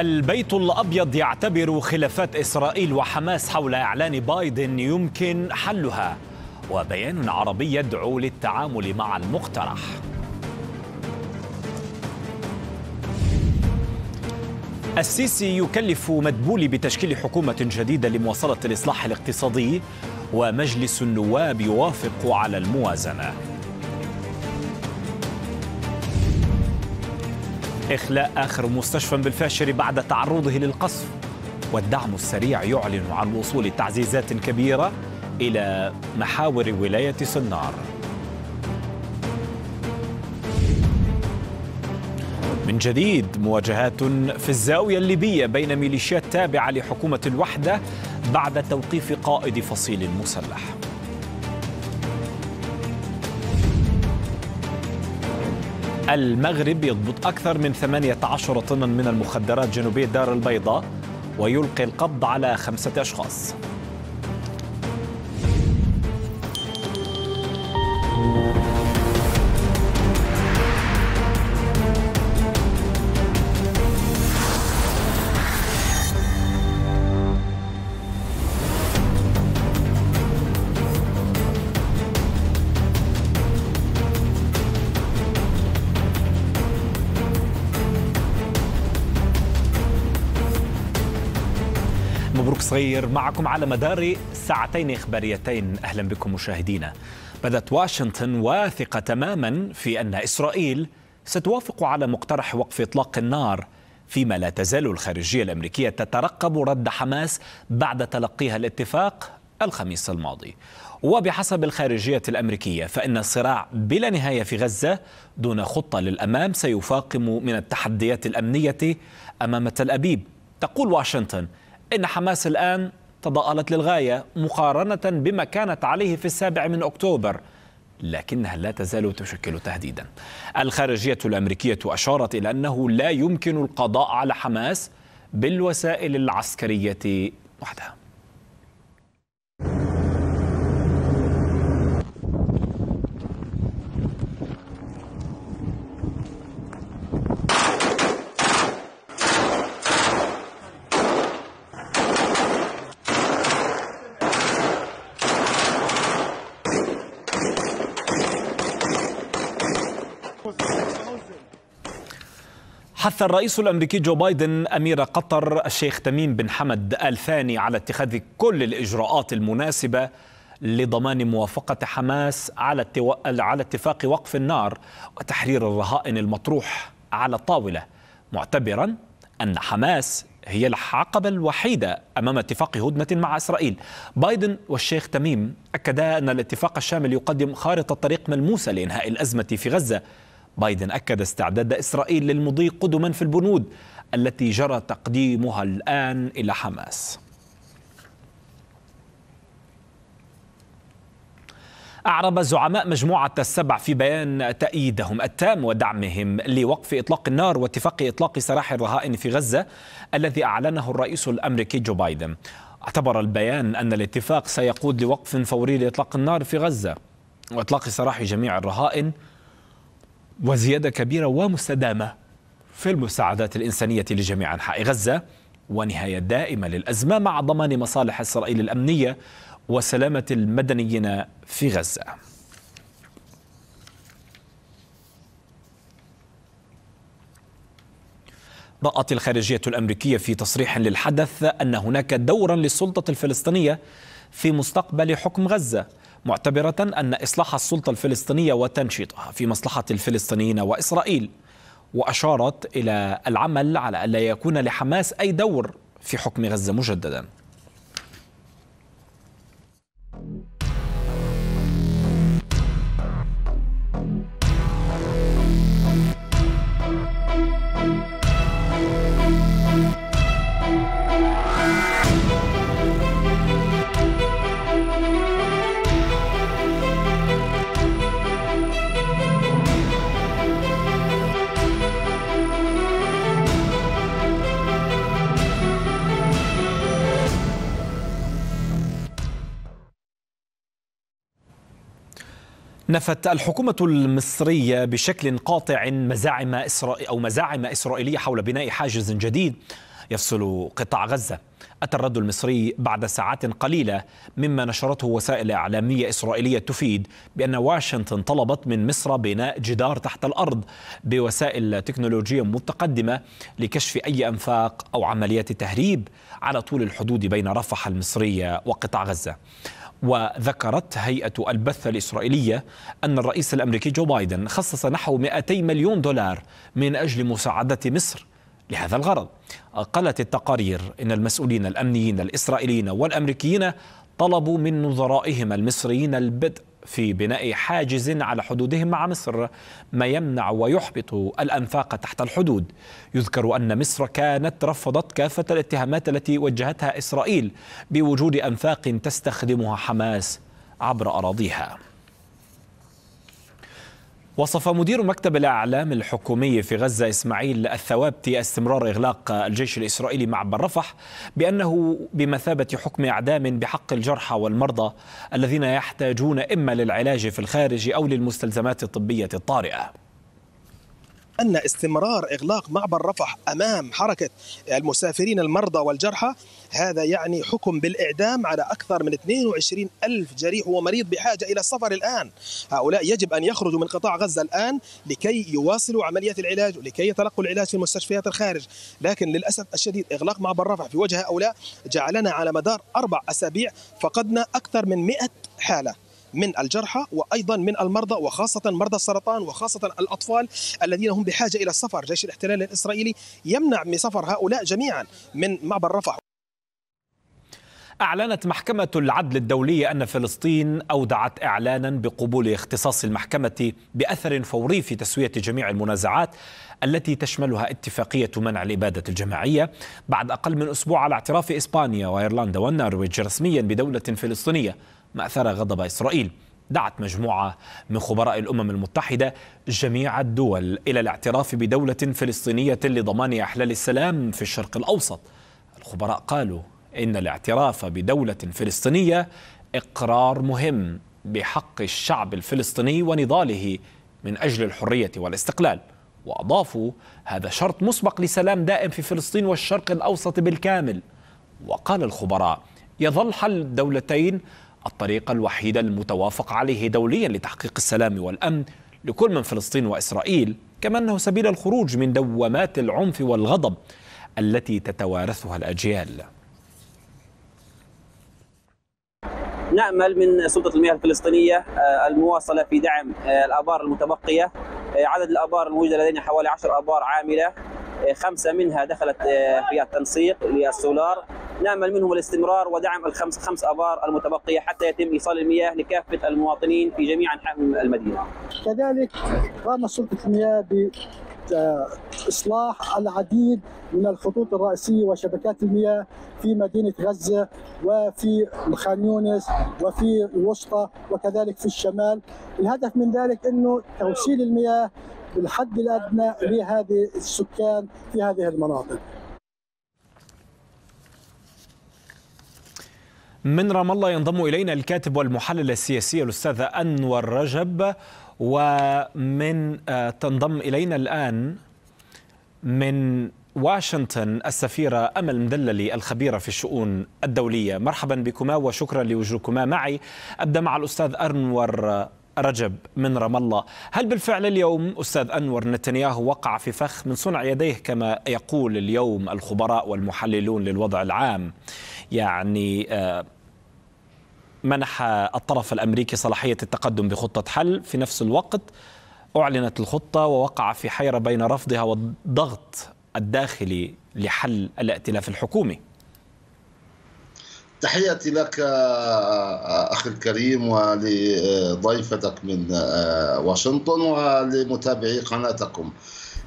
البيت الأبيض يعتبر خلافات إسرائيل وحماس حول إعلان بايدن يمكن حلها، وبيان عربي يدعو للتعامل مع المقترح. السيسي يكلف مدبولي بتشكيل حكومة جديدة لمواصلة الإصلاح الاقتصادي، ومجلس النواب يوافق على الموازنة. إخلاء آخر مستشفى بالفاشر بعد تعرضه للقصف، والدعم السريع يعلن عن وصول تعزيزات كبيرة إلى محاور ولاية صنار. من جديد مواجهات في الزاوية الليبية بين ميليشيات تابعة لحكومة الوحدة بعد توقيف قائد فصيل مسلح. المغرب يضبط أكثر من 18 طنا من المخدرات جنوبية الدار البيضاء، ويلقي القبض على 5 أشخاص. صغير معكم على مدار ساعتين إخباريتين. أهلا بكم مشاهدينا. بدت واشنطن واثقة تماما في أن إسرائيل ستوافق على مقترح وقف إطلاق النار، فيما لا تزال الخارجية الأمريكية تترقب رد حماس بعد تلقيها الاتفاق الخميس الماضي. وبحسب الخارجية الأمريكية فإن الصراع بلا نهاية في غزة دون خطة للأمام سيفاقم من التحديات الأمنية أمام تل أبيب. تقول واشنطن إن حماس الآن تضاءلت للغاية مقارنة بما كانت عليه في 7 أكتوبر، لكنها لا تزال تشكل تهديدا. الخارجية الأمريكية أشارت إلى أنه لا يمكن القضاء على حماس بالوسائل العسكرية وحدها. حث الرئيس الأمريكي جو بايدن أمير قطر الشيخ تميم بن حمد آل ثاني على اتخاذ كل الإجراءات المناسبة لضمان موافقة حماس على اتفاق وقف النار وتحرير الرهائن المطروح على الطاولة، معتبرا أن حماس هي العقبة الوحيدة أمام اتفاق هدنة مع إسرائيل. بايدن والشيخ تميم أكدا أن الاتفاق الشامل يقدم خارطة طريق ملموسة لإنهاء الأزمة في غزة. بايدن أكد استعداد إسرائيل للمضي قدما في البنود التي جرى تقديمها الآن إلى حماس. أعرب زعماء مجموعة السبع في بيان تأييدهم التام ودعمهم لوقف إطلاق النار واتفاق إطلاق سراح الرهائن في غزة الذي أعلنه الرئيس الأمريكي جو بايدن. اعتبر البيان أن الاتفاق سيقود لوقف فوري لإطلاق النار في غزة وإطلاق سراح جميع الرهائن، وزيادة كبيرة ومستدامة في المساعدات الإنسانية لجميع أنحاء غزة، ونهاية دائمة للأزمة مع ضمان مصالح إسرائيل الأمنية وسلامة المدنيين في غزة. رأت الخارجية الأمريكية في تصريح للحدث أن هناك دورا للسلطة الفلسطينية في مستقبل حكم غزة، معتبرة أن إصلاح السلطة الفلسطينية وتنشيطها في مصلحة الفلسطينيين وإسرائيل، وأشارت إلى العمل على ألا يكون لحماس أي دور في حكم غزة مجددا. نفت الحكومة المصرية بشكل قاطع مزاعم إسرائيلية حول بناء حاجز جديد يفصل قطاع غزة. أتى الرد المصري بعد ساعات قليلة مما نشرته وسائل إعلامية إسرائيلية تفيد بأن واشنطن طلبت من مصر بناء جدار تحت الأرض بوسائل تكنولوجية متقدمة لكشف أي أنفاق أو عمليات تهريب على طول الحدود بين رفح المصرية وقطاع غزة. وذكرت هيئة البث الإسرائيلية أن الرئيس الأمريكي جو بايدن خصص نحو 200 مليون دولار من أجل مساعدة مصر لهذا الغرض. قالت التقارير إن المسؤولين الأمنيين الإسرائيليين والأمريكيين طلبوا من نظرائهم المصريين البدء في بناء حاجز على حدودهم مع مصر، ما يمنع ويحبط الأنفاق تحت الحدود. يذكر أن مصر كانت رفضت كافة الاتهامات التي وجهتها إسرائيل بوجود أنفاق تستخدمها حماس عبر أراضيها. وصف مدير مكتب الإعلام الحكومي في غزة إسماعيل الثوابتي استمرار إغلاق الجيش الإسرائيلي معبر رفح بأنه بمثابة حكم إعدام بحق الجرحى والمرضى الذين يحتاجون إما للعلاج في الخارج أو للمستلزمات الطبية الطارئة. أن استمرار إغلاق معبر رفح أمام حركة المسافرين المرضى والجرحى هذا يعني حكم بالإعدام على أكثر من 22 ألف جريح ومريض بحاجة إلى السفر الآن. هؤلاء يجب أن يخرجوا من قطاع غزة الآن لكي يواصلوا عمليات العلاج ولكي يتلقوا العلاج في مستشفيات الخارج، لكن للأسف الشديد إغلاق معبر رفح في وجه هؤلاء جعلنا على مدار 4 أسابيع فقدنا أكثر من 100 حالة من الجرحى وأيضا من المرضى، وخاصة مرضى السرطان وخاصة الأطفال الذين هم بحاجة إلى السفر. جيش الاحتلال الإسرائيلي يمنع من سفر هؤلاء جميعا من معبر رفح. أعلنت محكمة العدل الدولية أن فلسطين أودعت إعلانا بقبول اختصاص المحكمة بأثر فوري في تسوية جميع المنازعات التي تشملها اتفاقية منع الإبادة الجماعية، بعد أقل من أسبوع على اعتراف إسبانيا وأيرلندا والنرويج رسميا بدولة فلسطينية، ما أثار غضب إسرائيل. دعت مجموعة من خبراء الأمم المتحدة جميع الدول إلى الاعتراف بدولة فلسطينية لضمان إحلال السلام في الشرق الأوسط. الخبراء قالوا إن الاعتراف بدولة فلسطينية إقرار مهم بحق الشعب الفلسطيني ونضاله من أجل الحرية والاستقلال، وأضافوا هذا شرط مسبق لسلام دائم في فلسطين والشرق الأوسط بالكامل. وقال الخبراء يظل حل الدولتين الطريقة الوحيدة المتوافق عليه دوليا لتحقيق السلام والأمن لكل من فلسطين وإسرائيل، كما أنه سبيل الخروج من دوامات العنف والغضب التي تتوارثها الأجيال. نأمل من سلطة المياه الفلسطينية المواصلة في دعم الآبار المتبقية. عدد الآبار الموجودة لدينا حوالي 10 آبار عاملة، 5 منها دخلت في التنسيق للسولار. نأمل منهم الاستمرار ودعم ال5 آبار المتبقية حتى يتم إيصال المياه لكافة المواطنين في جميع أنحاء المدينة. كذلك قامت سلطة المياه بإصلاح العديد من الخطوط الرئيسية وشبكات المياه في مدينة غزة وفي خان يونس وفي الوسطى وكذلك في الشمال. الهدف من ذلك أنه توصيل المياه بالحد الأدنى لهذه السكان في هذه المناطق. من رام الله ينضم إلينا الكاتب والمحلل السياسي الأستاذ أنور رجب، ومن تنضم إلينا الآن من واشنطن السفيرة أمل مدللي الخبيرة في الشؤون الدولية. مرحبا بكما وشكرا لوجودكما معي. أبدأ مع الأستاذ أنور رجب من رام الله. هل بالفعل اليوم أستاذ أنور نتنياهو وقع في فخ من صنع يديه كما يقول اليوم الخبراء والمحللون للوضع العام؟ يعني منح الطرف الأمريكي صلاحية التقدم بخطة حل، في نفس الوقت أعلنت الخطة ووقع في حيرة بين رفضها والضغط الداخلي لحل الائتلاف الحكومي. تحياتي لك أخي الكريم ولضيفتك من واشنطن ولمتابعي قناتكم.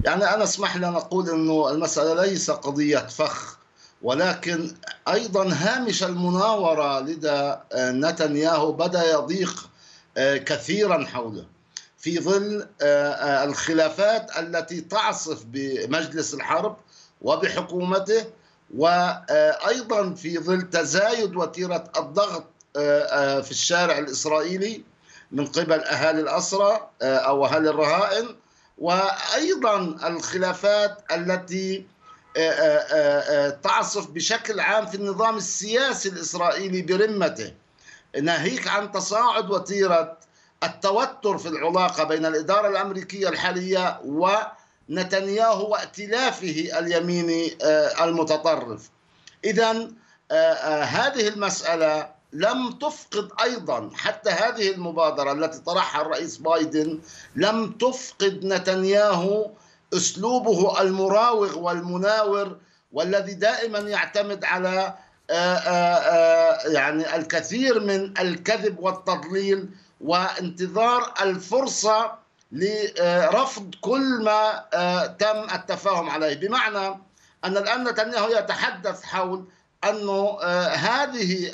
يعني أنا اسمح لي أن أقول أنه المسألة ليس قضية فخ، ولكن أيضا هامش المناورة لدى نتنياهو بدأ يضيق كثيرا حوله في ظل الخلافات التي تعصف بمجلس الحرب وبحكومته، وأيضا في ظل تزايد وتيرة الضغط في الشارع الإسرائيلي من قبل أهالي الأسرى أو أهالي الرهائن، وأيضا الخلافات التي تعصف بشكل عام في النظام السياسي الإسرائيلي برمته، ناهيك عن تصاعد وتيرة التوتر في العلاقة بين الإدارة الأمريكية الحالية ونتنياهو وائتلافه اليميني المتطرف. إذن هذه المسألة لم تفقد أيضا، حتى هذه المبادرة التي طرحها الرئيس بايدن لم تفقد نتنياهو أسلوبه المراوغ والمناور، والذي دائما يعتمد على يعني الكثير من الكذب والتضليل وانتظار الفرصة لرفض كل ما تم التفاهم عليه. بمعنى أن الآن نتنياهو يتحدث حول أنه هذه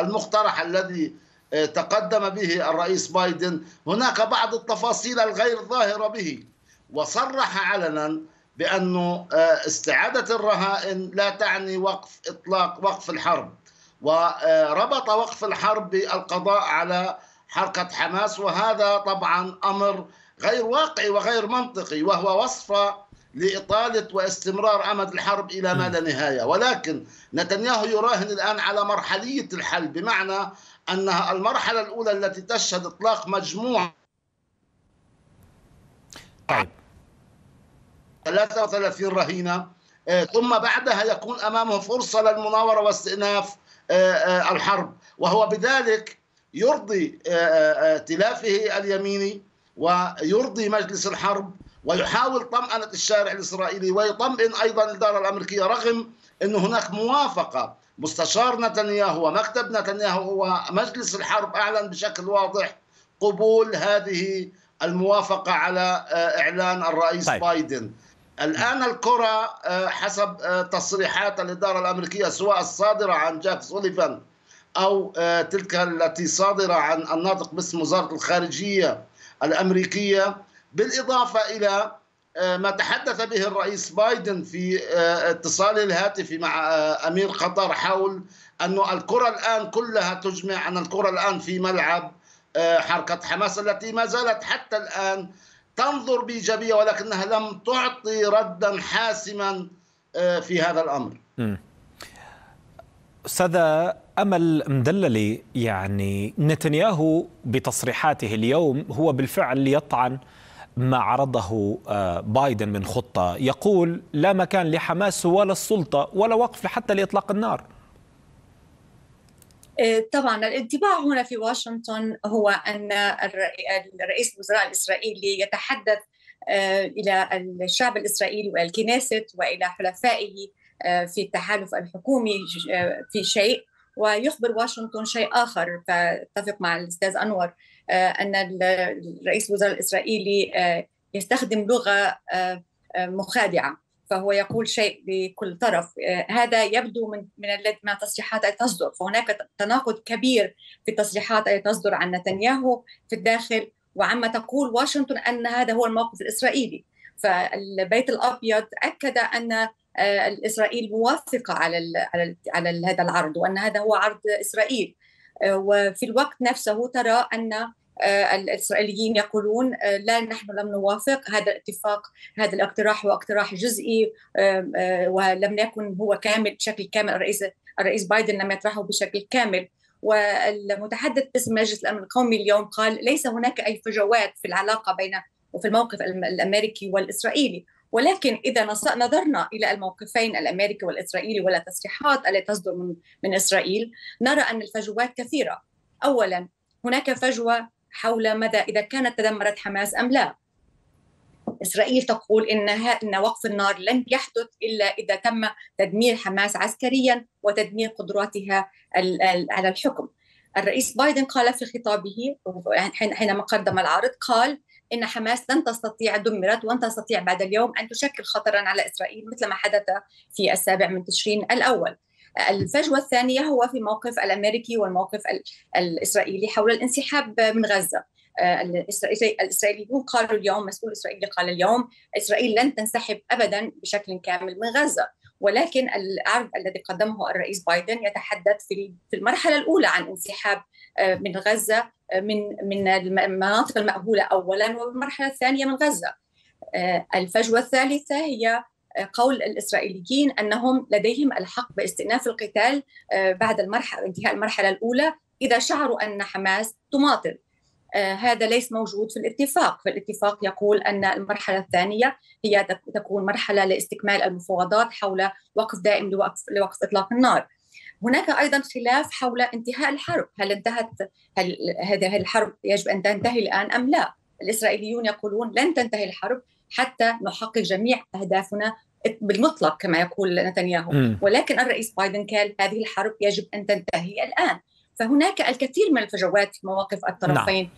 المقترح الذي تقدم به الرئيس بايدن هناك بعض التفاصيل الغير ظاهرة به، وصرح علنا بأنه استعادة الرهائن لا تعني وقف إطلاق وقف الحرب، وربط وقف الحرب بالقضاء على حركة حماس، وهذا طبعا أمر غير واقعي وغير منطقي، وهو وصفة لإطالة واستمرار أمد الحرب إلى ما لا نهاية. ولكن نتنياهو يراهن الآن على مرحلية الحل، بمعنى أنها المرحلة الأولى التي تشهد إطلاق مجموعة 33 رهينة، ثم بعدها يكون أمامه فرصة للمناورة واستئناف الحرب، وهو بذلك يرضي ائتلافه اليميني ويرضي مجلس الحرب، ويحاول طمأنة الشارع الإسرائيلي ويطمئن أيضا الإدارة الأمريكية، رغم أن هناك موافقة. مستشار نتنياهو ومكتب نتنياهو ومجلس الحرب أعلن بشكل واضح قبول هذه الموافقة على إعلان الرئيس بايدن. الآن الكرة حسب تصريحات الإدارة الأمريكية، سواء الصادرة عن جاك سوليفان أو تلك التي صادرة عن الناطق باسم وزارة الخارجية الأمريكية، بالإضافة إلى ما تحدث به الرئيس بايدن في اتصاله الهاتفي مع أمير قطر، حول أن الكرة الآن كلها تجمع أن الكرة الآن في ملعب حركة حماس، التي ما زالت حتى الآن تنظر بإيجابية، ولكنها لم تعطي ردا حاسما في هذا الأمر. أستاذة أمل مدللي، يعني نتنياهو بتصريحاته اليوم هو بالفعل يطعن ما عرضه بايدن من خطة، يقول لا مكان لحماس ولا السلطة ولا وقف حتى لإطلاق النار. طبعا الانطباع هنا في واشنطن هو أن الرئيس الوزراء الإسرائيلي يتحدث إلى الشعب الإسرائيلي وإلى الكنيست وإلى حلفائه في التحالف الحكومي في شيء، ويخبر واشنطن شيء آخر. فاتفق مع الأستاذ أنور أن الرئيس الوزراء الإسرائيلي يستخدم لغة مخادعة، فهو يقول شيء لكل طرف. هذا يبدو من التصريحات التي تصدر، فهناك تناقض كبير في التصريحات التي تصدر عن نتنياهو في الداخل وعما تقول واشنطن أن هذا هو الموقف الإسرائيلي. فالبيت الأبيض أكد أن إسرائيل موافقة على هذا العرض، وأن هذا هو عرض إسرائيل. وفي الوقت نفسه ترى أن الإسرائيليين يقولون لا، نحن لم نوافق هذا الاتفاق، هذا الاقتراح هو اقتراح جزئي ولم يكن هو كامل بشكل كامل. الرئيس بايدن لم يطرحه بشكل كامل. والمتحدث باسم مجلس الأمن القومي اليوم قال ليس هناك أي فجوات في العلاقة بين وفي الموقف الأمريكي والإسرائيلي. ولكن إذا نظرنا إلى الموقفين الأمريكي والإسرائيلي ولا تصريحات التي تصدر من إسرائيل، نرى أن الفجوات كثيرة. أولا، هناك فجوة حول مدى إذا كانت تدمرت حماس أم لا. إسرائيل تقول إن وقف النار لن يحدث إلا إذا تم تدمير حماس عسكريا وتدمير قدراتها على الحكم. الرئيس بايدن قال في خطابه حينما قدم العرض، قال إن حماس لن تستطيع، دمرت ولن تستطيع بعد اليوم أن تشكل خطراً على إسرائيل مثل ما حدث في 7 تشرين الأول. الفجوة الثانية هو في الموقف الأمريكي والموقف الإسرائيلي حول الانسحاب من غزة. الإسرائيليون قالوا اليوم، مسؤول إسرائيلي قال اليوم، إسرائيل لن تنسحب أبداً بشكل كامل من غزة. ولكن العرض الذي قدمه الرئيس بايدن يتحدث في المرحلة الأولى عن انسحاب من غزة من المناطق المأهولة أولاً، والمرحلة الثانية من غزة. الفجوة الثالثة هي قول الإسرائيليين أنهم لديهم الحق باستئناف القتال بعد انتهاء المرحلة الأولى إذا شعروا أن حماس تماطل. هذا ليس موجود في الاتفاق، فالاتفاق يقول أن المرحلة الثانية هي تكون مرحلة لاستكمال المفاوضات حول وقف دائم لوقف إطلاق النار. هناك أيضا خلاف حول انتهاء الحرب، هل هذه الحرب يجب أن تنتهي الآن أم لا؟ الإسرائيليون يقولون لن تنتهي الحرب حتى نحقق جميع أهدافنا بالمطلق كما يقول نتنياهو، ولكن الرئيس بايدن قال هذه الحرب يجب أن تنتهي الآن. فهناك الكثير من الفجوات في مواقف الطرفين،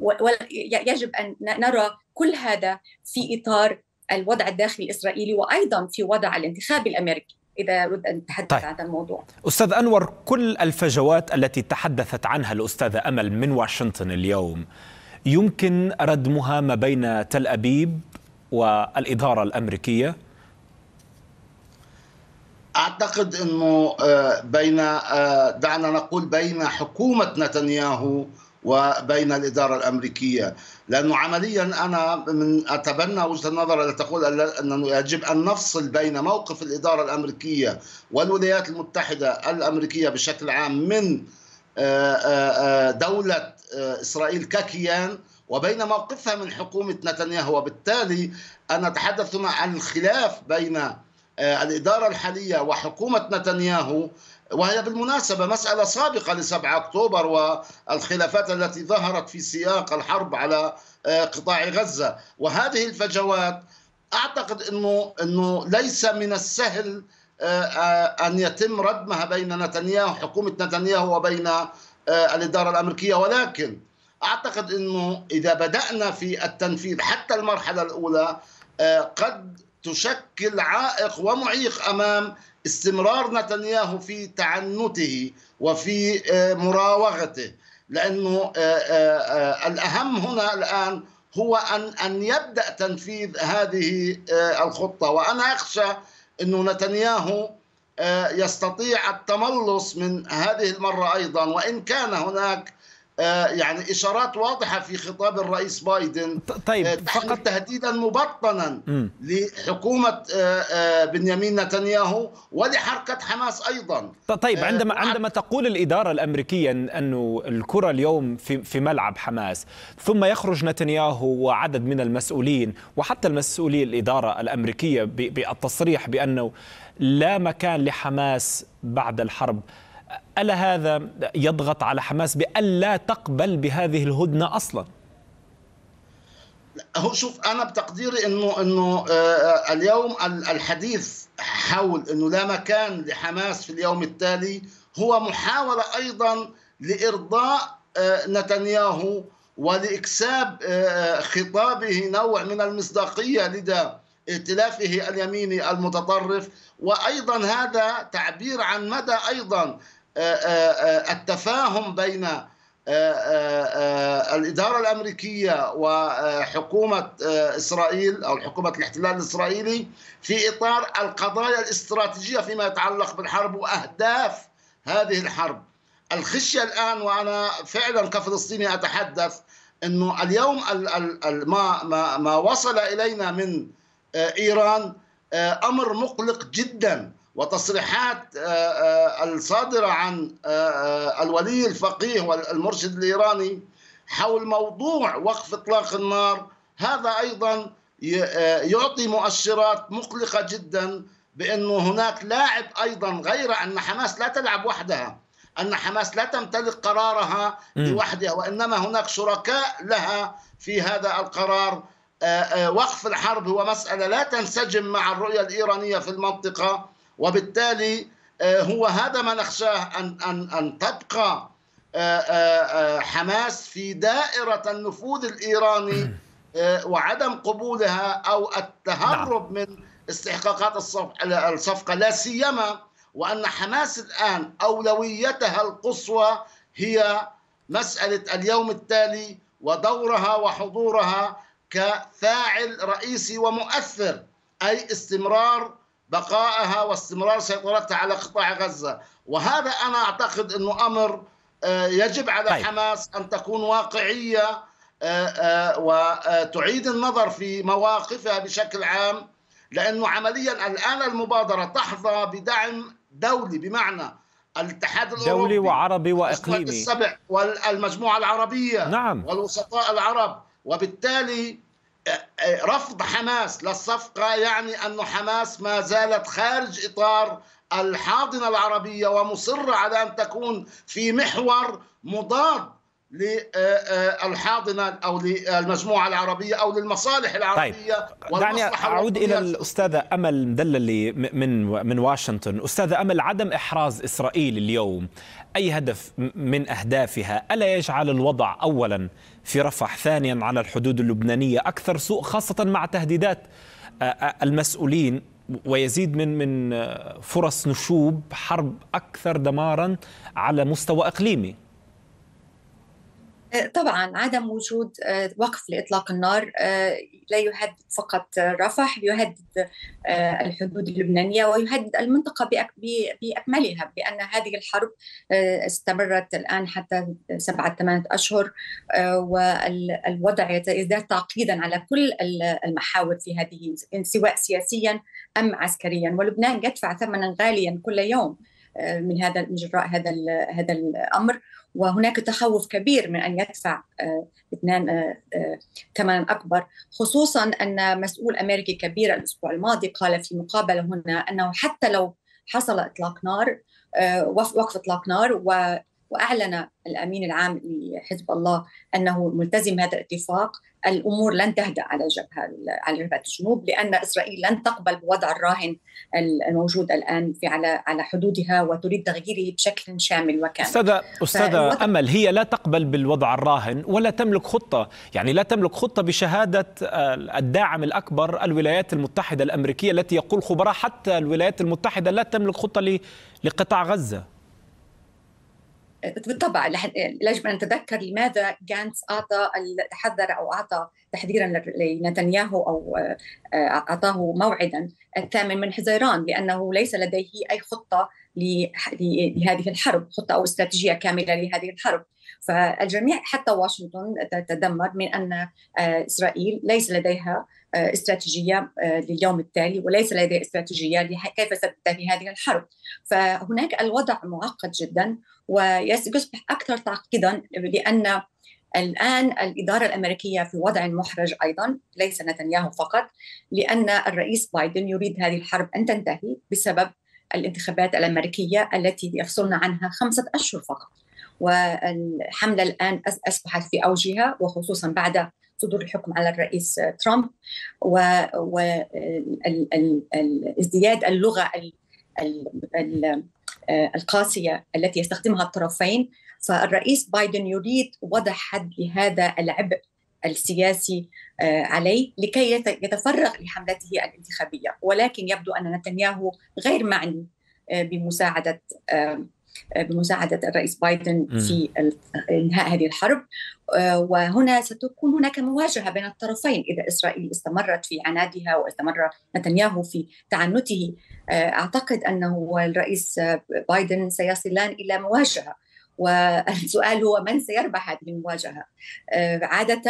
ويجب أن نرى كل هذا في إطار الوضع الداخلي الإسرائيلي وأيضا في وضع الانتخاب الأمريكي إذا أريد أن أتحدث عن الموضوع. أستاذ أنور، كل الفجوات التي تحدثت عنها الأستاذة أمل من واشنطن اليوم يمكن ردمها ما بين تل أبيب والإدارة الأمريكية؟ أعتقد أنه بين حكومة نتنياهو وبين الإدارة الأمريكية، لأنه عمليا أنا من أتبنى وجهة النظر التي تقول أنه يجب أن نفصل بين موقف الإدارة الأمريكية والولايات المتحدة الأمريكية بشكل عام من دولة إسرائيل ككيان وبين موقفها من حكومة نتنياهو. وبالتالي أنا أتحدث عن الخلاف بين الإدارة الحالية وحكومة نتنياهو، وهي بالمناسبة مسألة سابقة لسبعة أكتوبر والخلافات التي ظهرت في سياق الحرب على قطاع غزة. وهذه الفجوات أعتقد أنه ليس من السهل أن يتم ردمها بين نتنياهو حكومة نتنياهو وبين الإدارة الأمريكية، ولكن أعتقد أنه إذا بدأنا في التنفيذ حتى المرحلة الأولى قد تشكل عائق ومعيق أمام استمرار نتنياهو في تعنته وفي مراوغته، لأنه الأهم هنا الآن هو أن يبدأ تنفيذ هذه الخطة. وأنا أخشى أنه نتنياهو يستطيع التملص من هذه المرة أيضا، وإن كان هناك يعني إشارات واضحة في خطاب الرئيس بايدن فقط تهديدا مبطنا لحكومة بنيامين نتنياهو ولحركة حماس أيضا. طيب عندما تقول الإدارة الأمريكية أنه الكرة اليوم في ملعب حماس، ثم يخرج نتنياهو وعدد من المسؤولين وحتى المسؤولين الإدارة الأمريكية بالتصريح بأنه لا مكان لحماس بعد الحرب، ألا هذا يضغط على حماس بألا تقبل بهذه الهدنة أصلا؟ شوف، أنا بتقديري أنه اليوم الحديث حول أنه لا مكان لحماس في اليوم التالي هو محاولة أيضا لإرضاء نتنياهو ولإكساب خطابه نوع من المصداقية لدى ائتلافه اليميني المتطرف، وأيضا هذا تعبير عن مدى أيضا التفاهم بين الإدارة الأمريكية وحكومة إسرائيل أو حكومة الاحتلال الإسرائيلي في إطار القضايا الاستراتيجية فيما يتعلق بالحرب وأهداف هذه الحرب. الخشية الآن، وأنا فعلا كفلسطيني أتحدث، أنه اليوم ما وصل إلينا من إيران أمر مقلق جدا، وتصريحات الصادرة عن الولي الفقيه والمرشد الإيراني حول موضوع وقف إطلاق النار هذا أيضا يعطي مؤشرات مقلقة جدا بأنه هناك لاعب أيضا، غير أن حماس لا تلعب وحدها، أن حماس لا تمتلك قرارها لوحدها، وإنما هناك شركاء لها في هذا القرار. وقف الحرب هو مسألة لا تنسجم مع الرؤية الإيرانية في المنطقة، وبالتالي هو هذا ما نخشاه، أن تبقى حماس في دائرة النفوذ الإيراني وعدم قبولها أو التهرب من استحقاقات الصفقة، لا سيما وأن حماس الآن أولويتها القصوى هي مسألة اليوم التالي ودورها وحضورها كفاعل رئيسي ومؤثر، أي استمرار بقائها واستمرار سيطرتها على قطاع غزة. وهذا أنا أعتقد أنه أمر يجب على حماس أن تكون واقعية وتعيد النظر في مواقفها بشكل عام، لأنه عمليا الآن المبادرة تحظى بدعم دولي بمعنى الاتحاد الأوروبي دولي وعربي وإقليمي السبع والمجموعة العربية والوسطاء العرب، وبالتالي رفض حماس للصفقة يعني أن حماس ما زالت خارج إطار الحاضنة العربية ومصرة على أن تكون في محور مضاد للحاضنة أو للمجموعة العربية أو للمصالح العربية. طيب دعني أعود إلى الأستاذة أمل مدللي من واشنطن. أستاذة أمل، عدم إحراز إسرائيل اليوم أي هدف من أهدافها ألا يجعل الوضع أولا في رفح، ثانيا على الحدود اللبنانية أكثر سوء، خاصة مع تهديدات المسؤولين، ويزيد من فرص نشوب حرب أكثر دمارا على مستوى إقليمي؟ طبعا عدم وجود وقف لإطلاق النار لا يهدد فقط رفح، يهدد الحدود اللبنانية ويهدد المنطقة بأكملها، بأن هذه الحرب استمرت الآن حتى 7-8 أشهر والوضع يزداد تعقيدا على كل المحاور في هذه، سواء سياسيا أم عسكريا، ولبنان يدفع ثمنا غاليا كل يوم من هذا جراء هذا الأمر، وهناك تخوف كبير من أن يدفع لبنان ثمنا أكبر، خصوصا أن مسؤول أمريكي كبير الأسبوع الماضي قال في مقابلة هنا أنه حتى لو حصل إطلاق نار، وقف إطلاق نار، وأعلن الأمين العام لحزب الله أنه ملتزم هذا الاتفاق، الأمور لن تهدأ على جبهة الجنوب، لأن إسرائيل لن تقبل بوضع الراهن الموجود الآن على حدودها وتريد تغييره بشكل شامل وكامل. أستاذة أمل، هي لا تقبل بالوضع الراهن ولا تملك خطة، يعني لا تملك خطة بشهادة الداعم الأكبر الولايات المتحدة الأمريكية، التي يقول خبراء حتى الولايات المتحدة لا تملك خطة لقطاع غزة. بالطبع يجب أن نتذكر لماذا غانتس أعطى تحذيرا لنتنياهو أو أعطاه موعدا 8 من حزيران، لأنه ليس لديه أي خطة لهذه الحرب، خطة أو استراتيجية كاملة لهذه الحرب. فالجميع حتى واشنطن تتذمر من أن إسرائيل ليس لديها استراتيجية لليوم التالي وليس لديها استراتيجية لكيف ستنتهي هذه الحرب. فهناك الوضع معقد جدا ويصبح أكثر تعقيدا، لأن الآن الإدارة الأمريكية في وضع محرج أيضا، ليس نتنياهو فقط، لأن الرئيس بايدن يريد هذه الحرب أن تنتهي بسبب الانتخابات الأمريكية التي يفصلنا عنها 5 أشهر فقط، والحملة الآن أصبحت في أوجها، وخصوصا بعد صدور الحكم على الرئيس ترامب وازدياد اللغة القاسية التي يستخدمها الطرفين. فالرئيس بايدن يريد وضع حد لهذا العبء السياسي عليه لكي يتفرغ لحملته الانتخابية، ولكن يبدو أن نتنياهو غير معني بمساعدة الرئيس بايدن في إنهاء هذه الحرب. وهنا ستكون هناك مواجهة بين الطرفين إذا إسرائيل استمرت في عنادها واستمر نتنياهو في تعنته. أعتقد أنه الرئيس بايدن سيصلان إلى مواجهة، والسؤال هو من سيربح هذه المواجهة. عادة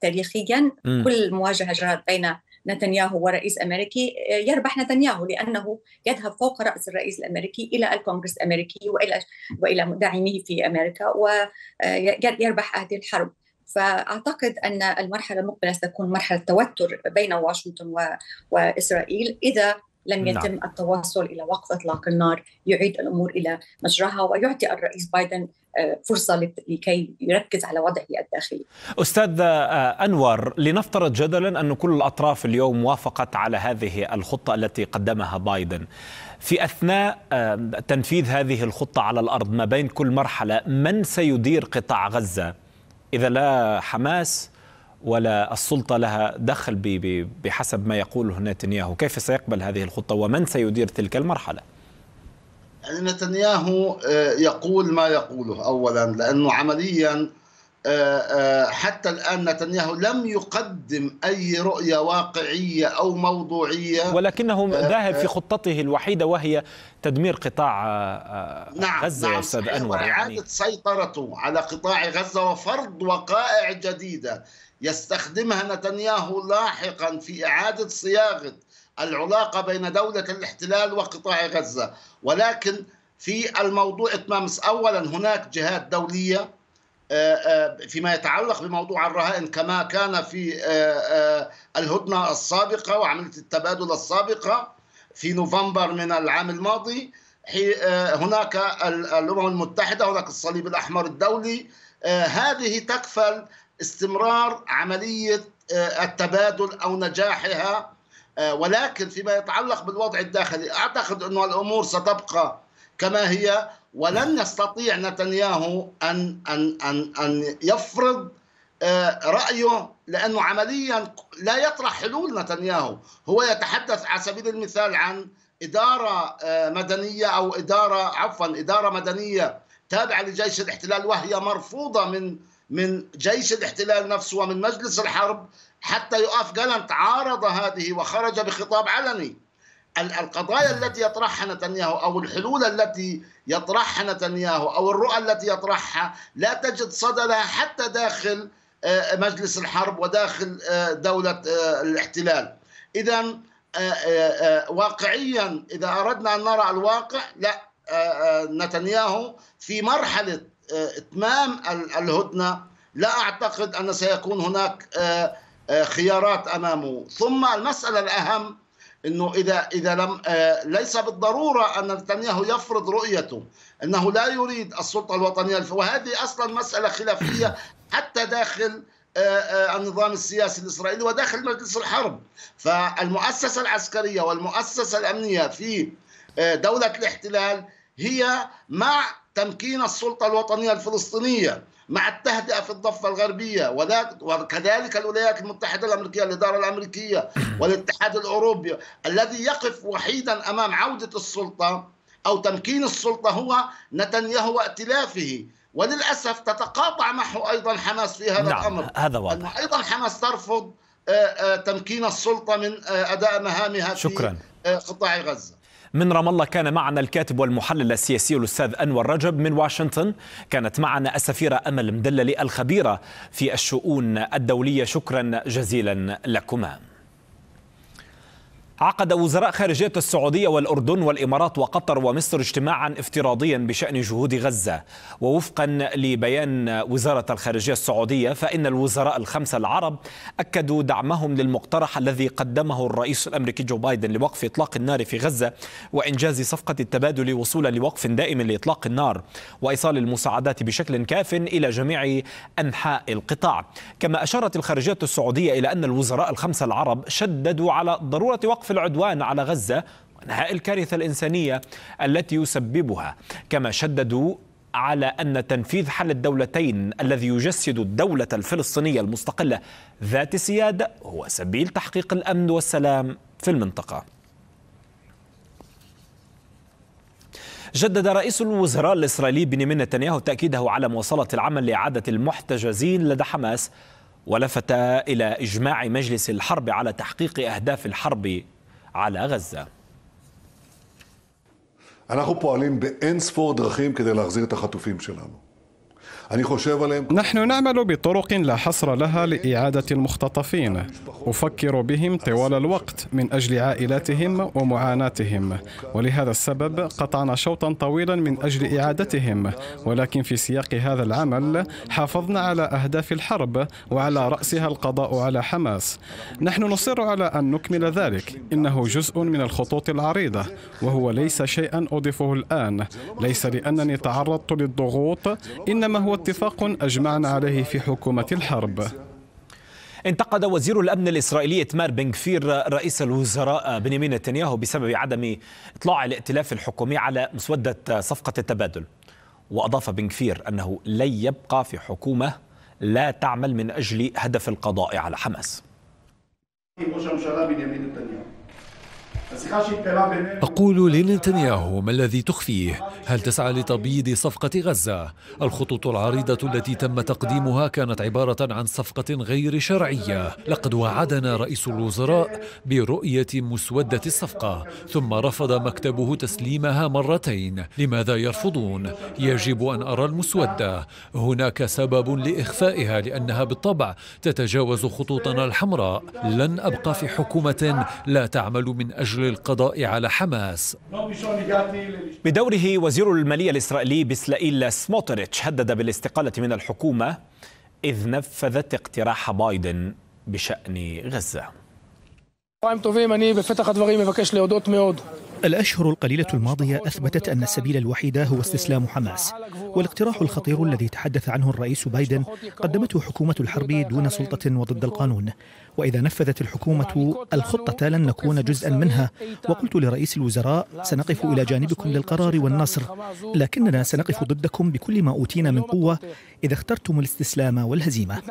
تاريخيا كل مواجهة جرت بين نتنياهو ورئيس أمريكي يربح نتنياهو، لأنه يذهب فوق رأس الرئيس الأمريكي إلى الكونغرس الأمريكي وإلى مدعميه في أمريكا ويربح هذه الحرب. فأعتقد أن المرحلة المقبلة ستكون مرحلة توتر بين واشنطن وإسرائيل إذا لم يتم التوصل إلى وقف إطلاق النار يعيد الأمور إلى مجراها ويعطي الرئيس بايدن فرصة لكي يركز على وضعه الداخلي. أستاذ أنور، لنفترض جدلا أن كل الأطراف اليوم وافقت على هذه الخطة التي قدمها بايدن، في أثناء تنفيذ هذه الخطة على الأرض ما بين كل مرحلة، من سيدير قطاع غزة إذا لا حماس ولا السلطة لها دخل بحسب ما يقوله نتنياهو؟ كيف سيقبل هذه الخطة ومن سيدير تلك المرحلة؟ يعني نتنياهو يقول ما يقوله أولا، لأنه عمليا حتى الآن نتنياهو لم يقدم أي رؤية واقعية أو موضوعية، ولكنه ذاهب في خطته الوحيدة وهي تدمير قطاع غزة. نعم يا أستاذ أنور، إعادة سيطرته على قطاع غزة وفرض وقائع جديدة يستخدمها نتنياهو لاحقا في إعادة صياغة العلاقة بين دولة الاحتلال وقطاع غزة. ولكن في الموضوع إتمام، أولا هناك جهات دولية فيما يتعلق بموضوع الرهائن كما كان في الهدنة السابقة وعملية التبادل السابقة في نوفمبر من العام الماضي. هناك الأمم المتحدة، هناك الصليب الأحمر الدولي. هذه تكفل استمرار عملية التبادل أو نجاحها. ولكن فيما يتعلق بالوضع الداخلي أعتقد أن الأمور ستبقى كما هي، ولن يستطيع نتنياهو أن يفرض رأيه، لأنه عمليا لا يطرح حلول. نتنياهو هو يتحدث على سبيل المثال عن إدارة مدنية أو إدارة مدنية تابعة لجيش الاحتلال، وهي مرفوضة من جيش الاحتلال نفسه ومن مجلس الحرب. حتى يؤاف جالنت عارض هذه وخرج بخطاب علني. القضايا التي يطرحها نتنياهو أو الحلول التي يطرحها نتنياهو أو الرؤى التي يطرحها لا تجد صدى لها حتى داخل مجلس الحرب وداخل دولة الاحتلال. إذا واقعيا إذا أردنا أن نرى الواقع، لا، نتنياهو في مرحلة إتمام الهدنة لا أعتقد أن سيكون هناك خيارات أمامه. ثم المسألة الأهم أنه إذا لم ليس بالضرورة أن نتنياهو يفرض رؤيته، أنه لا يريد السلطة الوطنية، وهذه أصلا مسألة خلافية حتى داخل النظام السياسي الإسرائيلي وداخل مجلس الحرب. فالمؤسسة العسكرية والمؤسسة الأمنية في دولة الاحتلال هي مع تمكين السلطة الوطنية الفلسطينية، مع التهدئة في الضفة الغربية، وكذلك الولايات المتحدة الأمريكية، الإدارة الأمريكية والاتحاد الأوروبي. الذي يقف وحيدا أمام عودة السلطة أو تمكين السلطة هو نتنياهو وائتلافه، وللأسف تتقاطع معه أيضا حماس في هذا الأمر. هذا واضح. أيضا حماس ترفض تمكين السلطة من أداء مهامها في قطاع غزة. من رام الله كان معنا الكاتب والمحلل السياسي الأستاذ أنور رجب. من واشنطن كانت معنا السفيرة أمل مدللي الخبيرة في الشؤون الدولية. شكرا جزيلا لكما. عقد وزراء خارجية السعودية والأردن والإمارات وقطر ومصر اجتماعا افتراضيا بشأن جهود غزة. ووفقا لبيان وزارة الخارجية السعودية، فإن الوزراء الخمسة العرب أكدوا دعمهم للمقترح الذي قدمه الرئيس الأمريكي جو بايدن لوقف إطلاق النار في غزة وإنجاز صفقة التبادل وصولا لوقف دائم لإطلاق النار وإيصال المساعدات بشكل كاف إلى جميع أنحاء القطاع. كما أشارت الخارجية السعودية إلى أن الوزراء الخمسة العرب شددوا على ضرورة وقف العدوان على غزة وإنهاء الكارثة الإنسانية التي يسببها. كما شددوا على أن تنفيذ حل الدولتين الذي يجسد الدولة الفلسطينية المستقلة ذات السيادة هو سبيل تحقيق الأمن والسلام في المنطقة. جدد رئيس الوزراء الإسرائيلي بنيامين نتنياهو تأكيده على مواصلة العمل لإعادة المحتجزين لدى حماس، ولفت إلى إجماع مجلس الحرب على تحقيق أهداف الحرب على غزة. نحن نعمل بطرق لا حصر لها لإعادة المختطفين. أفكر بهم طوال الوقت من أجل عائلاتهم ومعاناتهم، ولهذا السبب قطعنا شوطا طويلا من أجل إعادتهم. ولكن في سياق هذا العمل حافظنا على أهداف الحرب وعلى رأسها القضاء على حماس. نحن نصر على أن نكمل ذلك، إنه جزء من الخطوط العريضة وهو ليس شيئا أضيفه الآن، ليس لأنني تعرضت للضغوط، إنما هو اتفاق أجمعنا عليه في حكومة الحرب. انتقد وزير الأمن الإسرائيلي تمار بن غفير رئيس الوزراء بنيامين نتنياهو بسبب عدم إطلاع الائتلاف الحكومي على مسودة صفقة التبادل. وأضاف بن غفير أنه لن يبقى في حكومة لا تعمل من أجل هدف القضاء على حماس. أقول لنتنياهو ما الذي تخفيه؟ هل تسعى لتبييض صفقة غزة؟ الخطوط العريضة التي تم تقديمها كانت عبارة عن صفقة غير شرعية. لقد وعدنا رئيس الوزراء برؤية مسودة الصفقة ثم رفض مكتبه تسليمها مرتين. لماذا يرفضون؟ يجب أن أرى المسودة. هناك سبب لإخفائها لأنها بالطبع تتجاوز خطوطنا الحمراء. لن أبقى في حكومة لا تعمل من أجل القضاء على حماس. بدوره وزير المالية الإسرائيلي بسلائيل سموتريتش هدد بالاستقالة من الحكومة إذ نفذت اقتراح بايدن بشأن غزة. الأشهر القليلة الماضية أثبتت أن السبيل الوحيد هو استسلام حماس، والاقتراح الخطير الذي تحدث عنه الرئيس بايدن قدمته حكومة الحرب دون سلطة وضد القانون، وإذا نفذت الحكومة الخطة لن نكون جزءا منها. وقلت لرئيس الوزراء سنقف إلى جانبكم للقرار والنصر، لكننا سنقف ضدكم بكل ما أوتينا من قوة إذا اخترتم الاستسلام والهزيمة.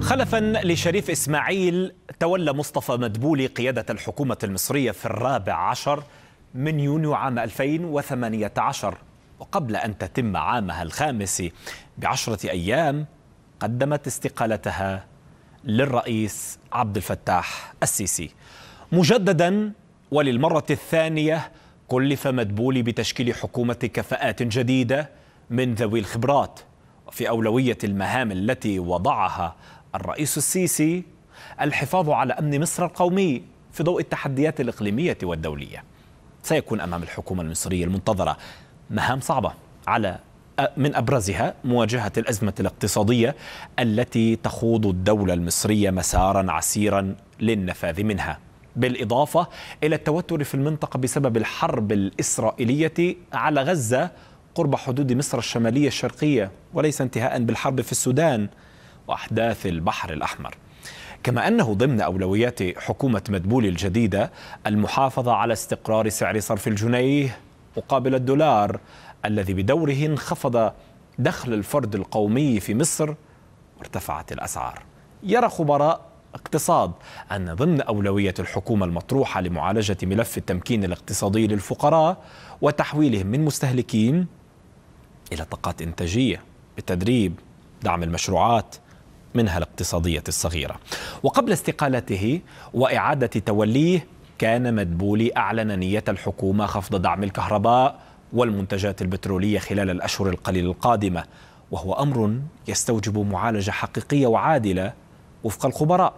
خلفا لشريف إسماعيل تولى مصطفى مدبولي قيادة الحكومة المصرية في 14 يونيو عام 2018، وقبل أن تتم عامها الخامس ب10 أيام قدمت استقالتها للرئيس عبد الفتاح السيسي مجددا. وللمرة الثانية كلف مدبولي بتشكيل حكومة كفاءات جديدة من ذوي الخبرات، وفي أولوية المهام التي وضعها الرئيس السيسي الحفاظ على أمن مصر القومي في ضوء التحديات الإقليمية والدولية. سيكون أمام الحكومة المصرية المنتظرة مهام صعبة، على من أبرزها مواجهة الأزمة الاقتصادية التي تخوض الدولة المصرية مسارا عسيرا للنفاذ منها، بالإضافة إلى التوتر في المنطقة بسبب الحرب الإسرائيلية على غزة قرب حدود مصر الشمالية الشرقية، وليس انتهاء بالحرب في السودان وأحداث البحر الأحمر. كما أنه ضمن أولويات حكومة مدبولي الجديدة المحافظة على استقرار سعر صرف الجنيه مقابل الدولار، الذي بدوره انخفض دخل الفرد القومي في مصر وارتفعت الأسعار. يرى خبراء اقتصاد أن ضمن أولوية الحكومة المطروحة لمعالجة ملف التمكين الاقتصادي للفقراء وتحويلهم من مستهلكين إلى طاقات إنتاجية بالتدريب، دعم المشروعات منها الاقتصادية الصغيرة. وقبل استقالته وإعادة توليه كان مدبولي أعلن نية الحكومة خفض دعم الكهرباء والمنتجات البترولية خلال الأشهر القليلة القادمة، وهو أمر يستوجب معالجة حقيقية وعادلة وفق الخبراء.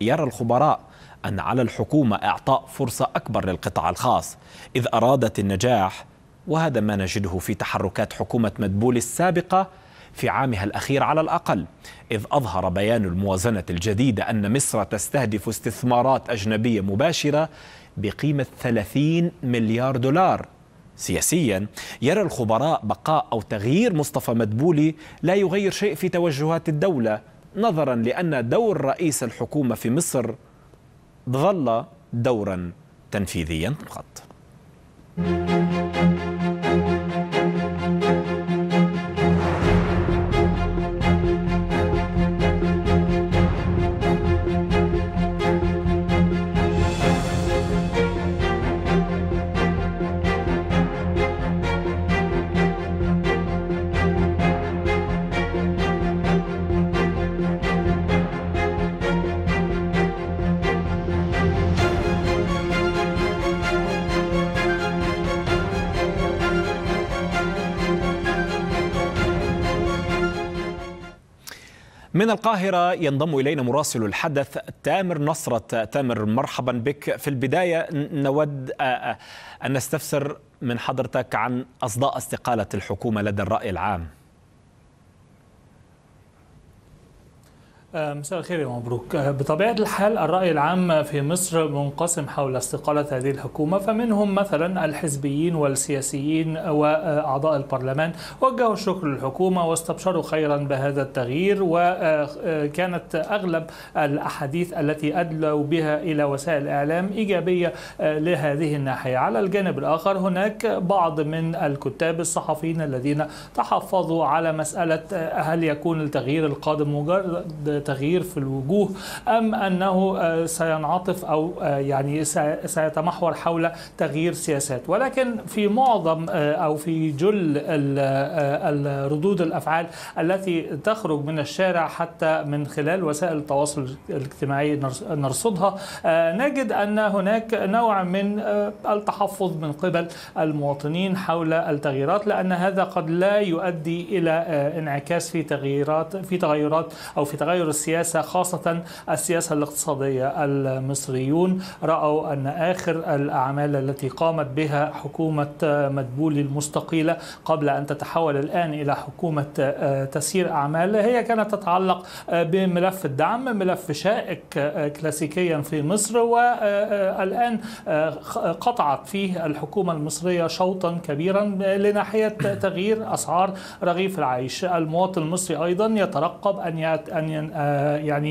يرى الخبراء أن على الحكومة إعطاء فرصة أكبر للقطاع الخاص إذ أرادت النجاح، وهذا ما نجده في تحركات حكومة مدبولي السابقة في عامها الأخير على الأقل، إذ أظهر بيان الموازنة الجديدة أن مصر تستهدف استثمارات أجنبية مباشرة بقيمة 30 مليار دولار سياسيا. يرى الخبراء بقاء أو تغيير مصطفى مدبولي لا يغير شيء في توجهات الدولة، نظرا لأن دور رئيس الحكومة في مصر ظل دورا تنفيذيا فقط. من القاهرة ينضم إلينا مراسل الحدث تامر نصرت. تامر، مرحبا بك. في البداية نود أن نستفسر من حضرتك عن أصداء استقالة الحكومة لدى الرأي العام. مساء الخير يا مبروك. بطبيعة الحال الرأي العام في مصر منقسم حول استقالة هذه الحكومة، فمنهم مثلا الحزبيين والسياسيين وأعضاء البرلمان وجهوا الشكر للحكومة واستبشروا خيرا بهذا التغيير، وكانت أغلب الأحاديث التي أدلوا بها إلى وسائل الإعلام إيجابية لهذه الناحية. على الجانب الآخر هناك بعض من الكتاب الصحفيين الذين تحفظوا على مسألة هل يكون التغيير القادم مجرد تغيير في الوجوه أم أنه سينعطف أو يعني سيتمحور حول تغيير سياسات، ولكن في معظم أو في جل ردود الأفعال التي تخرج من الشارع حتى من خلال وسائل التواصل الاجتماعي نرصدها نجد أن هناك نوع من التحفظ من قبل المواطنين حول التغييرات، لأن هذا قد لا يؤدي إلى انعكاس في تغير السياسة، خاصة السياسة الاقتصادية. المصريون رأوا أن آخر الأعمال التي قامت بها حكومة مدبولي المستقيلة قبل أن تتحول الآن إلى حكومة تسيير أعمال هي كانت تتعلق بملف الدعم، ملف شائك كلاسيكيا في مصر، والآن قطعت فيه الحكومة المصرية شوطا كبيرا لناحية تغيير أسعار رغيف العيش. المواطن المصري أيضا يترقب أن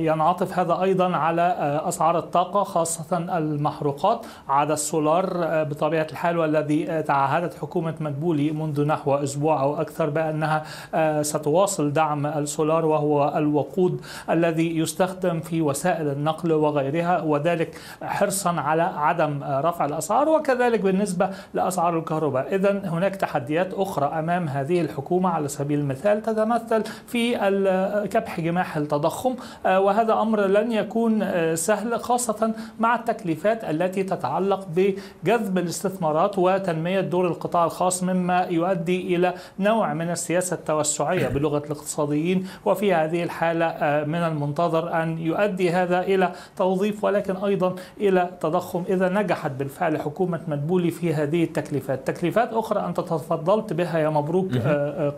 ينعطف هذا أيضا على أسعار الطاقة، خاصة المحروقات عدا السولار بطبيعة الحال، والذي تعهدت حكومة مدبولي منذ نحو أسبوع أو أكثر بأنها ستواصل دعم السولار، وهو الوقود الذي يستخدم في وسائل النقل وغيرها، وذلك حرصا على عدم رفع الأسعار، وكذلك بالنسبة لأسعار الكهرباء. إذن هناك تحديات أخرى أمام هذه الحكومة، على سبيل المثال تتمثل في كبح جماح التضخم، وهذا أمر لن يكون سهل، خاصة مع التكليفات التي تتعلق بجذب الاستثمارات وتنمية دور القطاع الخاص، مما يؤدي إلى نوع من السياسة التوسعية بلغة الاقتصاديين. وفي هذه الحالة من المنتظر أن يؤدي هذا إلى توظيف، ولكن أيضا إلى تضخم إذا نجحت بالفعل حكومة مدبولي في هذه التكليفات. تكليفات أخرى أنت تفضلت بها يا مبروك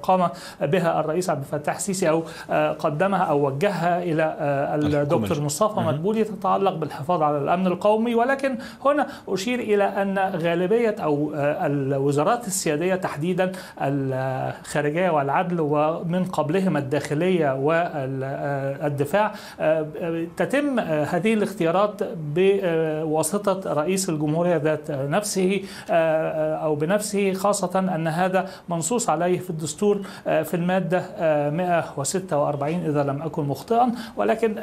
قام بها الرئيس عبد الفتاح السيسي أو قدمها أو وجهها إلى الدكتور مصطفى مدبولي، تتعلق بالحفاظ على الأمن القومي، ولكن هنا أشير إلى أن غالبية أو الوزارات السيادية تحديدا الخارجية والعدل ومن قبلهم الداخلية والدفاع تتم هذه الاختيارات بواسطة رئيس الجمهورية ذات نفسه أو بنفسه، خاصة أن هذا منصوص عليه في الدستور في المادة 146 إذا لم أكن مخطئا، ولكن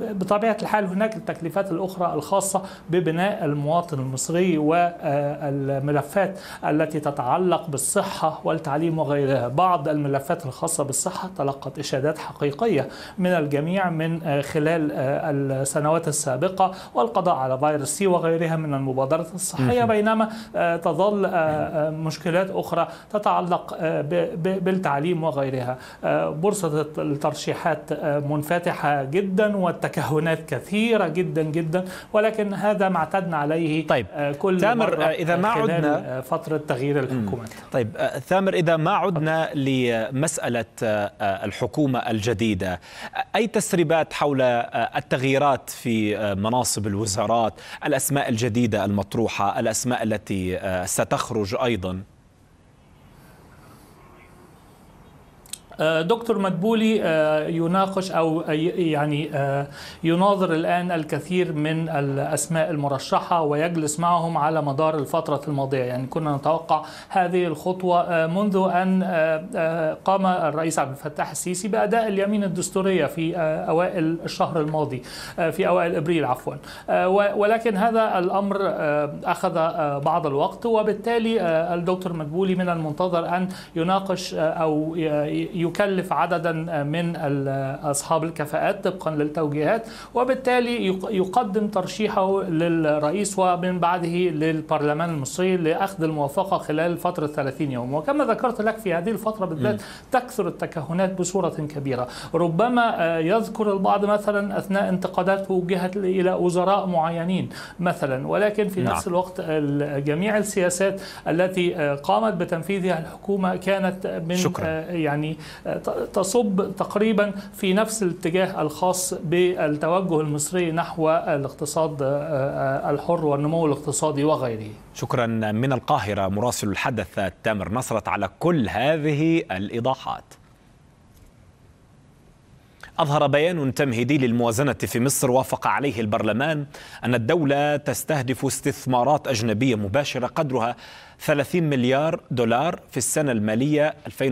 بطبيعة الحال هناك التكليفات الأخرى الخاصة ببناء المواطن المصري والملفات التي تتعلق بالصحة والتعليم وغيرها. بعض الملفات الخاصة بالصحة تلقت إشادات حقيقية من الجميع من خلال السنوات السابقة، والقضاء على فيروس سي وغيرها من المبادرات الصحية، بينما تظل مشكلات أخرى تتعلق بالتعليم وغيرها. بورصة الترشيحات منفتحة جدا والتكهنات كثيرة جدا جدا، ولكن هذا ما اعتدنا عليه. طيب. كل تامر إذا ما عدنا فترة تغيير الحكومات. طيب تامر إذا ما عدنا لمسألة الحكومة الجديدة، أي تسريبات حول التغييرات في مناصب الوزارات، الأسماء الجديدة المطروحة، الأسماء التي ستخرج أيضا؟ دكتور مدبولي يناقش أو يعني يناظر الآن الكثير من الأسماء المرشحة ويجلس معهم على مدار الفترة الماضية، يعني كنا نتوقع هذه الخطوة منذ أن قام الرئيس عبد الفتاح السيسي بأداء اليمين الدستورية في أوائل الشهر الماضي، في أوائل إبريل عفوا، ولكن هذا الأمر أخذ بعض الوقت، وبالتالي الدكتور مدبولي من المنتظر أن يناقش أو يكلف عددا من أصحاب الكفاءات طبقا للتوجيهات، وبالتالي يقدم ترشيحه للرئيس ومن بعده للبرلمان المصري لأخذ الموافقة خلال فترة 30 يوم. وكما ذكرت لك في هذه الفترة بالذات تكثر التكهنات بصورة كبيرة. ربما يذكر البعض مثلا أثناء انتقادات وجهت إلى وزراء معينين مثلا، ولكن في نفس الوقت جميع السياسات التي قامت بتنفيذها الحكومة كانت من يعني تصب تقريبا في نفس الاتجاه الخاص بالتوجه المصري نحو الاقتصاد الحر والنمو الاقتصادي وغيره. شكرا من القاهرة مراسل الحدث تامر نصرت على كل هذه الإيضاحات. أظهر بيان تمهيدي للموازنة في مصر وافق عليه البرلمان أن الدولة تستهدف استثمارات أجنبية مباشرة قدرها 30 مليار دولار في السنة المالية 2024-25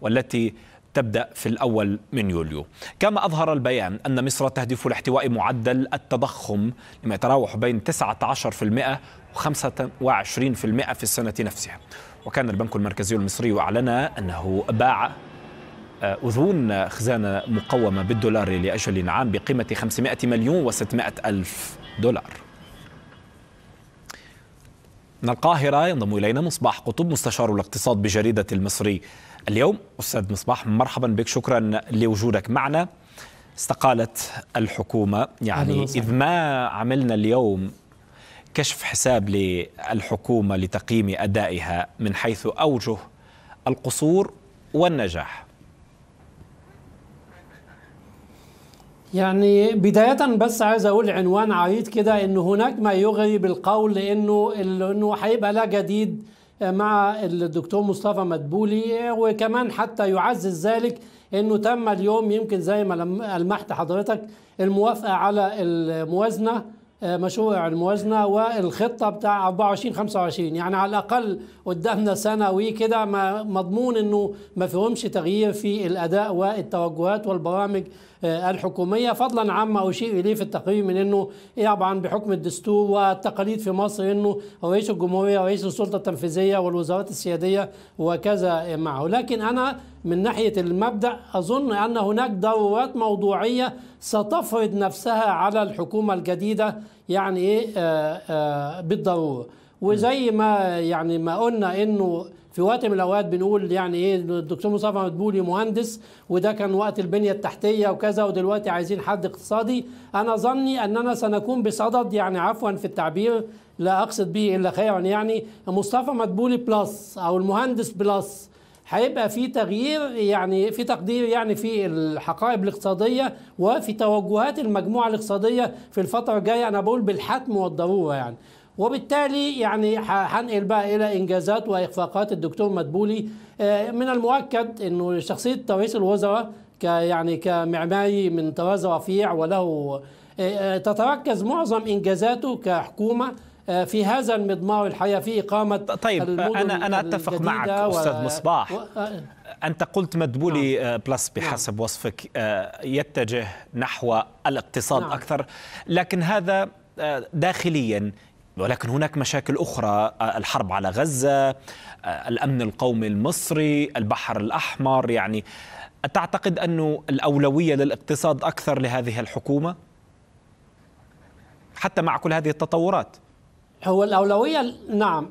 والتي تبدأ في الأول من يوليو. كما أظهر البيان أن مصر تهدف لاحتواء معدل التضخم لما يتراوح بين 19% و25% في السنة نفسها. وكان البنك المركزي المصري أعلن أنه باع أذون خزانة مقومة بالدولار لأجل عام بقيمة 500 مليون و600 ألف دولار. من القاهرة ينضم إلينا مصباح قطب مستشار الاقتصاد بجريدة المصري اليوم. أستاذ مصباح مرحبا بك، شكرا لوجودك معنا. استقالت الحكومة، يعني إذ ما عملنا اليوم كشف حساب للحكومة لتقييم أدائها من حيث أوجه القصور والنجاح. يعني بداية بس عايز أقول عنوان عريض كده، إن هناك ما يغري بالقول إنه هيبقى لا جديد مع الدكتور مصطفى مدبولي، وكمان حتى يعزز ذلك إنه تم اليوم يمكن زي ما لمحت حضرتك الموافقة على الموازنة، مشروع الموازنة والخطة بتاع 24-25. يعني على الأقل قدامنا سنوي كده مضمون إنه ما فيهمش تغيير في الأداء والتوجهات والبرامج الحكومية، فضلا عما أشير إليه في التقرير من أنه طبعا بحكم الدستور والتقاليد في مصر أنه رئيس الجمهورية رئيس السلطة التنفيذية والوزارات السيادية وكذا معه. لكن أنا من ناحية المبدأ أظن أن هناك ضرورات موضوعية ستفرض نفسها على الحكومة الجديدة، يعني إيه بالضرورة. وزي ما يعني ما قلنا أنه في وقت من الأوقات بنقول يعني إيه الدكتور مصطفى مدبولي مهندس، وده كان وقت البنية التحتية وكذا، ودلوقتي عايزين حد اقتصادي. أنا ظني أننا سنكون بصدد، يعني عفوا في التعبير لا أقصد به إلا خيرا، يعني مصطفى مدبولي بلس أو المهندس بلس. هيبقى في تغيير يعني في تقدير يعني في الحقائب الاقتصادية وفي توجهات المجموعة الاقتصادية في الفترة الجاية، أنا بقول بالحتم والضرورة يعني. وبالتالي يعني هنقل بقى إلى إنجازات وإخفاقات الدكتور مدبولي. من المؤكد أنه شخصية رئيس الوزراء يعني كمعماري من طراز رفيع وله تتركز معظم إنجازاته كحكومة في هذا المضمار الحقيقة في إقامة. طيب أنا أتفق معك أستاذ مصباح. أنت قلت مدبولي بلس بحسب وصفك يتجه نحو الاقتصاد أكثر، لكن هذا داخليا، ولكن هناك مشاكل أخرى، الحرب على غزة، الأمن القومي المصري، البحر الأحمر. يعني تعتقد أن الأولوية للاقتصاد أكثر لهذه الحكومة حتى مع كل هذه التطورات؟ هو الأولوية نعم،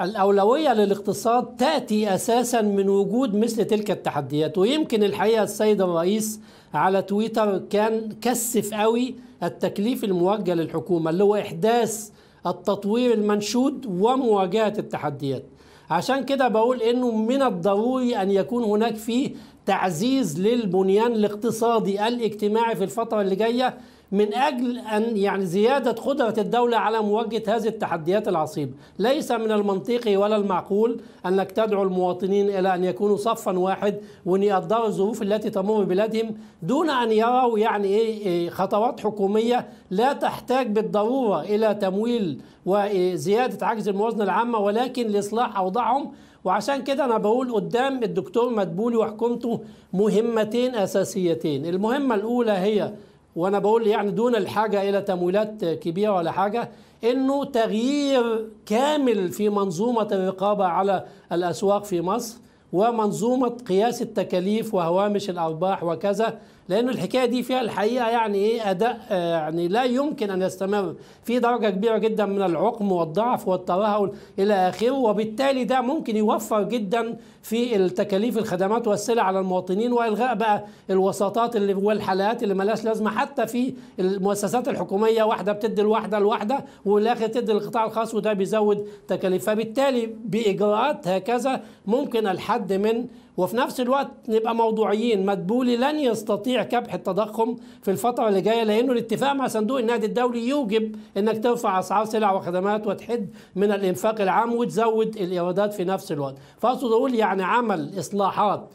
الأولوية للاقتصاد تأتي أساسا من وجود مثل تلك التحديات. ويمكن الحقيقة السيد الرئيس على تويتر كان كثف قوي التكليف الموجه للحكومة اللي هو إحداث التطوير المنشود ومواجهة التحديات. عشان كده بقول إنه من الضروري أن يكون هناك فيه تعزيز للبنيان الاقتصادي الاجتماعي في الفترة اللي جاية من أجل أن يعني زيادة قدرة الدولة على مواجهة هذه التحديات العصيبة. ليس من المنطقي ولا المعقول أنك تدعو المواطنين إلى أن يكونوا صفا واحد وأن يقدروا الظروف التي تمر بلادهم دون أن يروا يعني إيه خطوات حكومية لا تحتاج بالضرورة إلى تمويل وزيادة عجز الموازنة العامة، ولكن لإصلاح أوضاعهم. وعشان كده أنا بقول قدام الدكتور مدبولي وحكومته مهمتين أساسيتين. المهمة الأولى هي، وأنا بقول يعني دون الحاجة إلى تمويلات كبيرة ولا حاجة، إنه تغيير كامل في منظومة الرقابة على الأسواق في مصر ومنظومة قياس التكاليف وهوامش الأرباح وكذا، لأن الحكاية دي فيها الحقيقة يعني إيه أداء يعني لا يمكن أن يستمر، في درجة كبيرة جدا من العقم والضعف والترهل إلى آخره، وبالتالي ده ممكن يوفر جدا في التكاليف الخدمات والسلع على المواطنين، وإلغاء بقى الوساطات اللي والحلقات اللي ملاش لازمة حتى في المؤسسات الحكومية، واحدة بتدي الواحدة لواحدة والآخر تدي للقطاع الخاص وده بيزود تكاليف، فبالتالي بإجراءات هكذا ممكن الحد من، وفي نفس الوقت نبقى موضوعيين، مدبولي لن يستطيع كبح التضخم في الفترة اللي جاية لأنه الاتفاق مع صندوق النقد الدولي يوجب أنك ترفع أسعار سلع وخدمات وتحد من الإنفاق العام وتزود الإيرادات في نفس الوقت، فأقصد أقول يعني عمل إصلاحات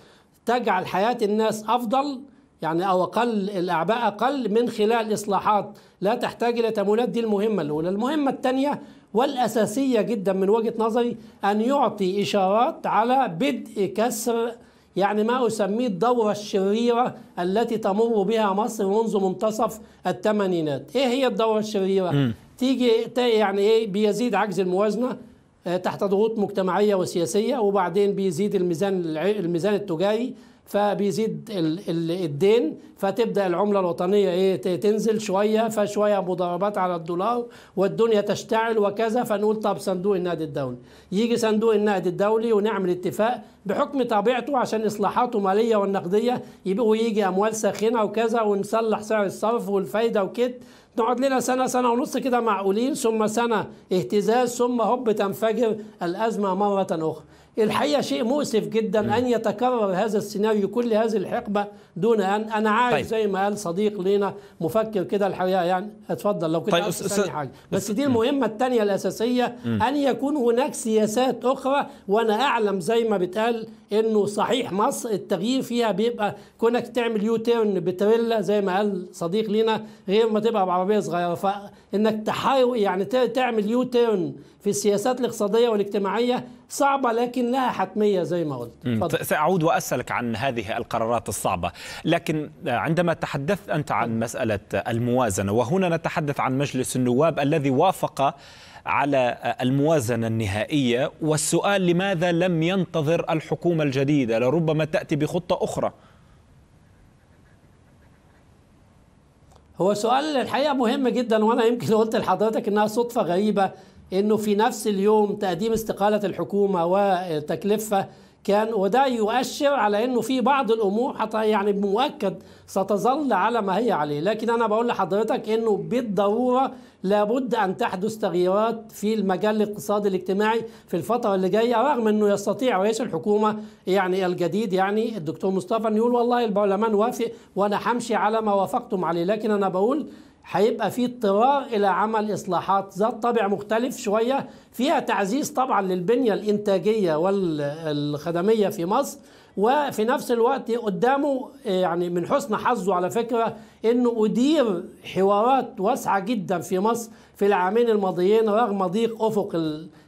تجعل حياة الناس أفضل يعني أو أقل الأعباء أقل من خلال إصلاحات لا تحتاج إلى تمويلات، دي المهمة الأولى. المهمة الثانية والأساسية جدا من وجهة نظري أن يعطي إشارات على بدء كسر يعني ما أسميه الدورة الشريرة التي تمر بها مصر منذ منتصف الثمانينات. إيه هي الدورة الشريرة؟ تيجي يعني إيه بيزيد عجز الموازنة تحت ضغوط مجتمعية وسياسية، وبعدين بيزيد الميزان التجاري، فبيزيد الدين، فتبدا العمله الوطنيه ايه تنزل شويه، فشويه مضاربات على الدولار والدنيا تشتعل وكذا، فنقول طب صندوق النقد الدولي، يجي صندوق النقد الدولي ونعمل اتفاق بحكم طبيعته عشان اصلاحاته ماليه والنقديه، ويجي اموال ساخنه وكذا، ونصلح سعر الصرف والفايده وكده، نقعد لنا سنه سنه ونص كده معقولين، ثم سنه اهتزاز، ثم هوب تنفجر الازمه مره اخرى. الحقيقة شيء مؤسف جدا أن يتكرر هذا السيناريو كل هذه الحقبة دون أن أنا عايز طيب. زي ما قال صديق لينا مفكر كده الحقيقة يعني اتفضل لو كنت طيب عايز تسألني حاجة بس دي المهمة الثانية الأساسية أن يكون هناك سياسات أخرى، وأنا أعلم زي ما بتقال إنه صحيح مصر التغيير فيها بيبقى كونك تعمل يو تيرن بتريلا زي ما قال صديق لينا غير ما تبقى بعربية صغيرة، فإنك تحاول يعني تعمل يو تيرن في السياسات الاقتصادية والاجتماعية صعبة لكنها حتمية زي ما قلت. سأعود وأسألك عن هذه القرارات الصعبة، لكن عندما تحدثت أنت عن مسألة الموازنة، وهنا نتحدث عن مجلس النواب الذي وافق على الموازنة النهائية، والسؤال لماذا لم ينتظر الحكومة الجديدة لربما تأتي بخطة أخرى؟ هو سؤال الحقيقة مهم جدا، وأنا يمكن قلت لحضرتك أنها صدفة غريبة إنه في نفس اليوم تقديم استقالة الحكومة وتكلفة كان، وده يؤشر على إنه في بعض الأمور حتى يعني مؤكد ستظل على ما هي عليه، لكن أنا بقول لحضرتك إنه بالضرورة لابد أن تحدث تغييرات في المجال الاقتصادي الاجتماعي في الفترة اللي جاية، رغم أنه يستطيع رئيس الحكومة يعني الجديد يعني الدكتور مصطفى أن يقول والله البرلمان وافق وأنا همشي على ما وافقتم عليه، لكن أنا بقول هيبقى في اضطرار إلى عمل إصلاحات ذات طابع مختلف شوية فيها تعزيز طبعا للبنية الإنتاجية والخدمية في مصر، وفي نفس الوقت قدامه يعني من حسن حظه على فكرة أنه أدير حوارات واسعة جدا في مصر في العامين الماضيين، رغم ضيق أفق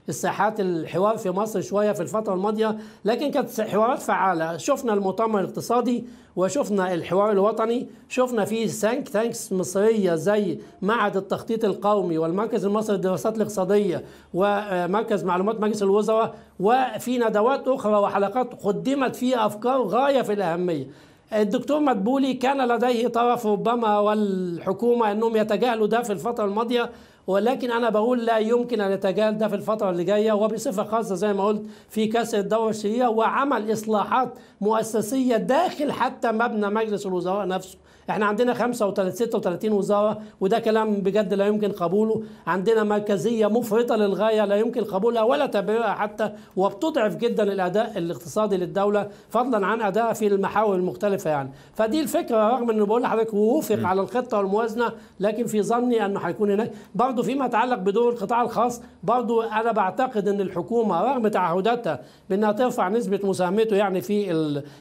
الساحات الحوار في مصر شوية في الفترة الماضية، لكن كانت حوارات فعالة، شفنا المؤتمر الاقتصادي وشفنا الحوار الوطني، شفنا فيه ثانك تانكس مصرية زي معهد التخطيط القومي والمركز المصري للدراسات الاقتصادية ومركز معلومات مجلس الوزراء، وفي ندوات أخرى وحلقات قدمت فيها أفكار غاية في الأهمية. الدكتور مدبولي كان لديه طرف ربما والحكومة أنهم يتجاهلوا ده في الفترة الماضية، ولكن أنا بقول لا يمكن أن يتجاهل ده في الفترة اللي جاية، وبصفة خاصة زي ما قلت في كسر الدورة الشريرة وعمل إصلاحات مؤسسية داخل حتى مبنى مجلس الوزراء نفسه. احنا عندنا 36 وزارة وده كلام بجد لا يمكن قبوله، عندنا مركزية مفرطة للغاية لا يمكن قبولها ولا تبريرها حتى، وبتضعف جدا الأداء الاقتصادي للدولة فضلا عن أدائها في المحاور المختلفة يعني، فدي الفكرة رغم إنه بقول لحضرتك ووافق على الخطة والموازنة، لكن في ظني إنه هيكون هناك برضه فيما يتعلق بدور القطاع الخاص، برضه أنا بعتقد إن الحكومة رغم تعهداتها بإنها ترفع نسبة مساهمته يعني في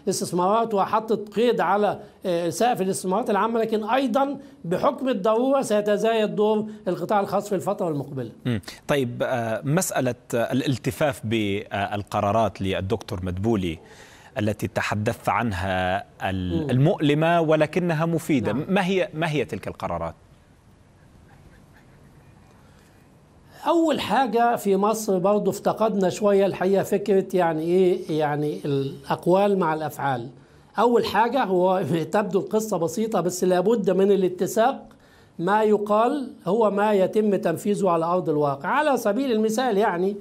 الاستثمارات وحطت قيد على سقف الاستثمارات العامة، لكن أيضا بحكم الضرورة سيتزايد دور القطاع الخاص في الفترة المقبلة. طيب مسألة الالتفاف بالقرارات للدكتور مدبولي التي تحدثت عنها المؤلمة ولكنها مفيدة، نعم. ما هي تلك القرارات؟ أول حاجة في مصر برضو افتقدنا شوية الحقيقة فكرة يعني إيه يعني الأقوال مع الأفعال، أول حاجة هو تبدو القصة بسيطة بس لابد من الاتساق. ما يقال هو ما يتم تنفيذه على أرض الواقع. على سبيل المثال يعني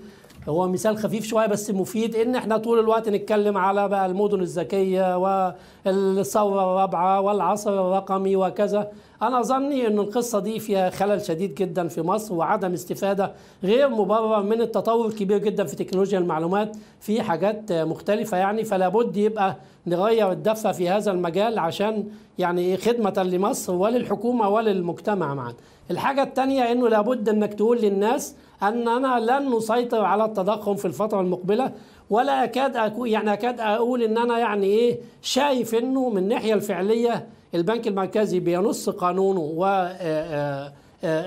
هو مثال خفيف شوية بس مفيد، إن إحنا طول الوقت نتكلم على بقى المدن الذكية والثورة الرابعة والعصر الرقمي وكذا. أنا أظني إن القصة دي فيها خلل شديد جدا في مصر وعدم استفادة غير مبرر من التطور الكبير جدا في تكنولوجيا المعلومات في حاجات مختلفة يعني. فلا بد يبقى نغير الدفة في هذا المجال عشان يعني خدمة لمصر وللحكومة وللمجتمع معا. الحاجة الثانية إنه لابد إنك تقول للناس أننا لن نسيطر على التضخم في الفترة المقبلة، ولا أكاد أقول إن أنا يعني إيه شايف إنه من الناحية الفعلية البنك المركزي بينص قانونه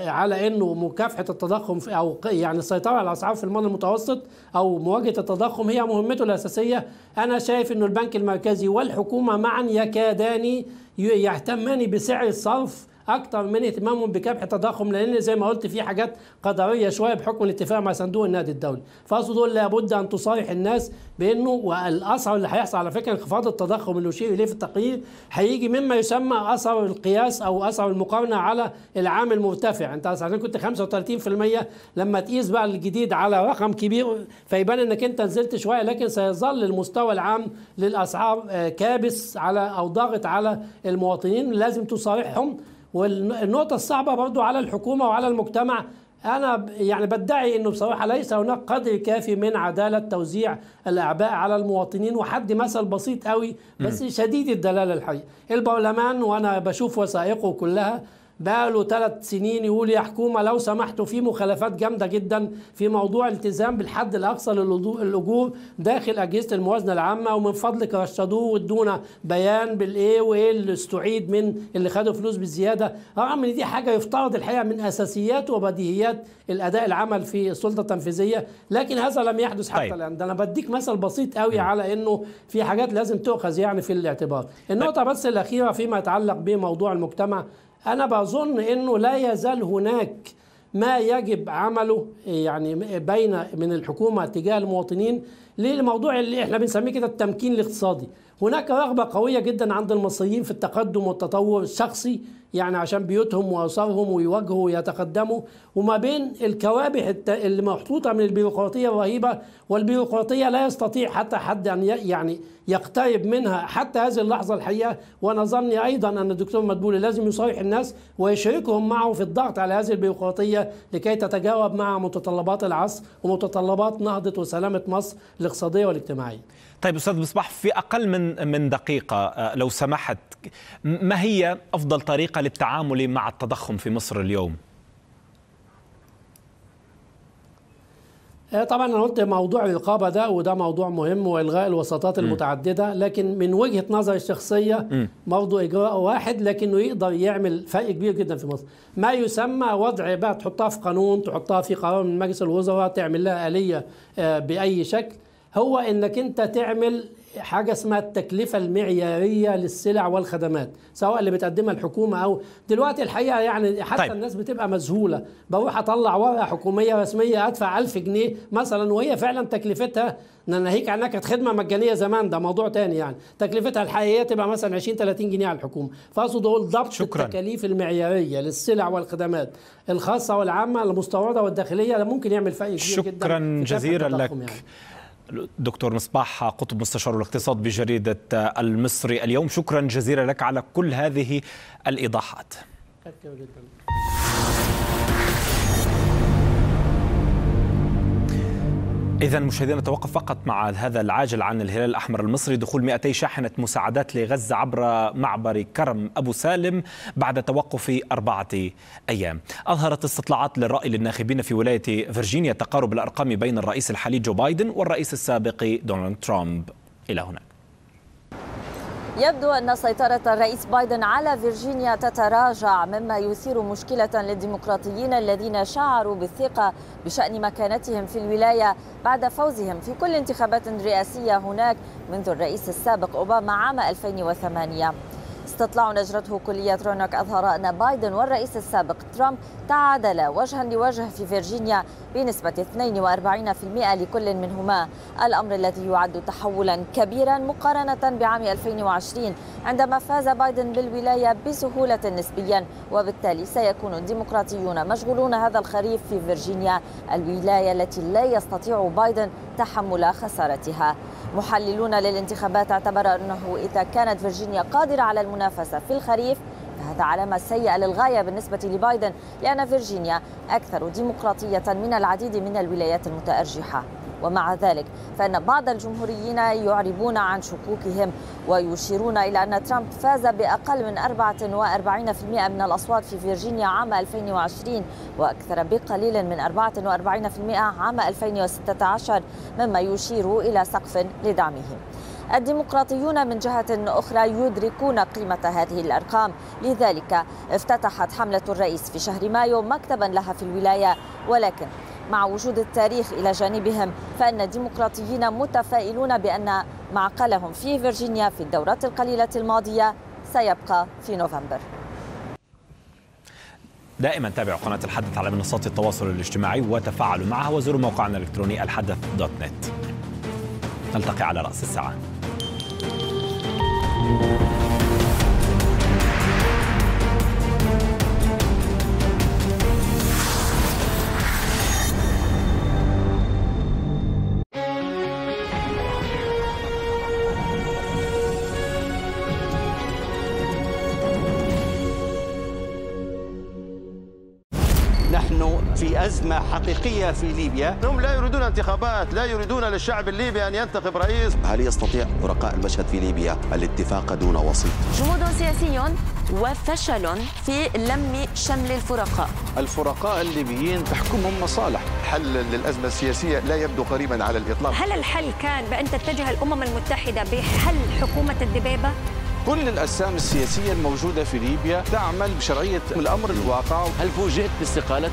على إنه مكافحة التضخم أو يعني السيطرة على الأسعار في المدى المتوسط أو مواجهة التضخم هي مهمته الأساسية. أنا شايف إنه البنك المركزي والحكومة معا يكادان يهتمان بسعر الصرف أكتر من اهتمامهم بكبح التضخم، لأن زي ما قلت في حاجات قدرية شوية بحكم الاتفاق مع صندوق النقد الدولي. فأقصد أقول لابد أن تصارح الناس بأنه، والأثر اللي هيحصل على فكرة انخفاض التضخم اللي أشير إليه في التقرير هيجي مما يسمى أثر القياس أو أثر المقارنة على العام المرتفع. أنت ساعتين كنت 35%، لما تقيس بقى الجديد على رقم كبير فيبان إنك أنت نزلت شوية، لكن سيظل المستوى العام للأسعار كابس على أو ضاغط على المواطنين. لازم تصارحهم. والنقطة الصعبة برضو على الحكومة وعلى المجتمع، أنا يعني بدعي أنه بصراحة ليس هناك قدر كافي من عدالة توزيع الأعباء على المواطنين، وحد مثل بسيط قوي بس شديد الدلالة الحقيقة. البرلمان وأنا بشوف وثائقه كلها بقاله 3 سنين يقول يا حكومة لو سمحتوا في مخالفات جامدة جدا في موضوع الالتزام بالحد الأقصى للأجور داخل أجهزة الموازنة العامة، ومن فضلك رشدوه وادونا بيان بالإيه وإيه اللي استعيد من اللي خدوا فلوس بالزيادة، رغم إن دي حاجة يفترض الحقيقة من أساسيات وبديهيات الأداء العمل في السلطة التنفيذية، لكن هذا لم يحدث حتى الآن. ده أنا بديك مثل بسيط قوي على إنه في حاجات لازم تؤخذ يعني في الاعتبار. النقطة بس الأخيرة فيما يتعلق بموضوع المجتمع، أنا بظن أنه لا يزال هناك ما يجب عمله يعني بين من الحكومة تجاه المواطنين للموضوع اللي احنا بنسميه كده التمكين الاقتصادي. هناك رغبة قوية جدا عند المصريين في التقدم والتطور الشخصي يعني عشان بيوتهم وأسرهم ويواجهوا ويتقدموا، وما بين الكوابح اللي محطوطة من البيروقراطية الرهيبة، والبيروقراطية لا يستطيع حتى حد أن يعني يقترب منها حتى هذه اللحظة الحقيقة. وأنا ظني أيضا أن الدكتور مدبولي لازم يصارح الناس ويشاركهم معه في الضغط على هذه البيروقراطية لكي تتجاوب مع متطلبات العصر ومتطلبات نهضة وسلامة مصر الاقتصادية والاجتماعية. طيب أستاذ مصباح، في أقل من دقيقة لو سمحت، ما هي أفضل طريقة للتعامل مع التضخم في مصر اليوم؟ طبعا أنا قلت موضوع الرقابة ده وده موضوع مهم، وإلغاء الوساطات المتعددة، لكن من وجهة نظري الشخصية برضه إجراء واحد لكنه يقدر يعمل فرق كبير جدا في مصر، ما يسمى وضع بقى تحطها في قانون، تحطها في قرار من مجلس الوزراء، تعمل لها آلية بأي شكل، هو إنك أنت تعمل حاجة اسمها التكلفة المعيارية للسلع والخدمات، سواء اللي بتقدمها الحكومة أو دلوقتي الحقيقة يعني حتى طيب. الناس بتبقى مذهولة، بروح أطلع ورقة حكومية رسمية أدفع 1000 جنيه مثلا، وهي فعلا تكلفتها ناهيك عنها كانت خدمة مجانية زمان، ده موضوع تاني يعني، تكلفتها الحقيقية تبقى مثلا 20-30 جنيه على الحكومة. فأقصد أقول ضبط التكاليف المعيارية للسلع والخدمات الخاصة والعامة المستوردة والداخلية، ده ممكن يعمل فرق كبير جدا. شكرا جزيلا لك يعني. دكتور مصباح قطب، مستشار الاقتصاد بجريدة المصري اليوم، شكرا جزيلا لك على كل هذه الإيضاحات. إذا مشاهدينا نتوقف فقط مع هذا العاجل عن الهلال الأحمر المصري. دخول 200 شاحنة مساعدات لغزة عبر معبر كرم أبو سالم بعد توقف 4 أيام. أظهرت استطلاعات للرأي للناخبين في ولاية فرجينيا تقارب الأرقام بين الرئيس الحالي جو بايدن والرئيس السابق دونالد ترامب. إلى هناك يبدو أن سيطرة الرئيس بايدن على فيرجينيا تتراجع، مما يثير مشكلة للديمقراطيين الذين شعروا بالثقة بشأن مكانتهم في الولاية بعد فوزهم في كل انتخابات رئاسية هناك منذ الرئيس السابق أوباما عام 2008. استطلاع نجرته كلية رونوك أظهر أن بايدن والرئيس السابق ترامب تعادلا وجها لوجه في فيرجينيا بنسبة 42% لكل منهما، الأمر الذي يعد تحولا كبيرا مقارنة بعام 2020 عندما فاز بايدن بالولاية بسهولة نسبيا، وبالتالي سيكون الديمقراطيون مشغولون هذا الخريف في فيرجينيا، الولاية التي لا يستطيع بايدن تحمل خسارتها. محللون للانتخابات اعتبر أنه إذا كانت فيرجينيا قادرة على المنافسة في الخريف فهذا علامة سيئة للغاية بالنسبة لبايدن، لأن فيرجينيا أكثر ديمقراطية من العديد من الولايات المتأرجحة. ومع ذلك فإن بعض الجمهوريين يعربون عن شكوكهم ويشيرون إلى أن ترامب فاز بأقل من 44% من الأصوات في فيرجينيا عام 2020 وأكثر بقليل من 44% عام 2016، مما يشير إلى سقف لدعمهم. الديمقراطيون من جهة أخرى يدركون قيمة هذه الأرقام، لذلك افتتحت حملة الرئيس في شهر مايو مكتبا لها في الولاية، ولكن مع وجود التاريخ إلى جانبهم فإن الديمقراطيين متفائلون بأن معقلهم في فيرجينيا في الدورات القليلة الماضية سيبقى في نوفمبر. دائما تابعوا قناة الحدث على منصات التواصل الاجتماعي وتفاعلوا معها، وزوروا موقعنا الإلكتروني الحدث.net. نلتقي على رأس الساعة. أزمة حقيقية في ليبيا. هم لا يريدون انتخابات، لا يريدون للشعب الليبي أن ينتخب رئيس. هل يستطيع رقاء المشهد في ليبيا الاتفاق دون وسيط؟ جمود سياسي وفشل في لم شمل الفرقاء. الفرقاء الليبيين تحكمهم مصالح. حل للأزمة السياسية لا يبدو قريبا على الإطلاق. هل الحل كان بأن تتجه الأمم المتحدة بحل حكومة الدبابة؟ كل الأجسام السياسية الموجودة في ليبيا تعمل بشرعية الأمر الواقع. هل فوجئت باستقالة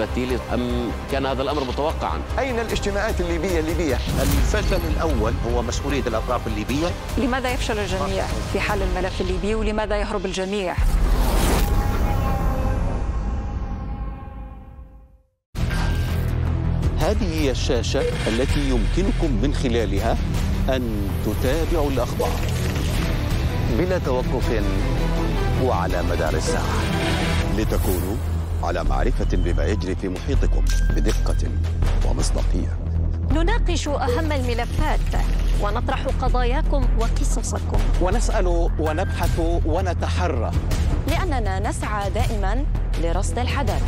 بتيلي أم كان هذا الأمر متوقعا؟ أين الاجتماعات الليبية؟ الفشل الأول هو مسؤولية الأطراف الليبية. لماذا يفشل الجميع في حل الملف الليبي ولماذا يهرب الجميع؟ هذه هي الشاشة التي يمكنكم من خلالها أن تتابعوا الأخبار بلا توقف وعلى مدار الساعة، لتكونوا على معرفة بما يجري في محيطكم بدقة ومصداقية. نناقش أهم الملفات ونطرح قضاياكم وقصصكم، ونسأل ونبحث ونتحرى، لأننا نسعى دائما لرصد الحدث.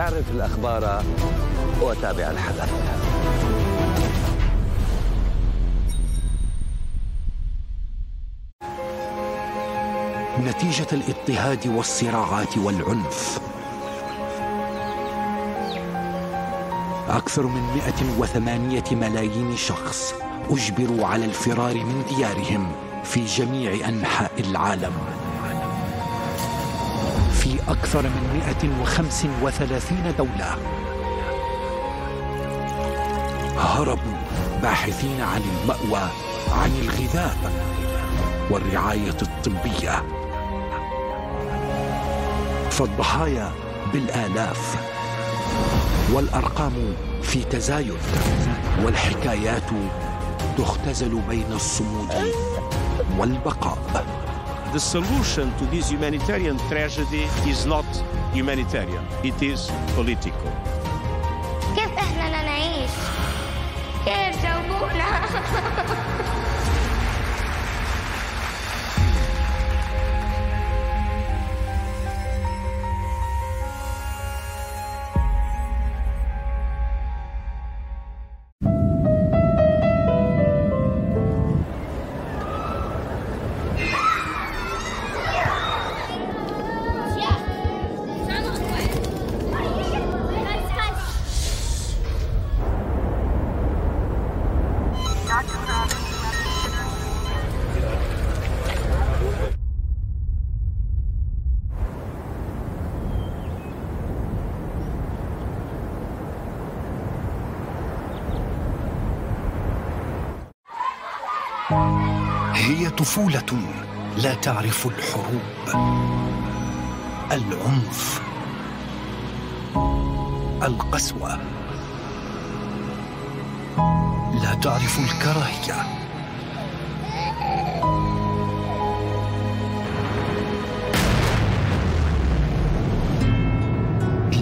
أعرف الأخبار وتابع الحدث. نتيجة الاضطهاد والصراعات والعنف، أكثر من 108 ملايين شخص أجبروا على الفرار من ديارهم في جميع أنحاء العالم، في أكثر من 135 دولة. هربوا باحثين عن المأوى، عن الغذاء والرعاية الطبية، فالضحايا بالآلاف والأرقام في تزايد، والحكايات تختزل بين الصمود والبقاء. The solution to this humanitarian tragedy is not humanitarian, it is political. كيف احنا نعيش؟ كيف جاوبونا؟ هي طفولة لا تعرف الحروب، العنف، القسوة، لا تعرف الكراهية.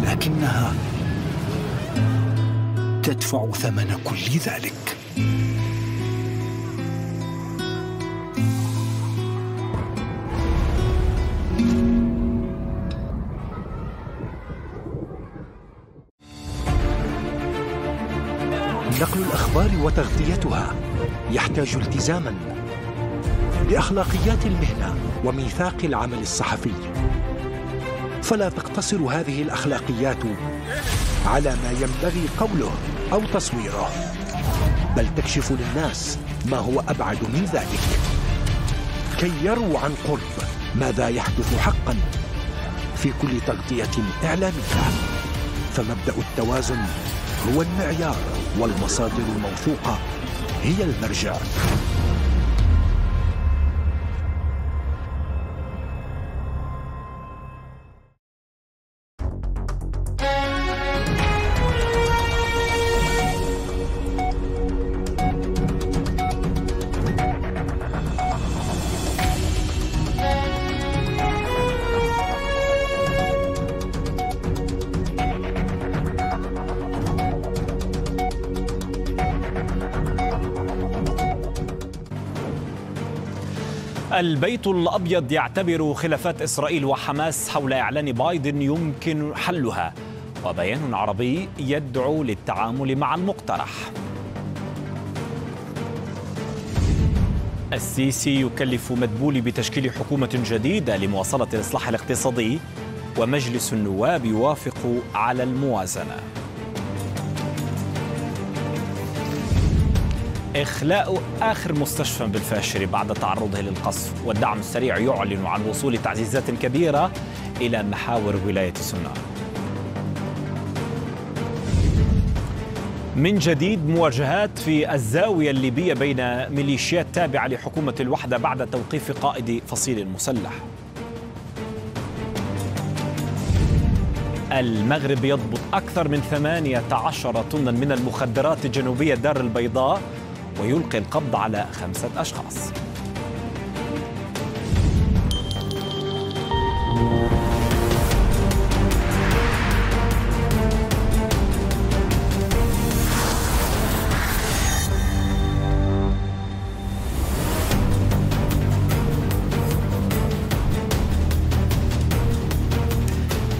لكنها تدفع ثمن كل ذلك. نقل الأخبار وتغطيتها يحتاج التزاماً بأخلاقيات المهنة وميثاق العمل الصحفي، فلا تقتصر هذه الأخلاقيات على ما ينبغي قوله أو تصويره، بل تكشف للناس ما هو أبعد من ذلك كي يروا عن قرب ماذا يحدث حقاً في كل تغطية إعلامية. فمبدأ التوازن هو المعيار، والمصادر الموثوقة هي المرجع. البيت الأبيض يعتبر خلافات إسرائيل وحماس حول إعلان بايدن يمكن حلها، وبيان عربي يدعو للتعامل مع المقترح. السيسي يكلف مدبولي بتشكيل حكومة جديدة لمواصلة الإصلاح الاقتصادي، ومجلس النواب يوافق على الموازنة. إخلاء آخر مستشفى بالفاشر بعد تعرضه للقصف، والدعم السريع يعلن عن وصول تعزيزات كبيرة إلى محاور ولاية سنار. من جديد مواجهات في الزاوية الليبية بين ميليشيات تابعة لحكومة الوحدة بعد توقيف قائد فصيل مسلح. المغرب يضبط أكثر من 18 طناً من المخدرات جنوبية الدار البيضاء، ويلقي القبض على 5 أشخاص.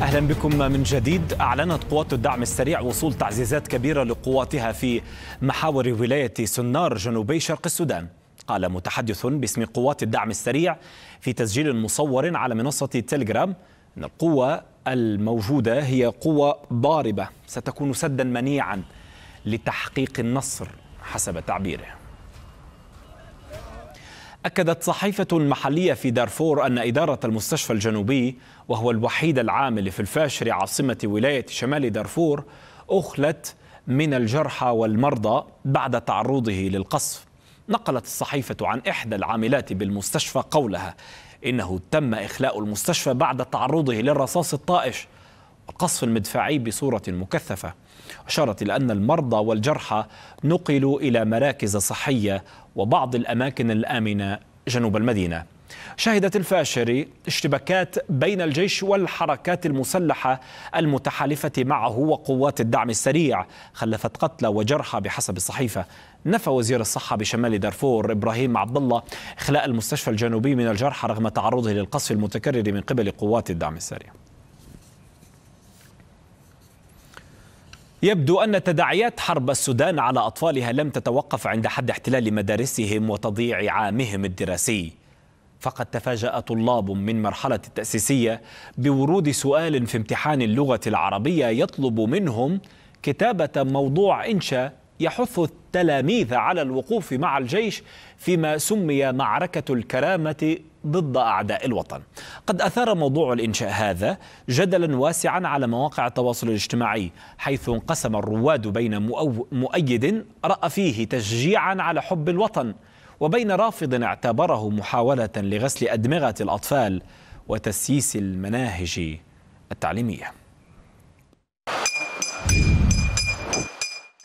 أهلا بكم من جديد. أعلنت قوات الدعم السريع وصول تعزيزات كبيرة لقواتها في محاور ولاية سنار جنوبي شرق السودان. قال متحدث باسم قوات الدعم السريع في تسجيل مصور على منصة تيليجرام أن القوة الموجودة هي قوة ضاربة ستكون سدا منيعا لتحقيق النصر حسب تعبيره. أكدت صحيفة محلية في دارفور أن إدارة المستشفى الجنوبي، وهو الوحيد العامل في الفاشر عاصمة ولاية شمال دارفور، أخلت من الجرحى والمرضى بعد تعرضه للقصف. نقلت الصحيفة عن إحدى العاملات بالمستشفى قولها إنه تم إخلاء المستشفى بعد تعرضه للرصاص الطائش والقصف المدفعي بصورة مكثفة. أشارت إلى أن المرضى والجرحى نقلوا إلى مراكز صحية وبعض الأماكن الآمنة جنوب المدينة. شهدت الفاشري اشتباكات بين الجيش والحركات المسلحة المتحالفة معه وقوات الدعم السريع خلفت قتلى وجرحى بحسب الصحيفة. نفى وزير الصحة بشمال دارفور إبراهيم عبد الله إخلاء المستشفى الجنوبي من الجرحى رغم تعرضه للقصف المتكرر من قبل قوات الدعم السريع. يبدو أن تداعيات حرب السودان على أطفالها لم تتوقف عند حد احتلال مدارسهم وتضييع عامهم الدراسي، فقد تفاجأ طلاب من مرحلة التأسيسية بورود سؤال في امتحان اللغة العربية يطلب منهم كتابة موضوع إنشاء يحث التلاميذ على الوقوف مع الجيش فيما سمي معركة الكرامة ضد أعداء الوطن. قد أثار موضوع الإنشاء هذا جدلا واسعا على مواقع التواصل الاجتماعي، حيث انقسم الرواد بين مؤيد رأى فيه تشجيعا على حب الوطن وبين رافض اعتبره محاولة لغسل أدمغة الأطفال وتسييس المناهج التعليمية.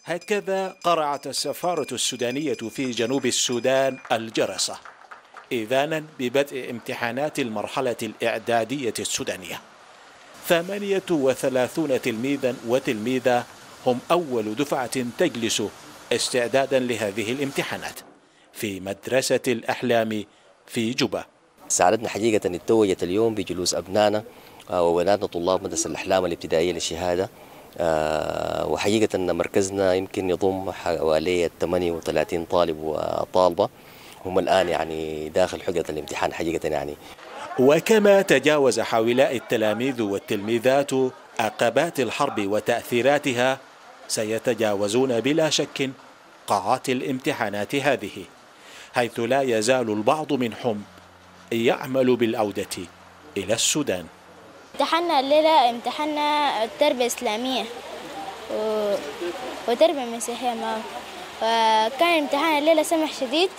هكذا قرعت السفارة السودانية في جنوب السودان الجرسة إذانا ببدء امتحانات المرحلة الإعدادية السودانية. 38 تلميذا وتلميذة هم أول دفعة تجلس استعدادا لهذه الامتحانات في مدرسة الأحلام في جوبا. سعادتنا حقيقة التوية اليوم بجلوس أبنائنا وولادنا طلاب مدرسة الأحلام الابتدائية للشهادة، وحقيقة أن مركزنا يمكن يضم حوالي 38 طالب وطالبة هم الآن يعني داخل حجرة الامتحان حقيقة يعني. وكما تجاوز هؤلاء التلاميذ والتلميذات عقبات الحرب وتأثيراتها، سيتجاوزون بلا شك قاعات الامتحانات هذه، حيث لا يزال البعض منهم يعمل بالعودة إلى السودان. امتحنا الليلة امتحنا التربية الإسلامية وتربية مسيحية معه، وكان امتحان الليلة سمح شديد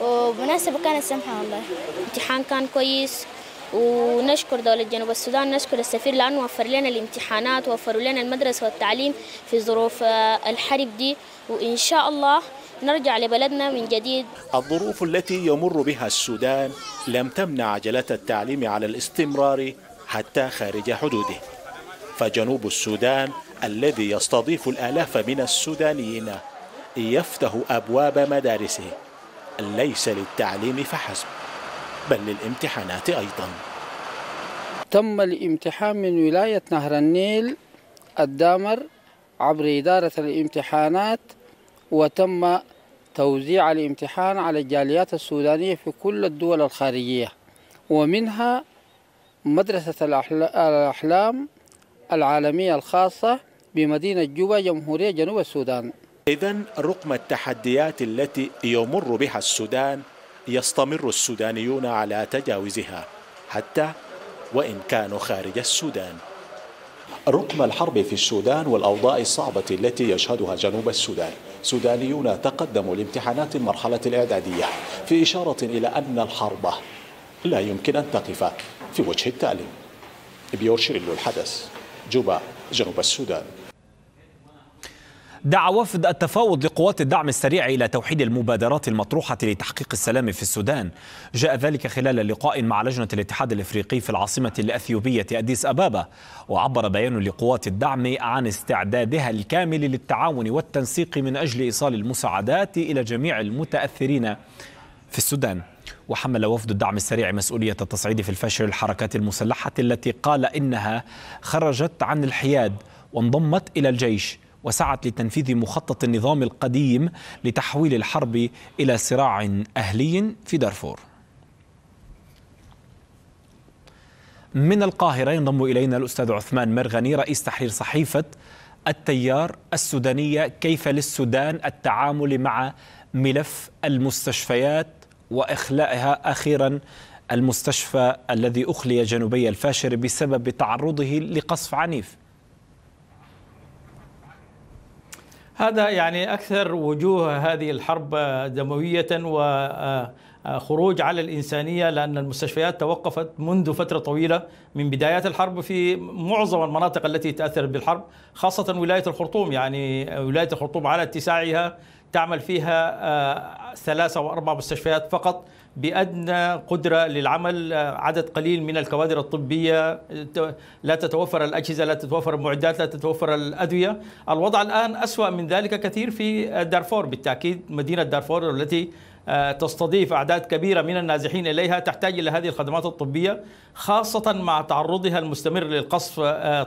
ومناسبة كانت سمحة والله. الامتحان كان كويس ونشكر دولة جنوب السودان، نشكر السفير لأنه وفر لنا الامتحانات ووفروا لنا المدرسة والتعليم في ظروف الحرب دي، وإن شاء الله نرجع لبلدنا من جديد. الظروف التي يمر بها السودان لم تمنع عجلة التعليم على الاستمرار حتى خارج حدوده، فجنوب السودان الذي يستضيف الآلاف من السودانيين يفتح أبواب مدارسه ليس للتعليم فحسب بل للامتحانات أيضا. تم الامتحان من ولاية نهر النيل الدامر عبر إدارة الامتحانات، وتم توزيع الامتحان على الجاليات السودانية في كل الدول الخارجية، ومنها مدرسة الأحلام العالمية الخاصة بمدينة جوبا جمهورية جنوب السودان. إذن رغم التحديات التي يمر بها السودان، يستمر السودانيون على تجاوزها حتى وإن كانوا خارج السودان. رغم الحرب في السودان والأوضاع الصعبة التي يشهدها جنوب السودان، سودانيون تقدموا لامتحانات المرحلة الإعدادية، في إشارة إلى أن الحرب لا يمكن أن تقف في وجه التعليم. بيورشيل، الحدث، جوبا، جنوب السودان. دعا وفد التفاوض لقوات الدعم السريع إلى توحيد المبادرات المطروحة لتحقيق السلام في السودان. جاء ذلك خلال لقاء مع لجنة الاتحاد الإفريقي في العاصمة الأثيوبية أديس أبابا، وعبر بيان لقوات الدعم عن استعدادها الكامل للتعاون والتنسيق من أجل إيصال المساعدات إلى جميع المتأثرين في السودان. وحمل وفد الدعم السريع مسؤولية التصعيد في الفشل الحركات المسلحة التي قال إنها خرجت عن الحياد وانضمت إلى الجيش وسعت لتنفيذ مخطط النظام القديم لتحويل الحرب إلى صراع أهلي في دارفور. من القاهرة ينضم إلينا الأستاذ عثمان ميرغاني، رئيس تحرير صحيفة التيار السودانية. كيف للسودان التعامل مع ملف المستشفيات وإخلائها؟ أخيرا المستشفى الذي أخلي جنوبي الفاشر بسبب تعرضه لقصف عنيف. هذا يعني أكثر وجوه هذه الحرب دموية وخروج على الإنسانية، لأن المستشفيات توقفت منذ فترة طويلة من بدايات الحرب في معظم المناطق التي تأثرت بالحرب، خاصة ولاية الخرطوم. يعني ولاية الخرطوم على اتساعها تعمل فيها 3 أو 4 مستشفيات فقط بأدنى قدرة للعمل، عدد قليل من الكوادر الطبية، لا تتوفر الأجهزة، لا تتوفر المعدات، لا تتوفر الأدوية. الوضع الآن أسوأ من ذلك كثير في دارفور. بالتأكيد مدينة دارفور التي تستضيف أعداد كبيرة من النازحين إليها تحتاج إلى هذه الخدمات الطبية، خاصة مع تعرضها المستمر للقصف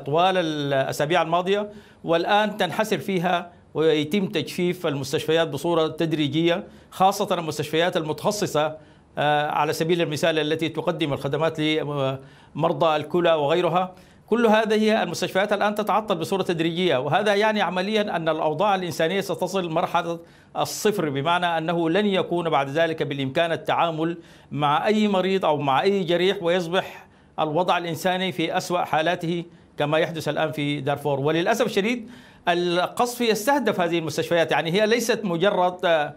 طوال الأسابيع الماضية، والآن تنحسر فيها ويتم تجفيف المستشفيات بصورة تدريجية، خاصة المستشفيات المتخصصة على سبيل المثال التي تقدم الخدمات لمرضى الكلى وغيرها. كل هذه المستشفيات الآن تتعطل بصورة تدريجية، وهذا يعني عمليا أن الأوضاع الإنسانية ستصل مرحلة الصفر، بمعنى أنه لن يكون بعد ذلك بالإمكان التعامل مع أي مريض أو مع أي جريح، ويصبح الوضع الإنساني في أسوأ حالاته كما يحدث الآن في دارفور. وللأسف الشديد القصف يستهدف هذه المستشفيات، يعني هي ليست مجرد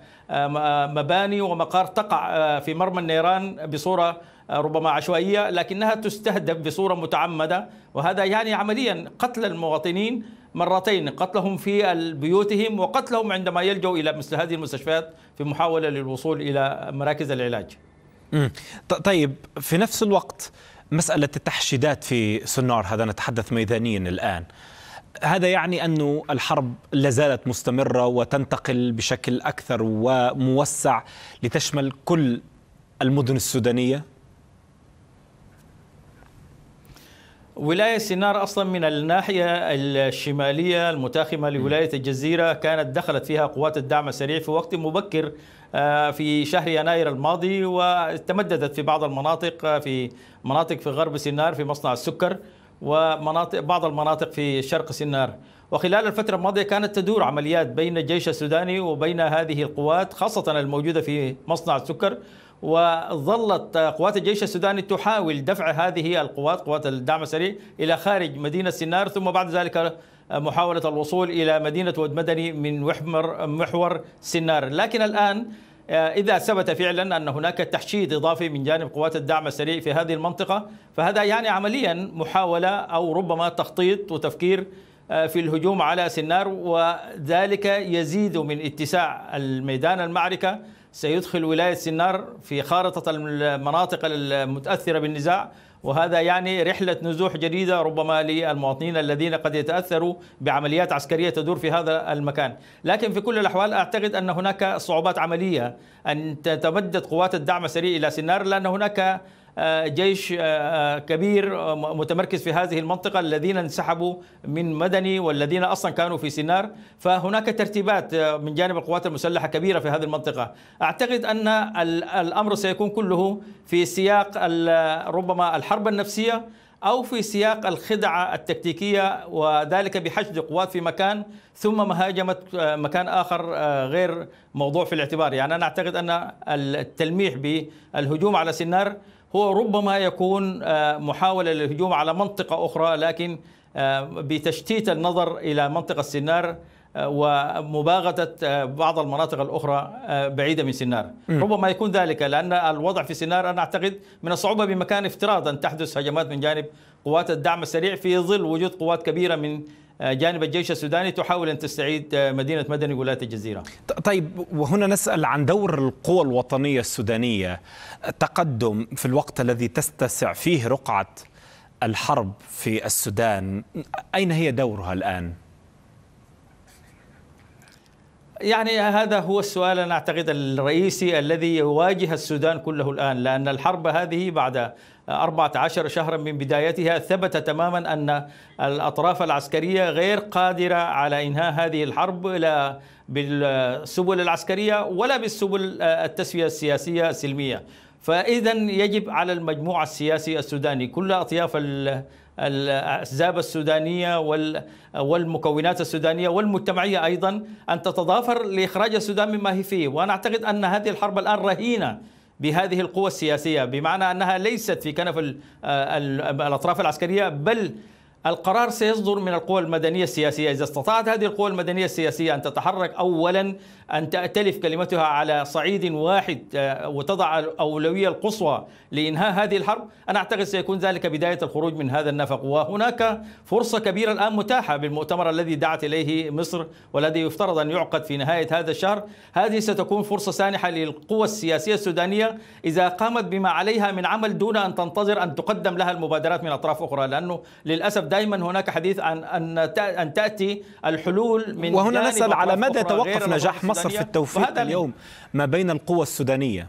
مباني ومقار تقع في مرمى النيران بصورة ربما عشوائية، لكنها تستهدف بصورة متعمدة، وهذا يعني عمليا قتل المواطنين مرتين، قتلهم في بيوتهم وقتلهم عندما يلجوا إلى مثل هذه المستشفيات في محاولة للوصول إلى مراكز العلاج. طيب في نفس الوقت مسألة التحشيدات في سنار، هذا نتحدث ميدانيا الآن، هذا يعني أنه الحرب لازالت مستمرة وتنتقل بشكل أكثر وموسع لتشمل كل المدن السودانية؟ ولاية سنار أصلا من الناحية الشمالية المتاخمة لولاية الجزيرة كانت دخلت فيها قوات الدعم السريع في وقت مبكر في شهر يناير الماضي، وتمددت في بعض المناطق، في مناطق في غرب سنار في مصنع السكر ومناطق بعض المناطق في شرق سنار. وخلال الفترة الماضية كانت تدور عمليات بين الجيش السوداني وبين هذه القوات خاصة الموجودة في مصنع السكر، وظلت قوات الجيش السوداني تحاول دفع هذه القوات، قوات الدعم السريع، إلى خارج مدينة سنار، ثم بعد ذلك محاولة الوصول إلى مدينة ود مدني من محور سنار. لكن الآن إذا ثبت فعلا أن هناك تحشيد إضافي من جانب قوات الدعم السريع في هذه المنطقة، فهذا يعني عمليا محاولة أو ربما تخطيط وتفكير في الهجوم على سنار، وذلك يزيد من اتساع الميدان المعركة، سيدخل ولاية سنار في خارطة المناطق المتأثرة بالنزاع، وهذا يعني رحلة نزوح جديدة ربما للمواطنين الذين قد يتأثروا بعمليات عسكرية تدور في هذا المكان. لكن في كل الأحوال أعتقد أن هناك صعوبات عملية أن تتمدد قوات الدعم السريع إلى سنار، لأن هناك جيش كبير متمركز في هذه المنطقة، الذين انسحبوا من مدني والذين أصلا كانوا في سنار، فهناك ترتيبات من جانب القوات المسلحة كبيرة في هذه المنطقة. أعتقد أن الأمر سيكون كله في سياق ربما الحرب النفسية أو في سياق الخدعة التكتيكية، وذلك بحشد قوات في مكان ثم مهاجمة مكان آخر غير موضوع في الاعتبار. يعني أنا أعتقد أن التلميح بالهجوم على سنار هو ربما يكون محاولة للهجوم على منطقة أخرى، لكن بتشتيت النظر إلى منطقة سنار ومباغتة بعض المناطق الأخرى بعيدة من سنار. ربما يكون ذلك، لأن الوضع في سنار أنا أعتقد من الصعوبة بمكان افتراض أن تحدث هجمات من جانب قوات الدعم السريع في ظل وجود قوات كبيرة من جانب الجيش السوداني تحاول أن تستعيد مدينة مدني ولاية الجزيرة. طيب وهنا نسأل عن دور القوى الوطنية السودانية، تقدم في الوقت الذي تستسع فيه رقعة الحرب في السودان، أين هي دورها الآن؟ يعني هذا هو السؤال أنا أعتقد الرئيسي الذي يواجه السودان كله الآن، لأن الحرب هذه بعد 14 شهرا من بدايتها ثبت تماما أن الأطراف العسكرية غير قادرة على إنهاء هذه الحرب، لا بالسبل العسكرية ولا بالسبل التسوية السياسية السلمية. فإذا يجب على المجموعة السياسية السوداني، كل أطياف الأحزاب السودانية والمكونات السودانية والمجتمعية أيضا، أن تتضافر لإخراج السودان مما هي فيه. وأنا أعتقد أن هذه الحرب الآن رهينة بهذه القوى السياسية، بمعنى أنها ليست في كنف الأطراف العسكرية، بل القرار سيصدر من القوى المدنية السياسية. إذا استطاعت هذه القوى المدنية السياسية أن تتحرك أولا، أن تأتلف كلمتها على صعيد واحد وتضع الأولوية القصوى لإنهاء هذه الحرب، أنا أعتقد سيكون ذلك بداية الخروج من هذا النفق. وهناك فرصة كبيرة الآن متاحة بالمؤتمر الذي دعت إليه مصر والذي يفترض أن يعقد في نهاية هذا الشهر. هذه ستكون فرصة سانحة للقوى السياسية السودانية إذا قامت بما عليها من عمل دون أن تنتظر أن تقدم لها المبادرات من أطراف أخرى، لأنه للأسف دائما هناك حديث عن أن تأتي الحلول من، وهنا نسأل على مدى توقف نجاح مصر في التوفيق اليوم ما بين القوى السودانية.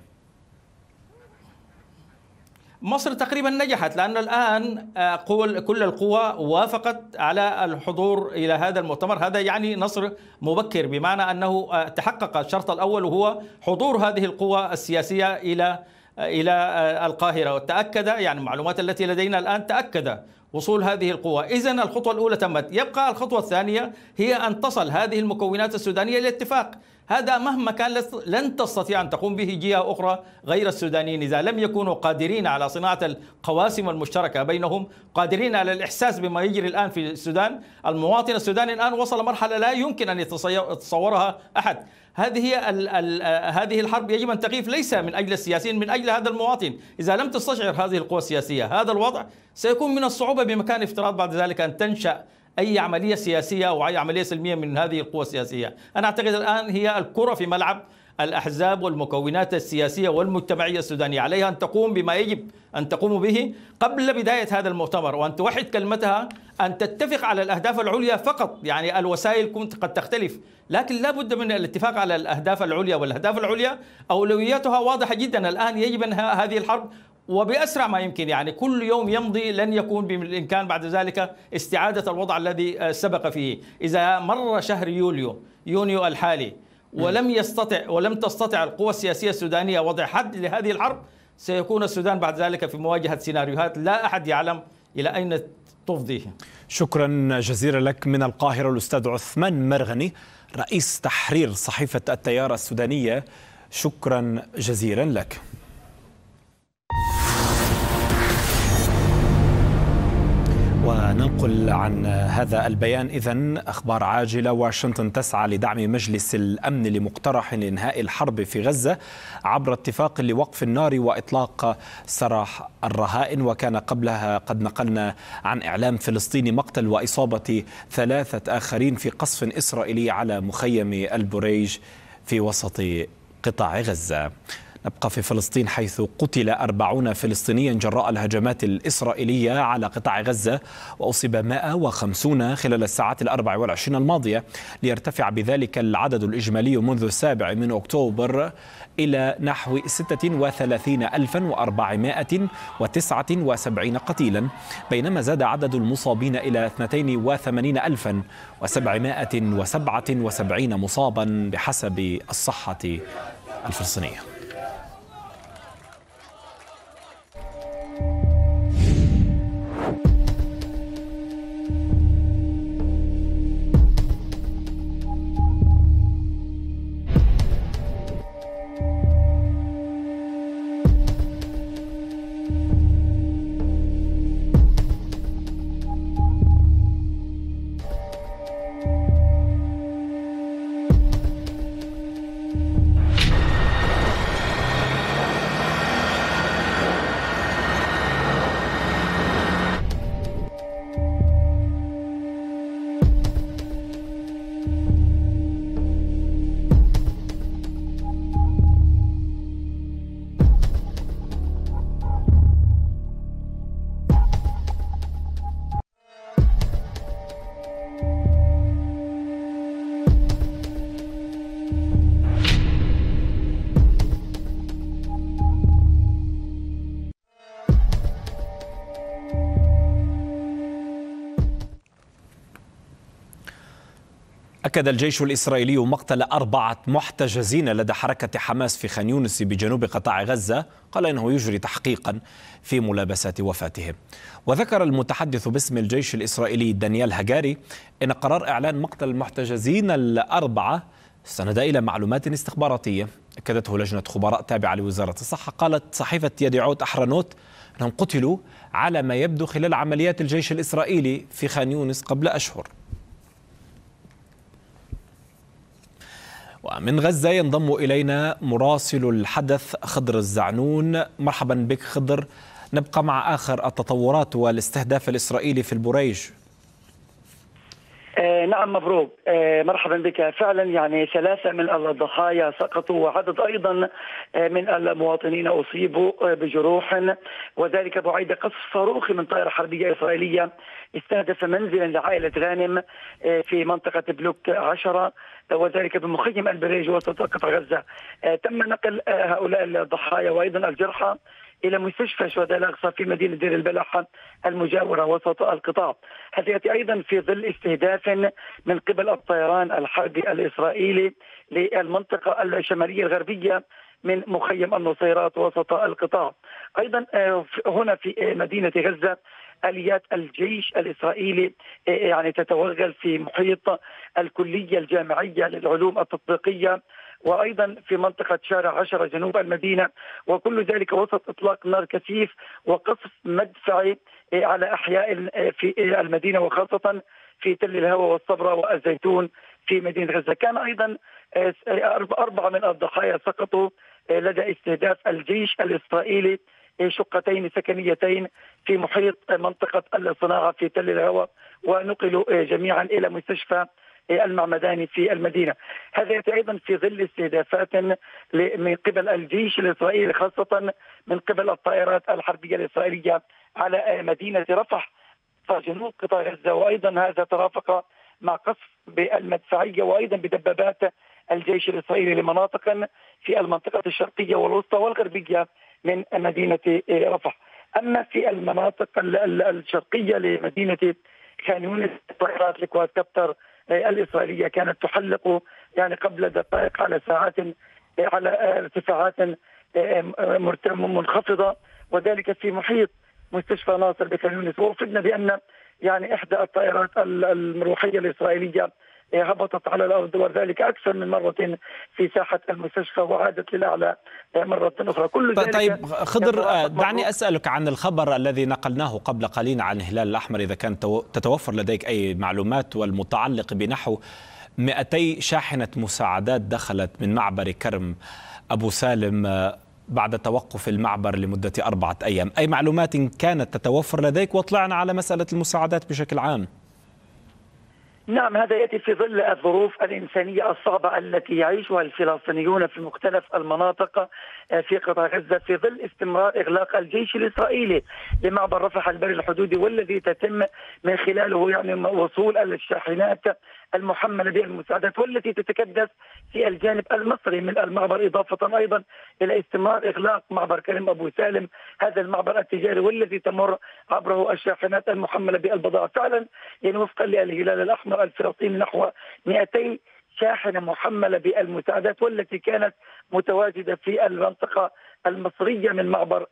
مصر تقريبا نجحت، لأن الآن كل القوى وافقت على الحضور إلى هذا المؤتمر، هذا يعني نصر مبكر، بمعنى أنه تحقق الشرط الأول وهو حضور هذه القوى السياسية إلى القاهرة، وتأكد يعني المعلومات التي لدينا الآن تأكد وصول هذه القوى. إذن الخطوة الأولى تمت، يبقى الخطوة الثانية هي أن تصل هذه المكونات السودانية للاتفاق. هذا مهما كان لن تستطيع أن تقوم به جهة أخرى غير السودانيين إذا لم يكونوا قادرين على صناعة القواسم المشتركة بينهم، قادرين على الإحساس بما يجري الآن في السودان. المواطن السوداني الآن وصل مرحلة لا يمكن أن يتصورها أحد. هذه الحرب يجب أن تقف ليس من أجل السياسيين، من أجل هذا المواطن. إذا لم تستشعر هذه القوى السياسية هذا الوضع، سيكون من الصعوبة بمكان افتراض بعد ذلك أن تنشأ أي عملية سياسية أو أي عملية سلمية من هذه القوى السياسية. أنا أعتقد الآن هي الكرة في ملعب الأحزاب والمكونات السياسية والمجتمعية السودانية، عليها أن تقوم بما يجب أن تقوم به قبل بداية هذا المؤتمر، وأن توحد كلمتها، أن تتفق على الأهداف العليا فقط. يعني الوسائل قد تختلف، لكن لا بد من الاتفاق على الأهداف العليا، والأهداف العليا أولوياتها واضحة جدا. الآن يجب أن هذه الحرب وبأسرع ما يمكن، يعني كل يوم يمضي لن يكون بالإمكان بعد ذلك استعادة الوضع الذي سبق فيه. إذا مر شهر يونيو الحالي ولم تستطع القوى السياسية السودانية وضع حد لهذه الحرب، سيكون السودان بعد ذلك في مواجهة سيناريوهات لا أحد يعلم إلى أين تفضيه. شكرا جزيلا لك من القاهرة الأستاذ عثمان ميرغاني رئيس تحرير صحيفة التيار السودانية، شكرا جزيلا لك. وننقل عن هذا البيان إذن أخبار عاجلة. واشنطن تسعى لدعم مجلس الأمن لمقترح لإنهاء الحرب في غزة عبر اتفاق لوقف النار وإطلاق سراح الرهائن. وكان قبلها قد نقلنا عن إعلام فلسطيني مقتل وإصابة 3 آخرين في قصف إسرائيلي على مخيم البريج في وسط قطاع غزة. نبقى في فلسطين حيث قتل 40 فلسطينيا جراء الهجمات الإسرائيلية على قطاع غزة، وأصيب 150 خلال الساعات 24 الماضية، ليرتفع بذلك العدد الإجمالي منذ 7 أكتوبر إلى نحو 36479 قتيلا، بينما زاد عدد المصابين إلى 82777 مصابا بحسب الصحة الفلسطينية. أكد الجيش الإسرائيلي مقتل 4 محتجزين لدى حركة حماس في خان يونس بجنوب قطاع غزة، قال إنه يجري تحقيقا في ملابسات وفاتهم. وذكر المتحدث باسم الجيش الإسرائيلي دانيال هجاري إن قرار إعلان مقتل المحتجزين 4 استند إلى معلومات استخباراتية أكدته لجنة خبراء تابعة لوزارة الصحة. قالت صحيفة يديعوت أحرنوت أنهم قتلوا على ما يبدو خلال عمليات الجيش الإسرائيلي في خان يونس قبل أشهر. ومن غزة ينضم إلينا مراسل الحدث خضر الزعنون. مرحبا بك خضر. نبقى مع آخر التطورات والاستهداف الإسرائيلي في البريج. نعم مبروك. مرحبا بك. فعلا يعني 3 من الضحايا سقطوا وعدد أيضا من المواطنين أصيبوا بجروح، وذلك بعيد قصف صاروخي من طائرة حربية إسرائيلية استهدف منزلا لعائلة غانم في منطقة بلوك 10 وذلك بمخيم البريج وسط قطاع غزة. تم نقل هؤلاء الضحايا وأيضا الجرحى إلى مستشفى شهداء الأقصى في مدينة دير البلح المجاورة وسط القطاع. هذا يأتي أيضا في ظل استهداف من قبل الطيران الحربي الإسرائيلي للمنطقة الشمالية الغربية من مخيم النصيرات وسط القطاع. أيضا هنا في مدينة غزة آليات الجيش الإسرائيلي يعني تتورغل في محيط الكلية الجامعية للعلوم التطبيقية وأيضا في منطقة شارع 10 جنوب المدينة، وكل ذلك وسط إطلاق نار كثيف وقصف مدفعي على أحياء في المدينة وخاصة في تل الهوى والصبرة والزيتون في مدينة غزة. كان أيضا 4 من الضحايا سقطوا لدى استهداف الجيش الإسرائيلي شقتين سكنيتين في محيط منطقة الصناعة في تل الهوى، ونقلوا جميعا إلى مستشفى المعمداني في المدينة. هذا يأتي أيضا في ظل استهدافات من قبل الجيش الإسرائيلي خاصة من قبل الطائرات الحربية الإسرائيلية على مدينة رفح جنوب قطاع غزة، وأيضا هذا ترافق مع قصف بالمدفعية وأيضا بدبابات الجيش الإسرائيلي لمناطق في المنطقة الشرقية والوسطى والغربية من مدينة رفح. أما في المناطق الشرقية لمدينة خان يونس طائرات الكوادكوبتر الإسرائيلية كانت تحلق يعني قبل دقائق على ساعات على ارتفاعات منخفضة، وذلك في محيط مستشفى ناصر بخان يونس. ووفدنا بأن يعني إحدى الطائرات المروحية الإسرائيلية هبطت على الأرض وذلك أكثر من مرة في ساحة المستشفى وعادت للأعلى مرة أخرى. كل ذلك. طيب خضر، دعني أسألك عن الخبر الذي نقلناه قبل قليل عن الهلال الأحمر، إذا كان تتوفر لديك أي معلومات، والمتعلق بنحو 200 شاحنة مساعدات دخلت من معبر كرم أبو سالم بعد توقف المعبر لمدة 4 أيام. أي معلومات كانت تتوفر لديك؟ واطلعنا على مسألة المساعدات بشكل عام. نعم، هذا يأتي في ظل الظروف الإنسانية الصعبة التي يعيشها الفلسطينيون في مختلف المناطق في قطاع غزة، في ظل استمرار إغلاق الجيش الإسرائيلي لمعبر رفح البري الحدودي، والذي تتم من خلاله يعني وصول الشاحنات المحملة بالمساعدات والتي تتكدس في الجانب المصري من المعبر، إضافة أيضا إلى استمرار إغلاق معبر كريم أبو سالم، هذا المعبر التجاري والذي تمر عبره الشاحنات المحملة بالبضائع. فعلا يعني وفقا للهلال الأحمر الفلسطيني نحو 200 شاحنة محملة بالمساعدات والتي كانت متواجدة في المنطقة المصرية من معبر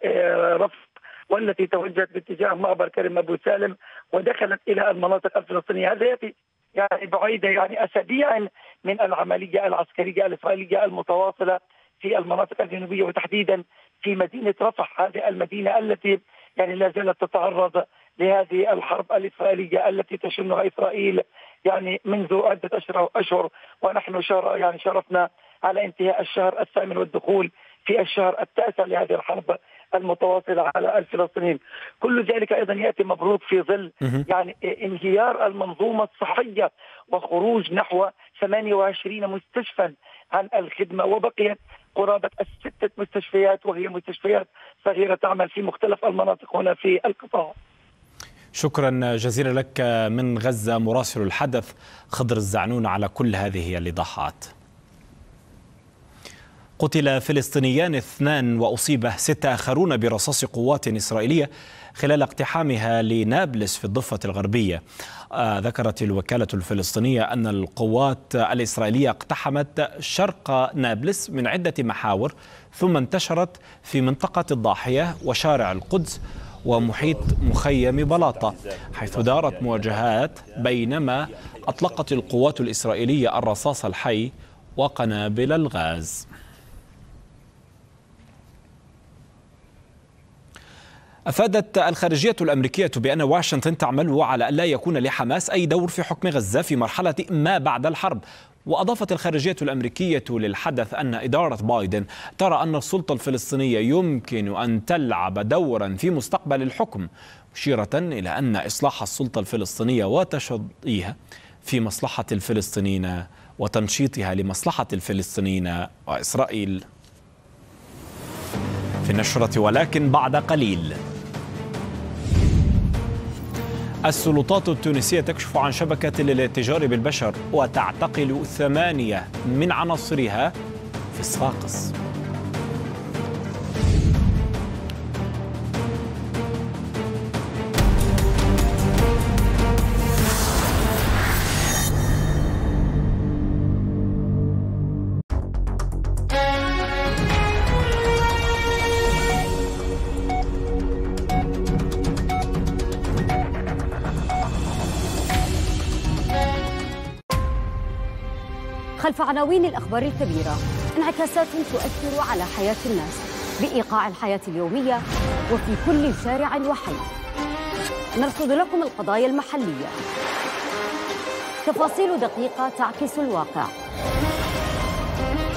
رفح والتي توجهت باتجاه معبر كريم أبو سالم ودخلت إلى المناطق الفلسطينية. هذا يأتي يعني بعيدة يعني أسابيع من العملية العسكرية الإسرائيلية المتواصلة في المناطق الجنوبية وتحديدا في مدينة رفح، هذه المدينة التي يعني لا زالت تتعرض لهذه الحرب الإسرائيلية التي تشنها إسرائيل يعني منذ عدة أشهر، ونحن يعني شرفنا على انتهاء الشهر الثامن والدخول في الشهر التاسع لهذه الحرب المتواصلة على الفلسطينيين. كل ذلك أيضا يأتي مبروك في ظل يعني انهيار المنظومة الصحية وخروج نحو 28 مستشفى عن الخدمة، وبقيت قرابة 6 مستشفيات وهي مستشفيات صغيرة تعمل في مختلف المناطق هنا في القطاع. شكرا جزيلا لك من غزة مراسل الحدث خضر الزعنون على كل هذه الإيضاحات. قتل فلسطينيان 2 وأصيب 6 آخرون برصاص قوات إسرائيلية خلال اقتحامها لنابلس في الضفة الغربية. ذكرت الوكالة الفلسطينية أن القوات الإسرائيلية اقتحمت شرق نابلس من عدة محاور ثم انتشرت في منطقة الضاحية وشارع القدس ومحيط مخيم بلاطة حيث دارت مواجهات، بينما أطلقت القوات الإسرائيلية الرصاص الحي وقنابل الغاز. أفادت الخارجية الأمريكية بأن واشنطن تعمل على ألا يكون لحماس أي دور في حكم غزة في مرحلة ما بعد الحرب. وأضافت الخارجية الأمريكية للحدث أن إدارة بايدن ترى أن السلطة الفلسطينية يمكن أن تلعب دورا في مستقبل الحكم، مشيرة إلى أن إصلاح السلطة الفلسطينية وتشظيها في مصلحة الفلسطينيين وتنشيطها لمصلحة الفلسطينيين وإسرائيل. في النشرة ولكن بعد قليل، السلطات التونسية تكشف عن شبكة للتجار بالبشر وتعتقل 8 من عناصرها في صفاقس. خلف عناوين الأخبار الكبيرة انعكاسات تؤثر على حياة الناس بإيقاع الحياة اليومية وفي كل شارع وحي. نرصد لكم القضايا المحلية، تفاصيل دقيقة تعكس الواقع،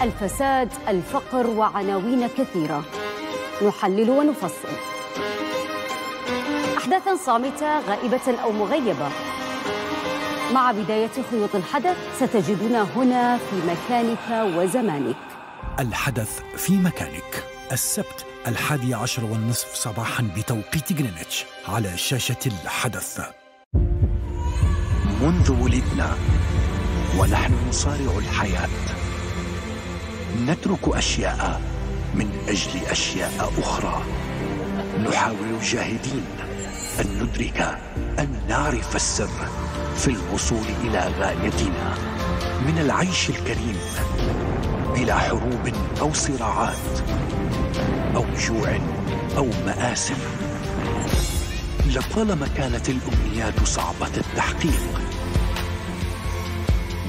الفساد، الفقر وعناوين كثيرة. نحلل ونفصل أحداثا صامتة غائبة أو مغيبة. مع بداية خيوط الحدث ستجدنا هنا في مكانك وزمانك. الحدث في مكانك، السبت 11:30 صباحا بتوقيت غرينتش على شاشة الحدث. منذ ولدنا ونحن نصارع الحياة، نترك أشياء من أجل أشياء أخرى، نحاول جاهدين أن ندرك، أن نعرف السر في الوصول إلى غايتنا من العيش الكريم بلا حروب أو صراعات أو جوع أو مآسف. لطالما كانت الأمنيات صعبة التحقيق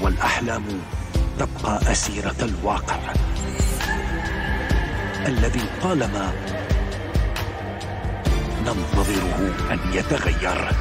والأحلام تبقى أسيرة الواقع الذي طالما ننتظره أن يتغير.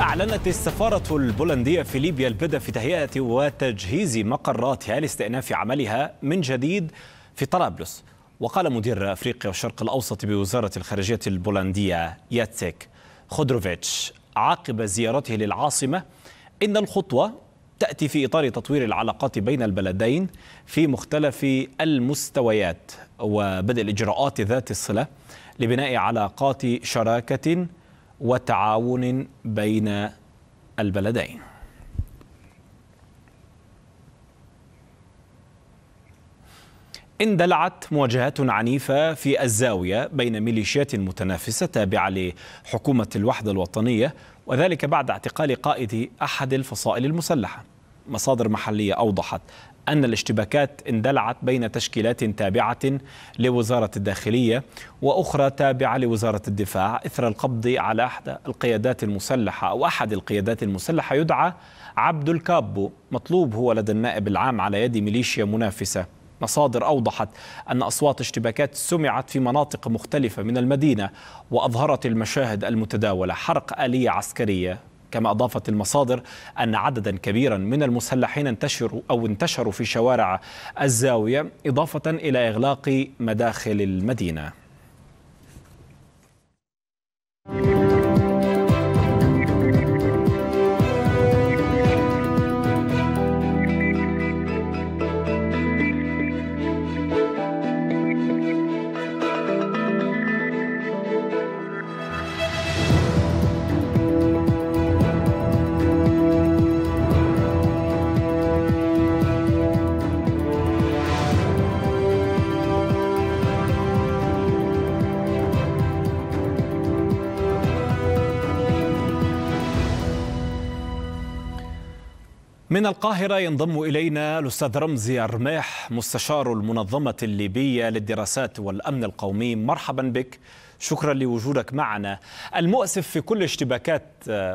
أعلنت السفارة البولندية في ليبيا البدء في تهيئة وتجهيز مقراتها لاستئناف عملها من جديد في طرابلس. وقال مدير أفريقيا والشرق الأوسط بوزارة الخارجية البولندية ياتسيك خودروفيتش عقب زيارته للعاصمة إن الخطوة تأتي في إطار تطوير العلاقات بين البلدين في مختلف المستويات وبدء الإجراءات ذات الصلة لبناء علاقات شراكة وتعاون بين البلدين. اندلعت مواجهات عنيفة في الزاوية بين ميليشيات متنافسة تابعة لحكومة الوحدة الوطنية، وذلك بعد اعتقال قائد أحد الفصائل المسلحة. مصادر محلية أوضحت أن الاشتباكات اندلعت بين تشكيلات تابعة لوزارة الداخلية وأخرى تابعة لوزارة الدفاع إثر القبض على أحد القيادات المسلحة أو أحد القيادات المسلحة يدعى عبد الكابو، مطلوب هو لدى النائب العام على يد ميليشيا منافسة. مصادر أوضحت أن أصوات اشتباكات سمعت في مناطق مختلفة من المدينة، وأظهرت المشاهد المتداولة حرق آلية عسكرية. كما أضافت المصادر أن عددا كبيرا من المسلحين انتشروا في شوارع الزاوية، إضافة إلى إغلاق مداخل المدينة. من القاهرة ينضم إلينا الأستاذ رمزي الرماح، مستشار المنظمة الليبية للدراسات والأمن القومي. مرحبا بك، شكرا لوجودك معنا. المؤسف في كل اشتباكات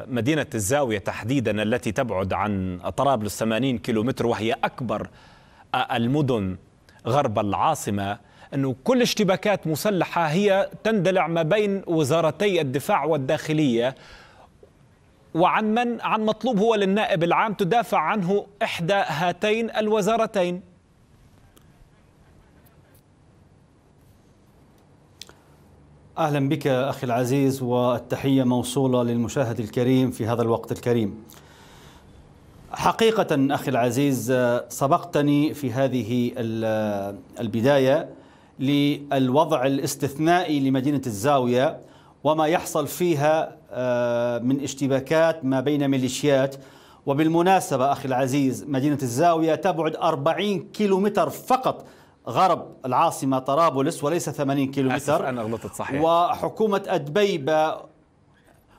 مدينة الزاوية تحديدا التي تبعد عن طرابلس 80 كيلومتر وهي أكبر المدن غرب العاصمة، أنه كل اشتباكات مسلحة هي تندلع ما بين وزارتي الدفاع والداخلية، وعن من عن مطلوب هو للنائب العام تدافع عنه إحدى هاتين الوزارتين. أهلا بك أخي العزيز، والتحية موصولة للمشاهد الكريم في هذا الوقت الكريم. حقيقة أخي العزيز، سبقتني في هذه البداية للوضع الاستثنائي لمدينة الزاوية وما يحصل فيها من اشتباكات ما بين ميليشيات. وبالمناسبة أخي العزيز، مدينة الزاوية تبعد 40 كيلومتر فقط غرب العاصمة طرابلس وليس 80 كيلومتر. أسف أنا غلطت، صحيح. وحكومة أدبيبة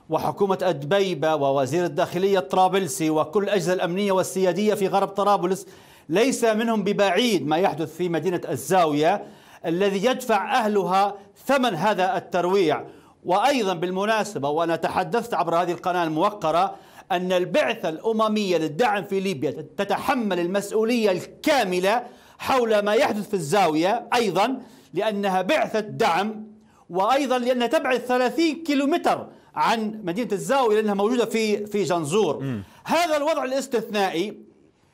وحكومة أدبيبة ووزير الداخلية طرابلسي وكل الأجهزة الأمنية والسيادية في غرب طرابلس ليس منهم ببعيد ما يحدث في مدينة الزاوية الذي يدفع أهلها ثمن هذا الترويع. وأيضا بالمناسبة وأنا تحدثت عبر هذه القناة الموقرة أن البعثة الأممية للدعم في ليبيا تتحمل المسؤولية الكاملة حول ما يحدث في الزاوية، أيضا لأنها بعثة دعم، وأيضا لأنها تبعد 30 كيلومتر عن مدينة الزاوية لأنها موجودة في جنزور. هذا الوضع الاستثنائي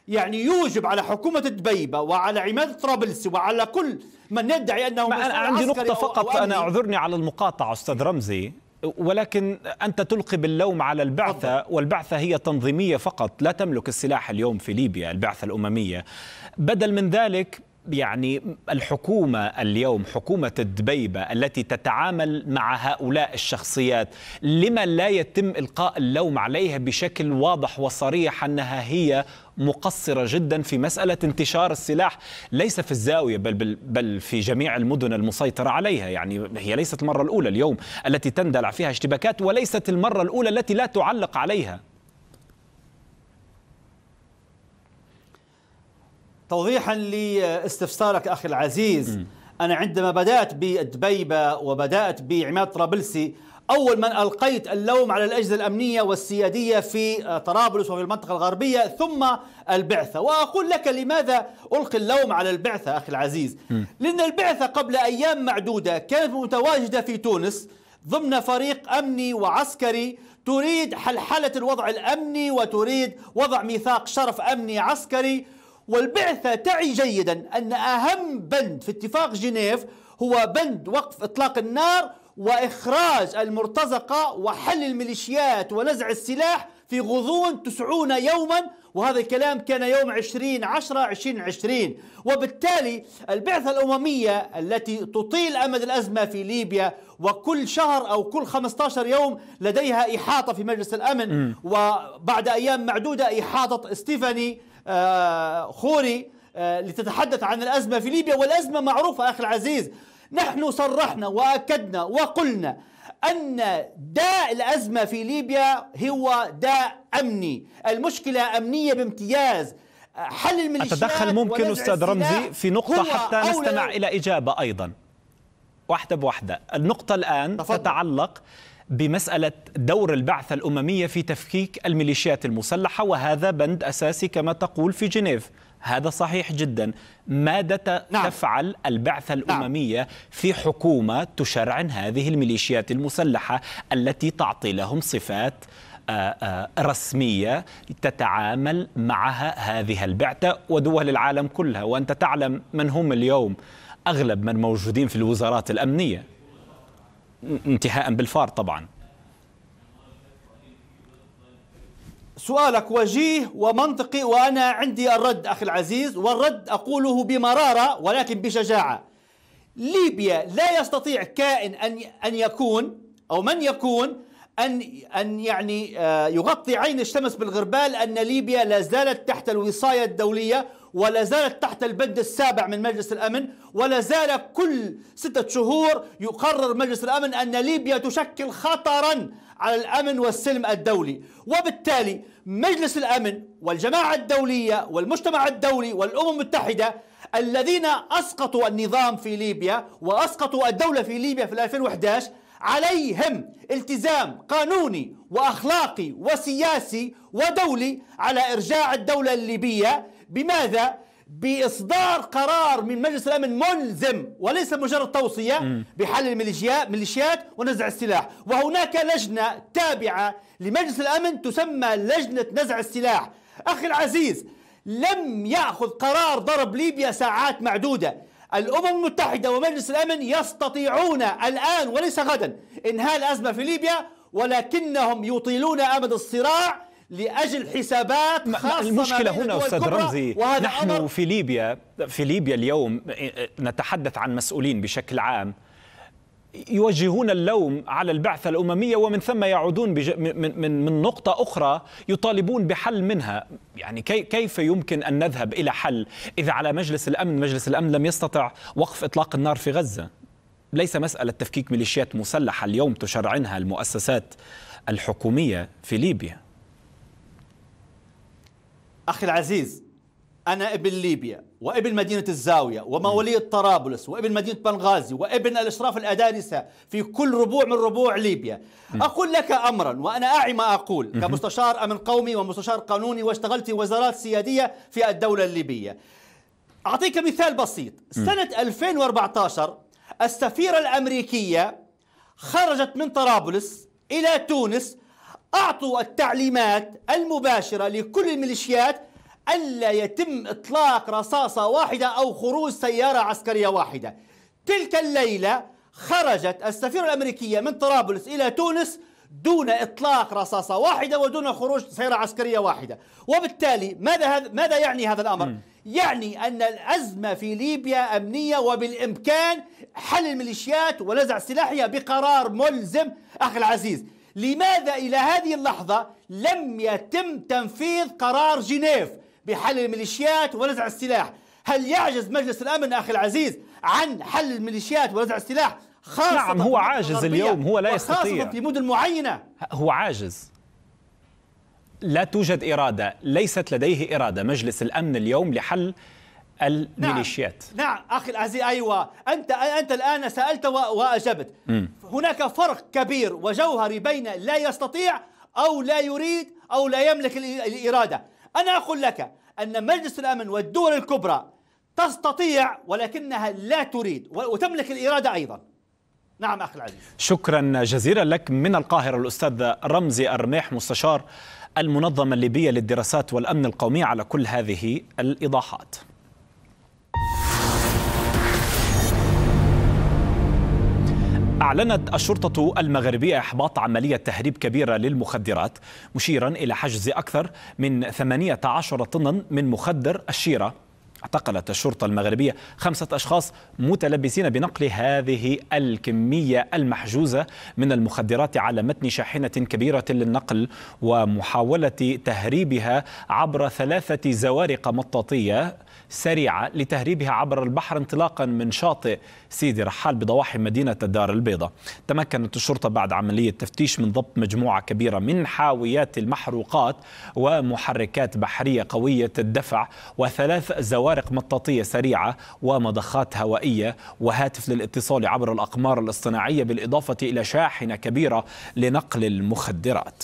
يعني يوجب على حكومة دبيبة وعلى عماد طرابلسي وعلى كل من يدعي أنه مسؤول عسكري. أنا عندي نقطة فقط، أنا أعذرني على المقاطعة أستاذ رمزي، ولكن أنت تلقي باللوم على البعثة، والبعثة هي تنظيمية فقط، لا تملك السلاح اليوم في ليبيا البعثة الأممية. بدل من ذلك يعني الحكومة اليوم، حكومة دبيبة التي تتعامل مع هؤلاء الشخصيات، لما لا يتم إلقاء اللوم عليها بشكل واضح وصريح أنها هي مقصرة جدا في مسألة انتشار السلاح، ليس في الزاوية بل في جميع المدن المسيطرة عليها. يعني هي ليست المرة الأولى اليوم التي تندلع فيها اشتباكات، وليست المرة الأولى التي لا تعلق عليها. توضيحا لاستفسارك أخي العزيز، أنا عندما بدأت بدبيبة وبدأت بعماد طرابلسي أول من ألقيت اللوم على الأجهزة الأمنية والسيادية في طرابلس وفي المنطقة الغربية ثم البعثة. وأقول لك لماذا ألقي اللوم على البعثة أخي العزيز، لأن البعثة قبل أيام معدودة كانت متواجدة في تونس ضمن فريق أمني وعسكري تريد حلحلة الوضع الأمني وتريد وضع ميثاق شرف أمني عسكري. والبعثة تعي جيدا أن أهم بند في اتفاق جنيف هو بند وقف إطلاق النار وإخراج المرتزقة وحل الميليشيات ونزع السلاح في غضون 90 يوما، وهذا الكلام كان يوم 20/10/2020. وبالتالي البعثة الأممية التي تطيل أمد الأزمة في ليبيا وكل شهر أو كل 15 يوم لديها إحاطة في مجلس الأمن، وبعد أيام معدودة إحاطة ستيفاني خوري لتتحدث عن الأزمة في ليبيا. والأزمة معروفة أخي العزيز، نحن صرحنا وأكدنا وقلنا أن داء الأزمة في ليبيا هو داء أمني، المشكلة أمنية بامتياز. حل الميليشيات أتدخل ممكن أستاذ رمزي في نقطة حتى نستمع إلى إجابة أيضا واحدة بواحدة. النقطة الآن تتعلق بمسألة دور البعثة الأممية في تفكيك الميليشيات المسلحة، وهذا بند أساسي كما تقول في جنيف، هذا صحيح جدا. ماذا تفعل البعثة الأممية في حكومة تشرعن هذه الميليشيات المسلحة التي تعطي لهم صفات رسمية تتعامل معها هذه البعثة ودول العالم كلها، وأنت تعلم من هم اليوم أغلب من موجودين في الوزارات الأمنية انتهاء بالفار طبعا. سؤالك وجيه ومنطقي وأنا عندي الرد أخي العزيز، والرد أقوله بمرارة ولكن بشجاعة. ليبيا لا يستطيع كائن أن يكون أو من يكون أن يعني يغطي عين الشمس بالغربال أن ليبيا لا زالت تحت الوصاية الدولية ولا زالت تحت البند السابع من مجلس الأمن، ولا زال كل 6 شهور يقرر مجلس الأمن أن ليبيا تشكل خطرا على الأمن والسلم الدولي. وبالتالي مجلس الأمن والجماعة الدولية والمجتمع الدولي والأمم المتحدة الذين أسقطوا النظام في ليبيا وأسقطوا الدولة في ليبيا في 2011 عليهم التزام قانوني وأخلاقي وسياسي ودولي على إرجاع الدولة الليبية. بماذا؟ بإصدار قرار من مجلس الأمن ملزم وليس مجرد توصية بحل الميليشيات ونزع السلاح. وهناك لجنة تابعة لمجلس الأمن تسمى لجنة نزع السلاح. أخي العزيز، لم يأخذ قرار ضرب ليبيا ساعات معدودة. الأمم المتحدة ومجلس الأمن يستطيعون الآن وليس غدا إنهاء الأزمة في ليبيا، ولكنهم يطيلون أمد الصراع لأجل حسابات خاصة. المشكلة هنا أستاذ رمزي، نحن في ليبيا اليوم نتحدث عن مسؤولين بشكل عام يوجهون اللوم على البعثة الأممية، ومن ثم يعودون من نقطة أخرى يطالبون بحل منها. يعني كيف يمكن أن نذهب إلى حل إذا على مجلس الأمن لم يستطع وقف إطلاق النار في غزة؟ ليس مسألة تفكيك ميليشيات مسلحة اليوم تشرعنها المؤسسات الحكومية في ليبيا. أخي العزيز، أنا ابن ليبيا وابن مدينة الزاوية وموالية طرابلس وابن مدينة بنغازي وابن الإشراف الأدارسة في كل ربوع من ربوع ليبيا. أقول لك أمرا وأنا أعي ما أقول كمستشار أمن قومي ومستشار قانوني، واشتغلت في وزارات سيادية في الدولة الليبية. أعطيك مثال بسيط. سنة 2014 السفيرة الأمريكية خرجت من طرابلس إلى تونس، أعطوا التعليمات المباشرة لكل الميليشيات ألا يتم إطلاق رصاصة واحدة أو خروج سيارة عسكرية واحدة. تلك الليلة خرجت السفيرة الأمريكية من طرابلس إلى تونس دون إطلاق رصاصة واحدة ودون خروج سيارة عسكرية واحدة. وبالتالي ماذا يعني هذا الأمر؟ يعني أن الأزمة في ليبيا أمنية، وبالإمكان حل الميليشيات ونزع سلاحها بقرار ملزم. أخي العزيز، لماذا إلى هذه اللحظة لم يتم تنفيذ قرار جنيف بحل الميليشيات ونزع السلاح؟ هل يعجز مجلس الأمن أخي العزيز عن حل الميليشيات ونزع السلاح؟ نعم، هو عاجز اليوم، هو لا يستطيع. في مدن معينة هو عاجز، لا توجد إرادة، ليست لديه إرادة مجلس الأمن اليوم لحل الميليشيات. نعم أخي العزيز، أيوة، أنت الآن سألت وأجبت. هناك فرق كبير وجوهري بين لا يستطيع أو لا يريد أو لا يملك الإرادة. أنا أقول لك أن مجلس الأمن والدول الكبرى تستطيع ولكنها لا تريد، وتملك الإرادة أيضا. نعم أخي العزيز، شكرا جزيلا لك. من القاهرة الأستاذ رمزي الرماح، مستشار المنظمة الليبية للدراسات والأمن القومي، على كل هذه الإيضاحات. أعلنت الشرطة المغربية إحباط عملية تهريب كبيرة للمخدرات، مشيرا إلى حجز أكثر من 18 طنا من مخدر الشيرة. اعتقلت الشرطة المغربية 5 أشخاص متلبسين بنقل هذه الكمية المحجوزة من المخدرات على متن شاحنة كبيرة للنقل ومحاولة تهريبها عبر 3 زوارق مطاطية سريعة لتهريبها عبر البحر انطلاقا من شاطئ سيدي رحال بضواحي مدينة الدار البيضاء. تمكنت الشرطة بعد عملية تفتيش من ضبط مجموعة كبيرة من حاويات المحروقات ومحركات بحرية قوية الدفع و3 زوارق مطاطية سريعة ومضخات هوائية وهاتف للاتصال عبر الأقمار الاصطناعية، بالإضافة إلى شاحنة كبيرة لنقل المخدرات.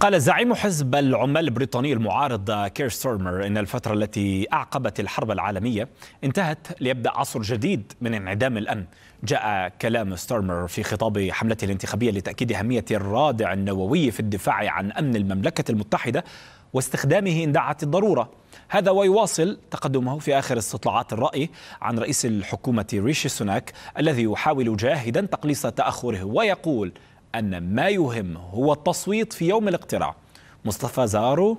قال زعيم حزب العمال البريطاني المعارض كير ستيرمر إن الفترة التي أعقبت الحرب العالمية انتهت ليبدأ عصر جديد من انعدام الأمن. جاء كلام ستيرمر في خطاب حملته الانتخابية لتأكيد أهمية الرادع النووي في الدفاع عن أمن المملكة المتحدة واستخدامه إن دعت الضرورة. هذا ويواصل تقدمه في آخر استطلاعات الرأي عن رئيس الحكومة ريشي سوناك الذي يحاول جاهدا تقليص تأخره، ويقول أن ما يهم هو التصويت في يوم الاقتراع. مصطفى زارو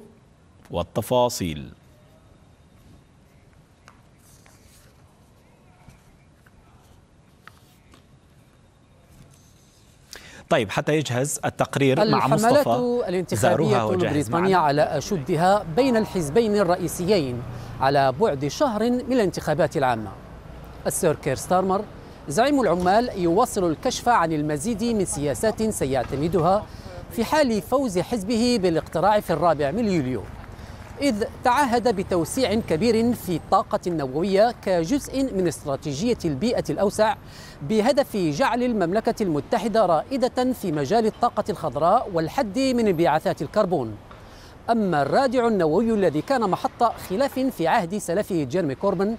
والتفاصيل. طيب، حتى يجهز التقرير مع مصطفى زارو. الحملة الانتخابية البريطانية على أشدها بين الحزبين الرئيسيين على بعد شهر من الانتخابات العامة. السير كير ستارمر زعيم العمال يواصل الكشف عن المزيد من سياسات سيعتمدها في حال فوز حزبه بالاقتراع في 4 يوليو، إذ تعهد بتوسيع كبير في الطاقة النووية كجزء من استراتيجية البيئة الأوسع بهدف جعل المملكة المتحدة رائدة في مجال الطاقة الخضراء والحد من انبعاثات الكربون. أما الرادع النووي الذي كان محط خلاف في عهد سلفه جيرمي كوربن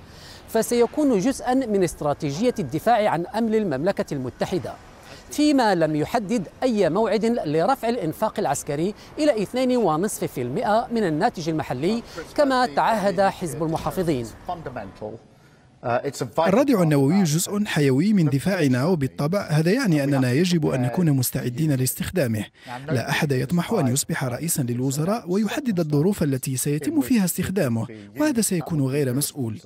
فسيكون جزءا من استراتيجية الدفاع عن أمن المملكة المتحدة، فيما لم يحدد أي موعد لرفع الإنفاق العسكري إلى 2.5% من الناتج المحلي كما تعهد حزب المحافظين. الرادع النووي جزء حيوي من دفاعنا، وبالطبع هذا يعني أننا يجب أن نكون مستعدين لاستخدامه. لا أحد يطمح أن يصبح رئيسا للوزراء ويحدد الظروف التي سيتم فيها استخدامه، وهذا سيكون غير مسؤول.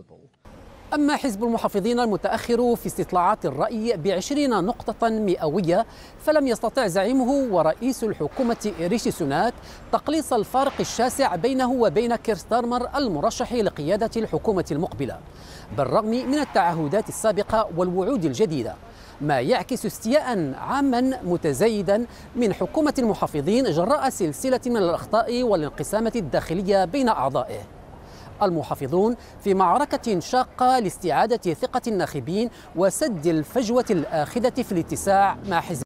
أما حزب المحافظين المتأخر في استطلاعات الرأي ب20 نقطة مئوية فلم يستطع زعيمه ورئيس الحكومة ريشي سوناك تقليص الفارق الشاسع بينه وبين كير ستيرمر المرشح لقيادة الحكومة المقبلة بالرغم من التعهدات السابقة والوعود الجديدة، ما يعكس استياء عاما متزايدا من حكومة المحافظين جراء سلسلة من الأخطاء والانقسامة الداخلية بين أعضائه. المحافظون في معركة شاقة لاستعادة ثقة الناخبين وسد الفجوة الآخذة في الاتساع مع حزب.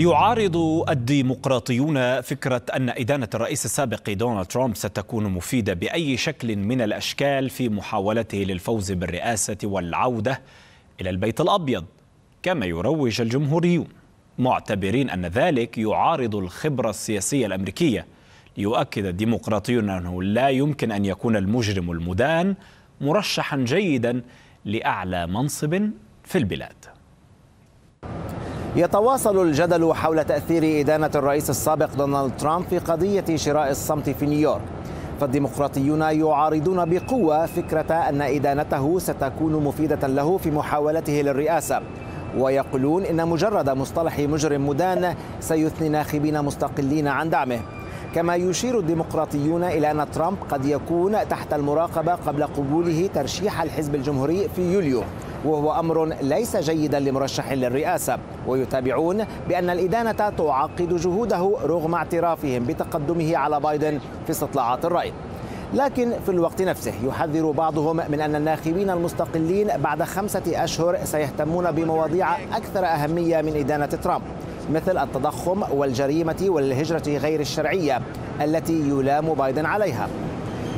يعارض الديمقراطيون فكرة أن إدانة الرئيس السابق دونالد ترامب ستكون مفيدة بأي شكل من الأشكال في محاولته للفوز بالرئاسة والعودة إلى البيت الأبيض كما يروج الجمهوريون، معتبرين أن ذلك يعارض الخبرة السياسية الأمريكية. ليؤكد الديمقراطيون أنه لا يمكن أن يكون المجرم المدان مرشحا جيدا لأعلى منصب في البلاد. يتواصل الجدل حول تأثير إدانة الرئيس السابق دونالد ترامب في قضية شراء الصمت في نيويورك، فالديمقراطيون يعارضون بقوة فكرة أن إدانته ستكون مفيدة له في محاولته للرئاسة، ويقولون إن مجرد مصطلح مجرم مدان سيثني ناخبين مستقلين عن دعمه. كما يشير الديمقراطيون إلى أن ترامب قد يكون تحت المراقبة قبل قبوله ترشيح الحزب الجمهوري في يوليو، وهو أمر ليس جيدا لمرشح للرئاسة، ويتابعون بأن الإدانة تعقد جهوده رغم اعترافهم بتقدمه على بايدن في استطلاعات الرأي. لكن في الوقت نفسه يحذر بعضهم من أن الناخبين المستقلين بعد 5 أشهر سيهتمون بمواضيع أكثر أهمية من إدانة ترامب، مثل التضخم والجريمة والهجرة غير الشرعية التي يلام بايدن عليها.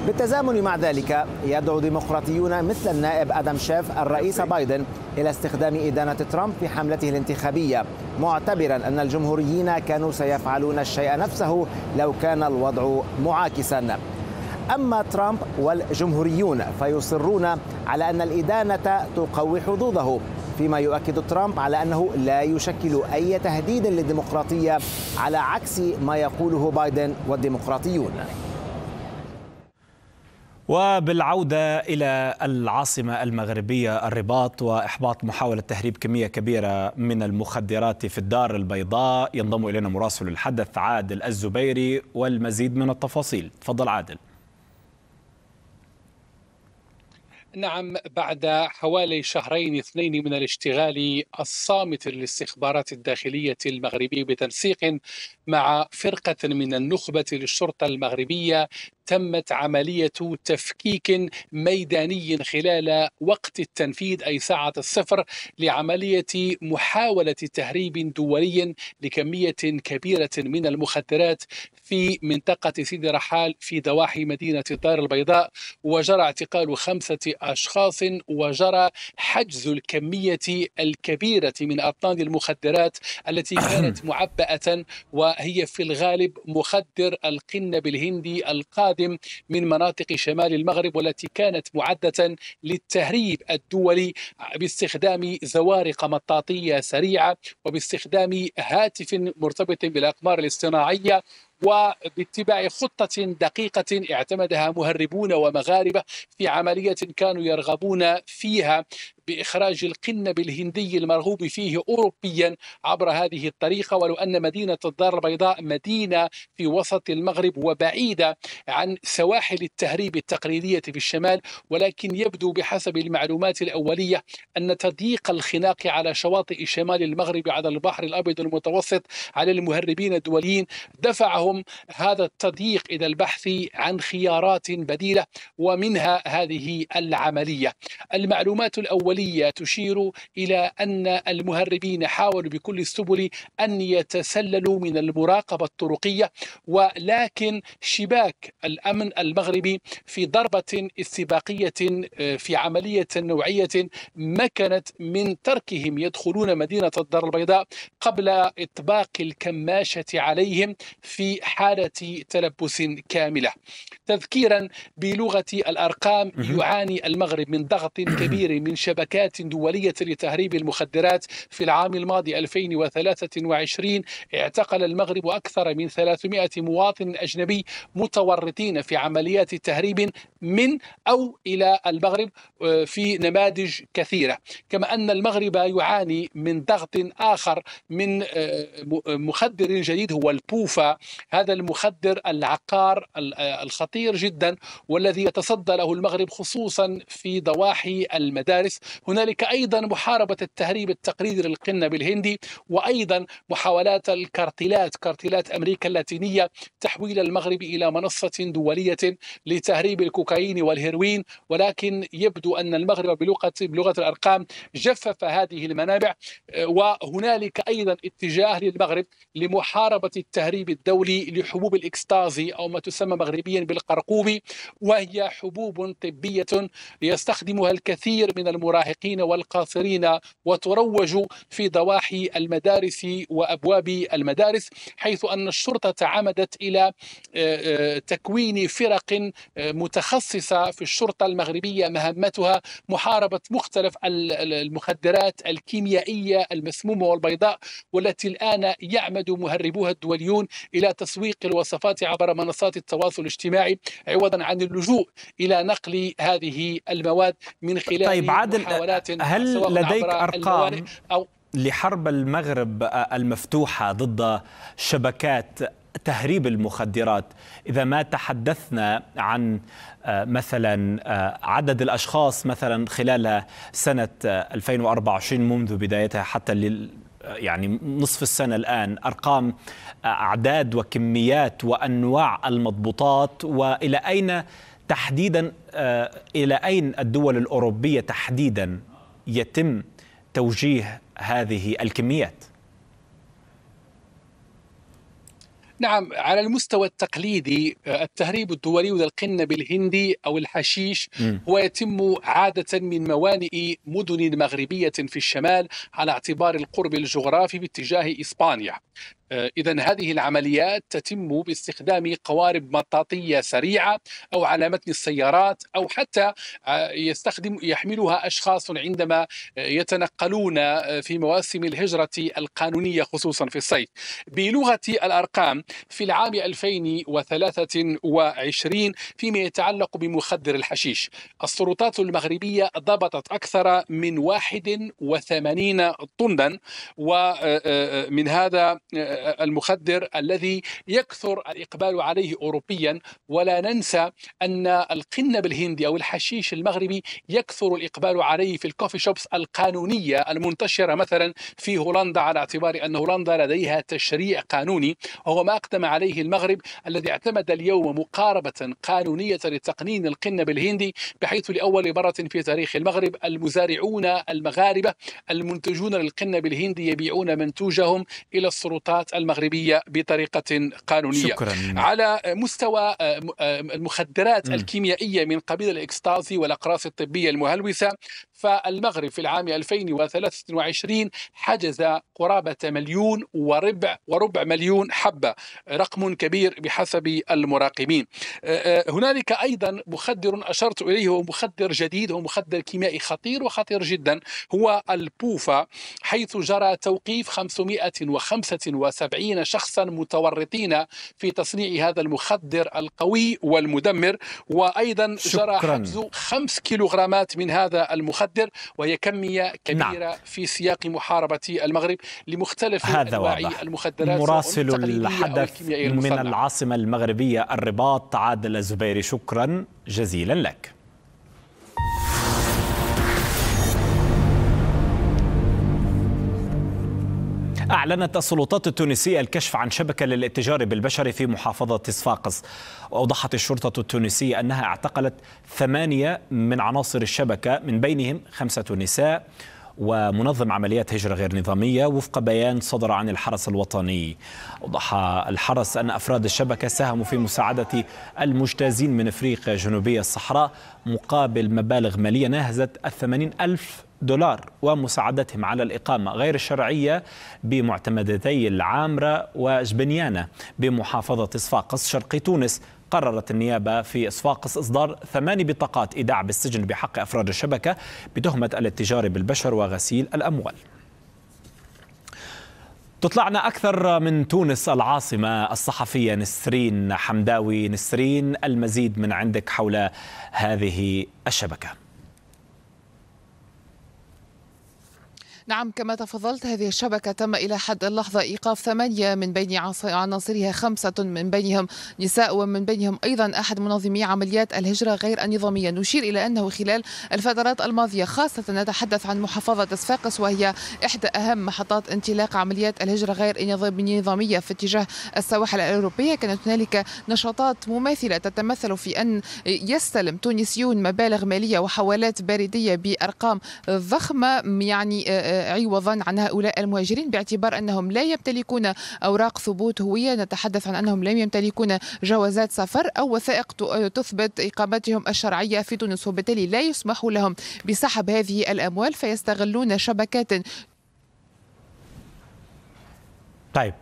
بالتزامن مع ذلك يدعو ديمقراطيون مثل النائب آدم شيف الرئيس بايدن إلى استخدام إدانة ترامب في حملته الانتخابية، معتبرا أن الجمهوريين كانوا سيفعلون الشيء نفسه لو كان الوضع معاكسا. أما ترامب والجمهوريون فيصرون على أن الإدانة تقوي حظوظه، فيما يؤكد ترامب على أنه لا يشكل أي تهديد للديمقراطية على عكس ما يقوله بايدن والديمقراطيون. وبالعودة إلى العاصمة المغربية الرباط وإحباط محاولة تهريب كمية كبيرة من المخدرات في الدار البيضاء، ينضم إلينا مراسل الحدث عادل الزبيري والمزيد من التفاصيل. تفضل عادل. نعم، بعد حوالي 2 شهرين من الاشتغال الصامت للاستخبارات الداخلية المغربية بتنسيق مع فرقة من النخبة للشرطة المغربية، تمت عملية تفكيك ميداني خلال وقت التنفيذ أي ساعة الصفر لعملية محاولة تهريب دولي لكمية كبيرة من المخدرات في منطقة سيدي رحال في ضواحي مدينة الدار البيضاء، وجرى اعتقال 5 أشخاص وجرى حجز الكمية الكبيرة من أطنان المخدرات التي كانت معبأة، وهي في الغالب مخدر القنب الهندي القادم من مناطق شمال المغرب والتي كانت معدة للتهريب الدولي باستخدام زوارق مطاطية سريعة وباستخدام هاتف مرتبط بالأقمار الاصطناعية وباتباع خطة دقيقة اعتمدها مهربون ومغاربة في عملية كانوا يرغبون فيها بإخراج القنب الهندي المرغوب فيه أوروبيا عبر هذه الطريقة. ولو أن مدينة الدار البيضاء مدينة في وسط المغرب وبعيدة عن سواحل التهريب التقليدية في الشمال، ولكن يبدو بحسب المعلومات الأولية أن تضييق الخناق على شواطئ شمال المغرب على البحر الأبيض المتوسط على المهربين الدوليين دفعهم هذا التضييق إلى البحث عن خيارات بديلة، ومنها هذه العملية. المعلومات الأولية عملية تشير إلى أن المهربين حاولوا بكل السبل أن يتسللوا من المراقبة الطرقية، ولكن شباك الأمن المغربي في ضربة استباقية في عملية نوعية مكنت من تركهم يدخلون مدينة الدار البيضاء قبل إطباق الكماشة عليهم في حالة تلبس كاملة. تذكيرا بلغة الأرقام، يعاني المغرب من ضغط كبير من شبكات دولية لتهريب المخدرات. في العام الماضي 2023 اعتقل المغرب أكثر من 300 مواطن أجنبي متورطين في عمليات تهريب من أو إلى المغرب في نماذج كثيرة. كما أن المغرب يعاني من ضغط آخر من مخدر جديد هو البوفا، هذا المخدر العقار الخطير جدا والذي يتصدى له المغرب خصوصا في ضواحي المدارس. هنالك أيضا محاربة التهريب التقليدي للقنب الهندي، وأيضا محاولات الكارتيلات، كارتيلات أمريكا اللاتينية، تحويل المغرب إلى منصة دولية لتهريب الكوكايين والهيروين. ولكن يبدو أن المغرب بلغة الأرقام جفف هذه المنابع. وهنالك أيضا اتجاه للمغرب لمحاربة التهريب الدولي لحبوب الإكستازي أو ما تسمى مغربيا بالقرقوبي، وهي حبوب طبية يستخدمها الكثير من المراهقين والقاصرين وتروج في ضواحي المدارس وأبواب المدارس، حيث أن الشرطة تعمدت إلى تكوين فرق متخصصة في الشرطة المغربية مهمتها محاربة مختلف المخدرات الكيميائية المسمومة والبيضاء، والتي الآن يعمد مهربوها الدوليون إلى تسويق الوصفات عبر منصات التواصل الاجتماعي عوضا عن اللجوء إلى نقل هذه المواد من خلال محاولات. طيب عادل، هل لديك أرقام لحرب المغرب المفتوحة ضد شبكات تهريب المخدرات؟ إذا ما تحدثنا عن مثلا عدد الأشخاص مثلا خلال سنة 2024 منذ بدايتها حتى يعني نصف السنة الآن، أرقام أعداد وكميات وأنواع المضبوطات، وإلى أين تحديدا، إلى أين الدول الأوروبية تحديدا يتم توجيه هذه الكميات؟ نعم، على المستوى التقليدي التهريب الدولي للقنب الهندي أو الحشيش هو يتم عادة من موانئ مدن مغربية في الشمال على اعتبار القرب الجغرافي باتجاه إسبانيا. إذن هذه العمليات تتم باستخدام قوارب مطاطية سريعة أو على متن السيارات، أو حتى يحملها أشخاص عندما يتنقلون في مواسم الهجرة القانونية خصوصا في الصيف. بلغة الأرقام، في العام 2023 فيما يتعلق بمخدر الحشيش، السلطات المغربية ضبطت أكثر من 81 طنا ومن هذا المخدر الذي يكثر الإقبال عليه أوروبيا. ولا ننسى أن القنب الهندي أو الحشيش المغربي يكثر الإقبال عليه في الكوفي شوبس القانونية المنتشرة مثلا في هولندا، على اعتبار أن هولندا لديها تشريع قانوني، وهو ما أقدم عليه المغرب الذي اعتمد اليوم مقاربة قانونية لتقنين القنب الهندي، بحيث لأول مرة في تاريخ المغرب المزارعون المغاربة المنتجون للقنب الهندي يبيعون منتوجهم إلى السلطات المغربية بطريقة قانونية. شكرا. على مستوى المخدرات الكيميائية من قبيل الإكستازي والأقراص الطبية المهلوسة، فالمغرب في العام 2023 حجز قرابة 1.25 مليون حبة، رقم كبير بحسب المراقبين. هنالك أيضا مخدر أشرت إليه، هو مخدر جديد، هو مخدر كيميائي خطير وخطير جدا، هو البوفا، حيث جرى توقيف 575 شخصا متورطين في تصنيع هذا المخدر القوي والمدمر. وأيضا جرى حجز 5 كيلوغرامات من هذا المخدر، وهي كمية كبيرة. نعم. في سياق محاربة المغرب لمختلف أنواع المخدرات. مراسل الحدث من العاصمة المغربية الرباط عادل الزبيري، شكرا جزيلا لك. أعلنت السلطات التونسية الكشف عن شبكة للاتجار بالبشر في محافظة صفاقس. أوضحت الشرطة التونسية أنها اعتقلت 8 من عناصر الشبكة، من بينهم 5 نساء ومنظم عمليات هجرة غير نظامية، وفق بيان صدر عن الحرس الوطني. أوضح الحرس أن أفراد الشبكة ساهموا في مساعدة المجتازين من إفريقيا جنوبية الصحراء مقابل مبالغ مالية ناهزت $80,000 ومساعدتهم على الإقامة غير الشرعية بمعتمدتي العامرة وجبنيانة بمحافظة صفاقس شرقي تونس. قررت النيابة في صفاقس إصدار 8 بطاقات إيداع بالسجن بحق أفراد الشبكة بتهمة الاتجار بالبشر وغسيل الأموال. تطلعنا أكثر من تونس العاصمة الصحفية نسرين حمداوي. نسرين، المزيد من عندك حول هذه الشبكة. نعم، كما تفضلت، هذه الشبكة تم إلى حد اللحظة إيقاف 8 من بين عناصرها، 5 من بينهم نساء ومن بينهم أيضا أحد منظمي عمليات الهجرة غير النظامية. نشير إلى أنه خلال الفترات الماضية، خاصة نتحدث عن محافظة صفاقس وهي إحدى أهم محطات انطلاق عمليات الهجرة غير النظامية في اتجاه السواحل الأوروبية، كانت هنالك نشاطات مماثلة تتمثل في أن يستلم تونسيون مبالغ مالية وحوالات باردية بأرقام ضخمة يعني عوضا عن هؤلاء المهاجرين، باعتبار أنهم لا يمتلكون أوراق ثبوت هوية. نتحدث عن أنهم لا يمتلكون جوازات سفر أو وثائق تثبت إقامتهم الشرعية في تونس، وبالتالي لا يسمح لهم بسحب هذه الأموال فيستغلون شبكات. طيب،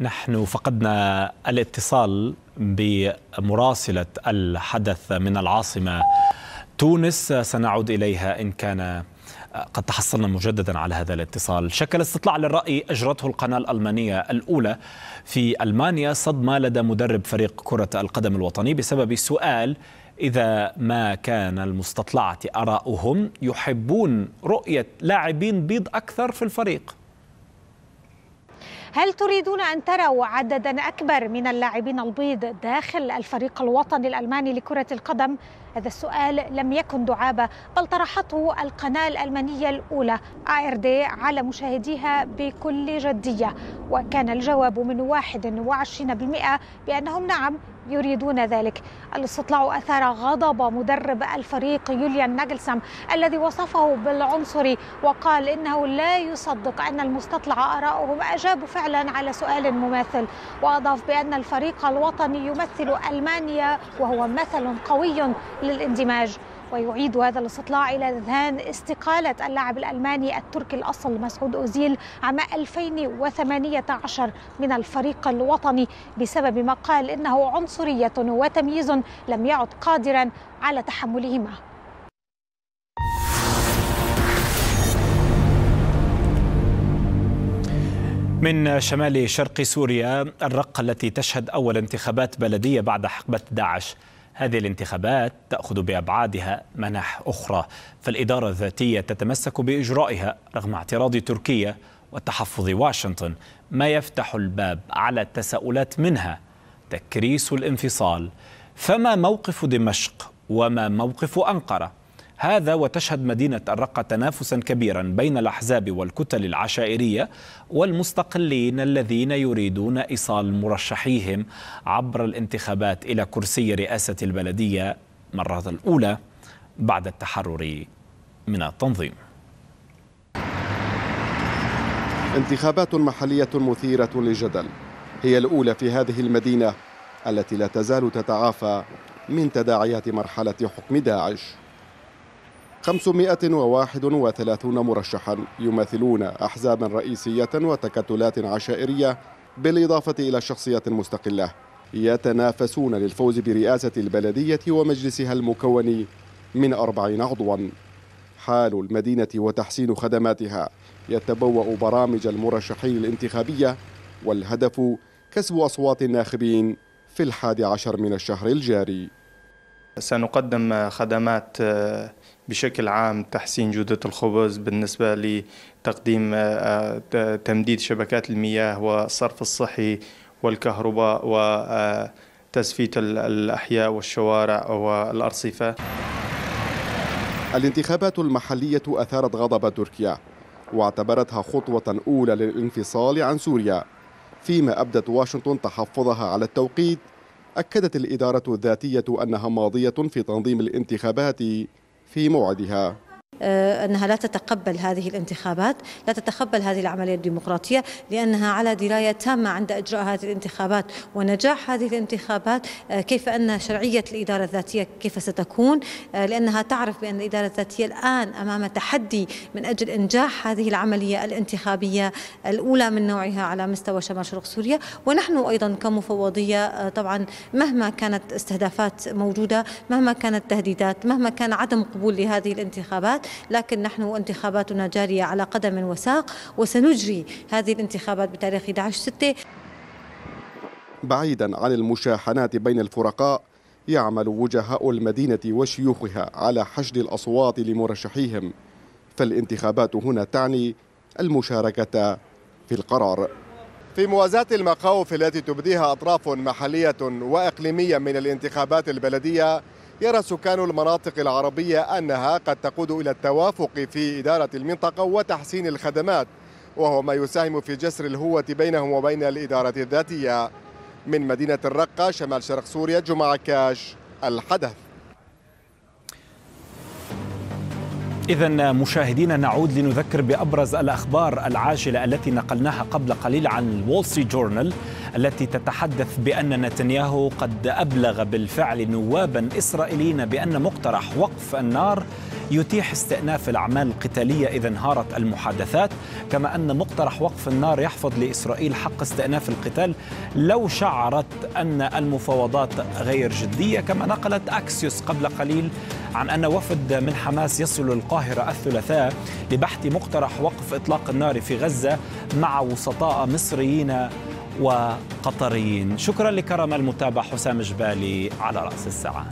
نحن فقدنا الاتصال بمراسلة الحدث من العاصمة تونس، سنعود إليها إن كان قد تحصلنا مجددا على هذا الاتصال. شكل استطلاع للرأي أجرته القناة الألمانية الأولى في ألمانيا صدمة لدى مدرب فريق كرة القدم الوطني بسبب سؤال إذا ما كان المستطلعة آراؤهم يحبون رؤية لاعبين بيض أكثر في الفريق. هل تريدون أن تروا عددا أكبر من اللاعبين البيض داخل الفريق الوطني الألماني لكرة القدم؟ هذا السؤال لم يكن دعابة، بل طرحته القناة الألمانية الأولى ARD على مشاهديها بكل جدية، وكان الجواب من 21% بأنهم نعم يريدون ذلك. الاستطلاع أثار غضب مدرب الفريق يوليان ناجلسام الذي وصفه بالعنصري، وقال إنه لا يصدق أن المستطلع آراؤهم أجابوا فعلا على سؤال مماثل، وأضاف بأن الفريق الوطني يمثل ألمانيا وهو مثل قوي للاندماج. ويعيد هذا الاستطلاع إلى ذهان استقالة اللاعب الألماني التركي الأصل مسعود أوزيل عام 2018 من الفريق الوطني بسبب ما قال إنه عنصرية وتمييز لم يعد قادرا على تحملهما. من شمال شرق سوريا، الرقة التي تشهد أول انتخابات بلدية بعد حقبة داعش. هذه الانتخابات تأخذ بأبعادها منح أخرى، فالإدارة الذاتية تتمسك بإجرائها رغم اعتراض تركيا وتحفظ واشنطن، ما يفتح الباب على التساؤلات منها تكريس الانفصال. فما موقف دمشق وما موقف أنقرة؟ هذا وتشهد مدينة الرقة تنافسا كبيرا بين الأحزاب والكتل العشائرية والمستقلين الذين يريدون إيصال مرشحيهم عبر الانتخابات إلى كرسي رئاسة البلدية مرة الأولى بعد التحرر من التنظيم. انتخابات محلية مثيرة للجدل هي الأولى في هذه المدينة التي لا تزال تتعافى من تداعيات مرحلة حكم داعش. 531 مرشحا يمثلون أحزابا رئيسية وتكتلات عشائرية بالإضافة إلى شخصيات مستقلة يتنافسون للفوز برئاسة البلدية ومجلسها المكون من 40 عضوا. حال المدينة وتحسين خدماتها يتبوأ برامج المرشحين الانتخابية، والهدف كسب أصوات الناخبين في 11 من الشهر الجاري. سنقدم خدمات بشكل عام، تحسين جودة الخبز بالنسبة لتقديم تمديد شبكات المياه والصرف الصحي والكهرباء وتزفيت الأحياء والشوارع والأرصفة. الانتخابات المحلية أثارت غضب تركيا واعتبرتها خطوة أولى للانفصال عن سوريا. فيما أبدت واشنطن تحفظها على التوقيت، أكدت الإدارة الذاتية أنها ماضية في تنظيم الانتخابات في موعدها، أنها لا تتقبل هذه الانتخابات، لا تتقبل هذه العملية الديمقراطية، لأنها على دراية تامة عند إجراء هذه الانتخابات ونجاح هذه الانتخابات كيف أن شرعية الإدارة الذاتية كيف ستكون، لأنها تعرف بأن الإدارة الذاتية الآن أمام تحدي من أجل إنجاح هذه العملية الانتخابية الأولى من نوعها على مستوى شمال شرق سوريا. ونحن أيضا كمفوضية طبعا مهما كانت استهدافات موجودة، مهما كانت تهديدات، مهما كان عدم قبول لهذه الانتخابات، لكن نحن انتخاباتنا جارية على قدم وساق، وسنجري هذه الانتخابات بتاريخ 11/6. بعيدا عن المشاحنات بين الفرقاء، يعمل وجهاء المدينة وشيوخها على حشد الأصوات لمرشحيهم، فالانتخابات هنا تعني المشاركة في القرار. في موازاة المخاوف التي تبديها أطراف محلية وإقليمية من الانتخابات البلدية، يرى سكان المناطق العربية أنها قد تقود إلى التوافق في إدارة المنطقة وتحسين الخدمات، وهو ما يساهم في جسر الهوة بينهم وبين الإدارة الذاتية. من مدينة الرقة شمال شرق سوريا، جمعة كاش، الحدث. إذن مشاهدينا، نعود لنذكر بأبرز الأخبار العاجلة التي نقلناها قبل قليل عن وول ستريت جورنال، التي تتحدث بأن نتنياهو قد أبلغ بالفعل نوابا إسرائيليين بأن مقترح وقف النار يتيح استئناف الأعمال القتالية إذا انهارت المحادثات، كما أن مقترح وقف النار يحفظ لإسرائيل حق استئناف القتال لو شعرت أن المفاوضات غير جدية. كما نقلت أكسيوس قبل قليل عن أن وفد من حماس يصل القاهرة الثلاثاء لبحث مقترح وقف إطلاق النار في غزة مع وسطاء مصريين وقطريين. شكرا لكرم المتابعة، حسام جبالي على رأس الساعة.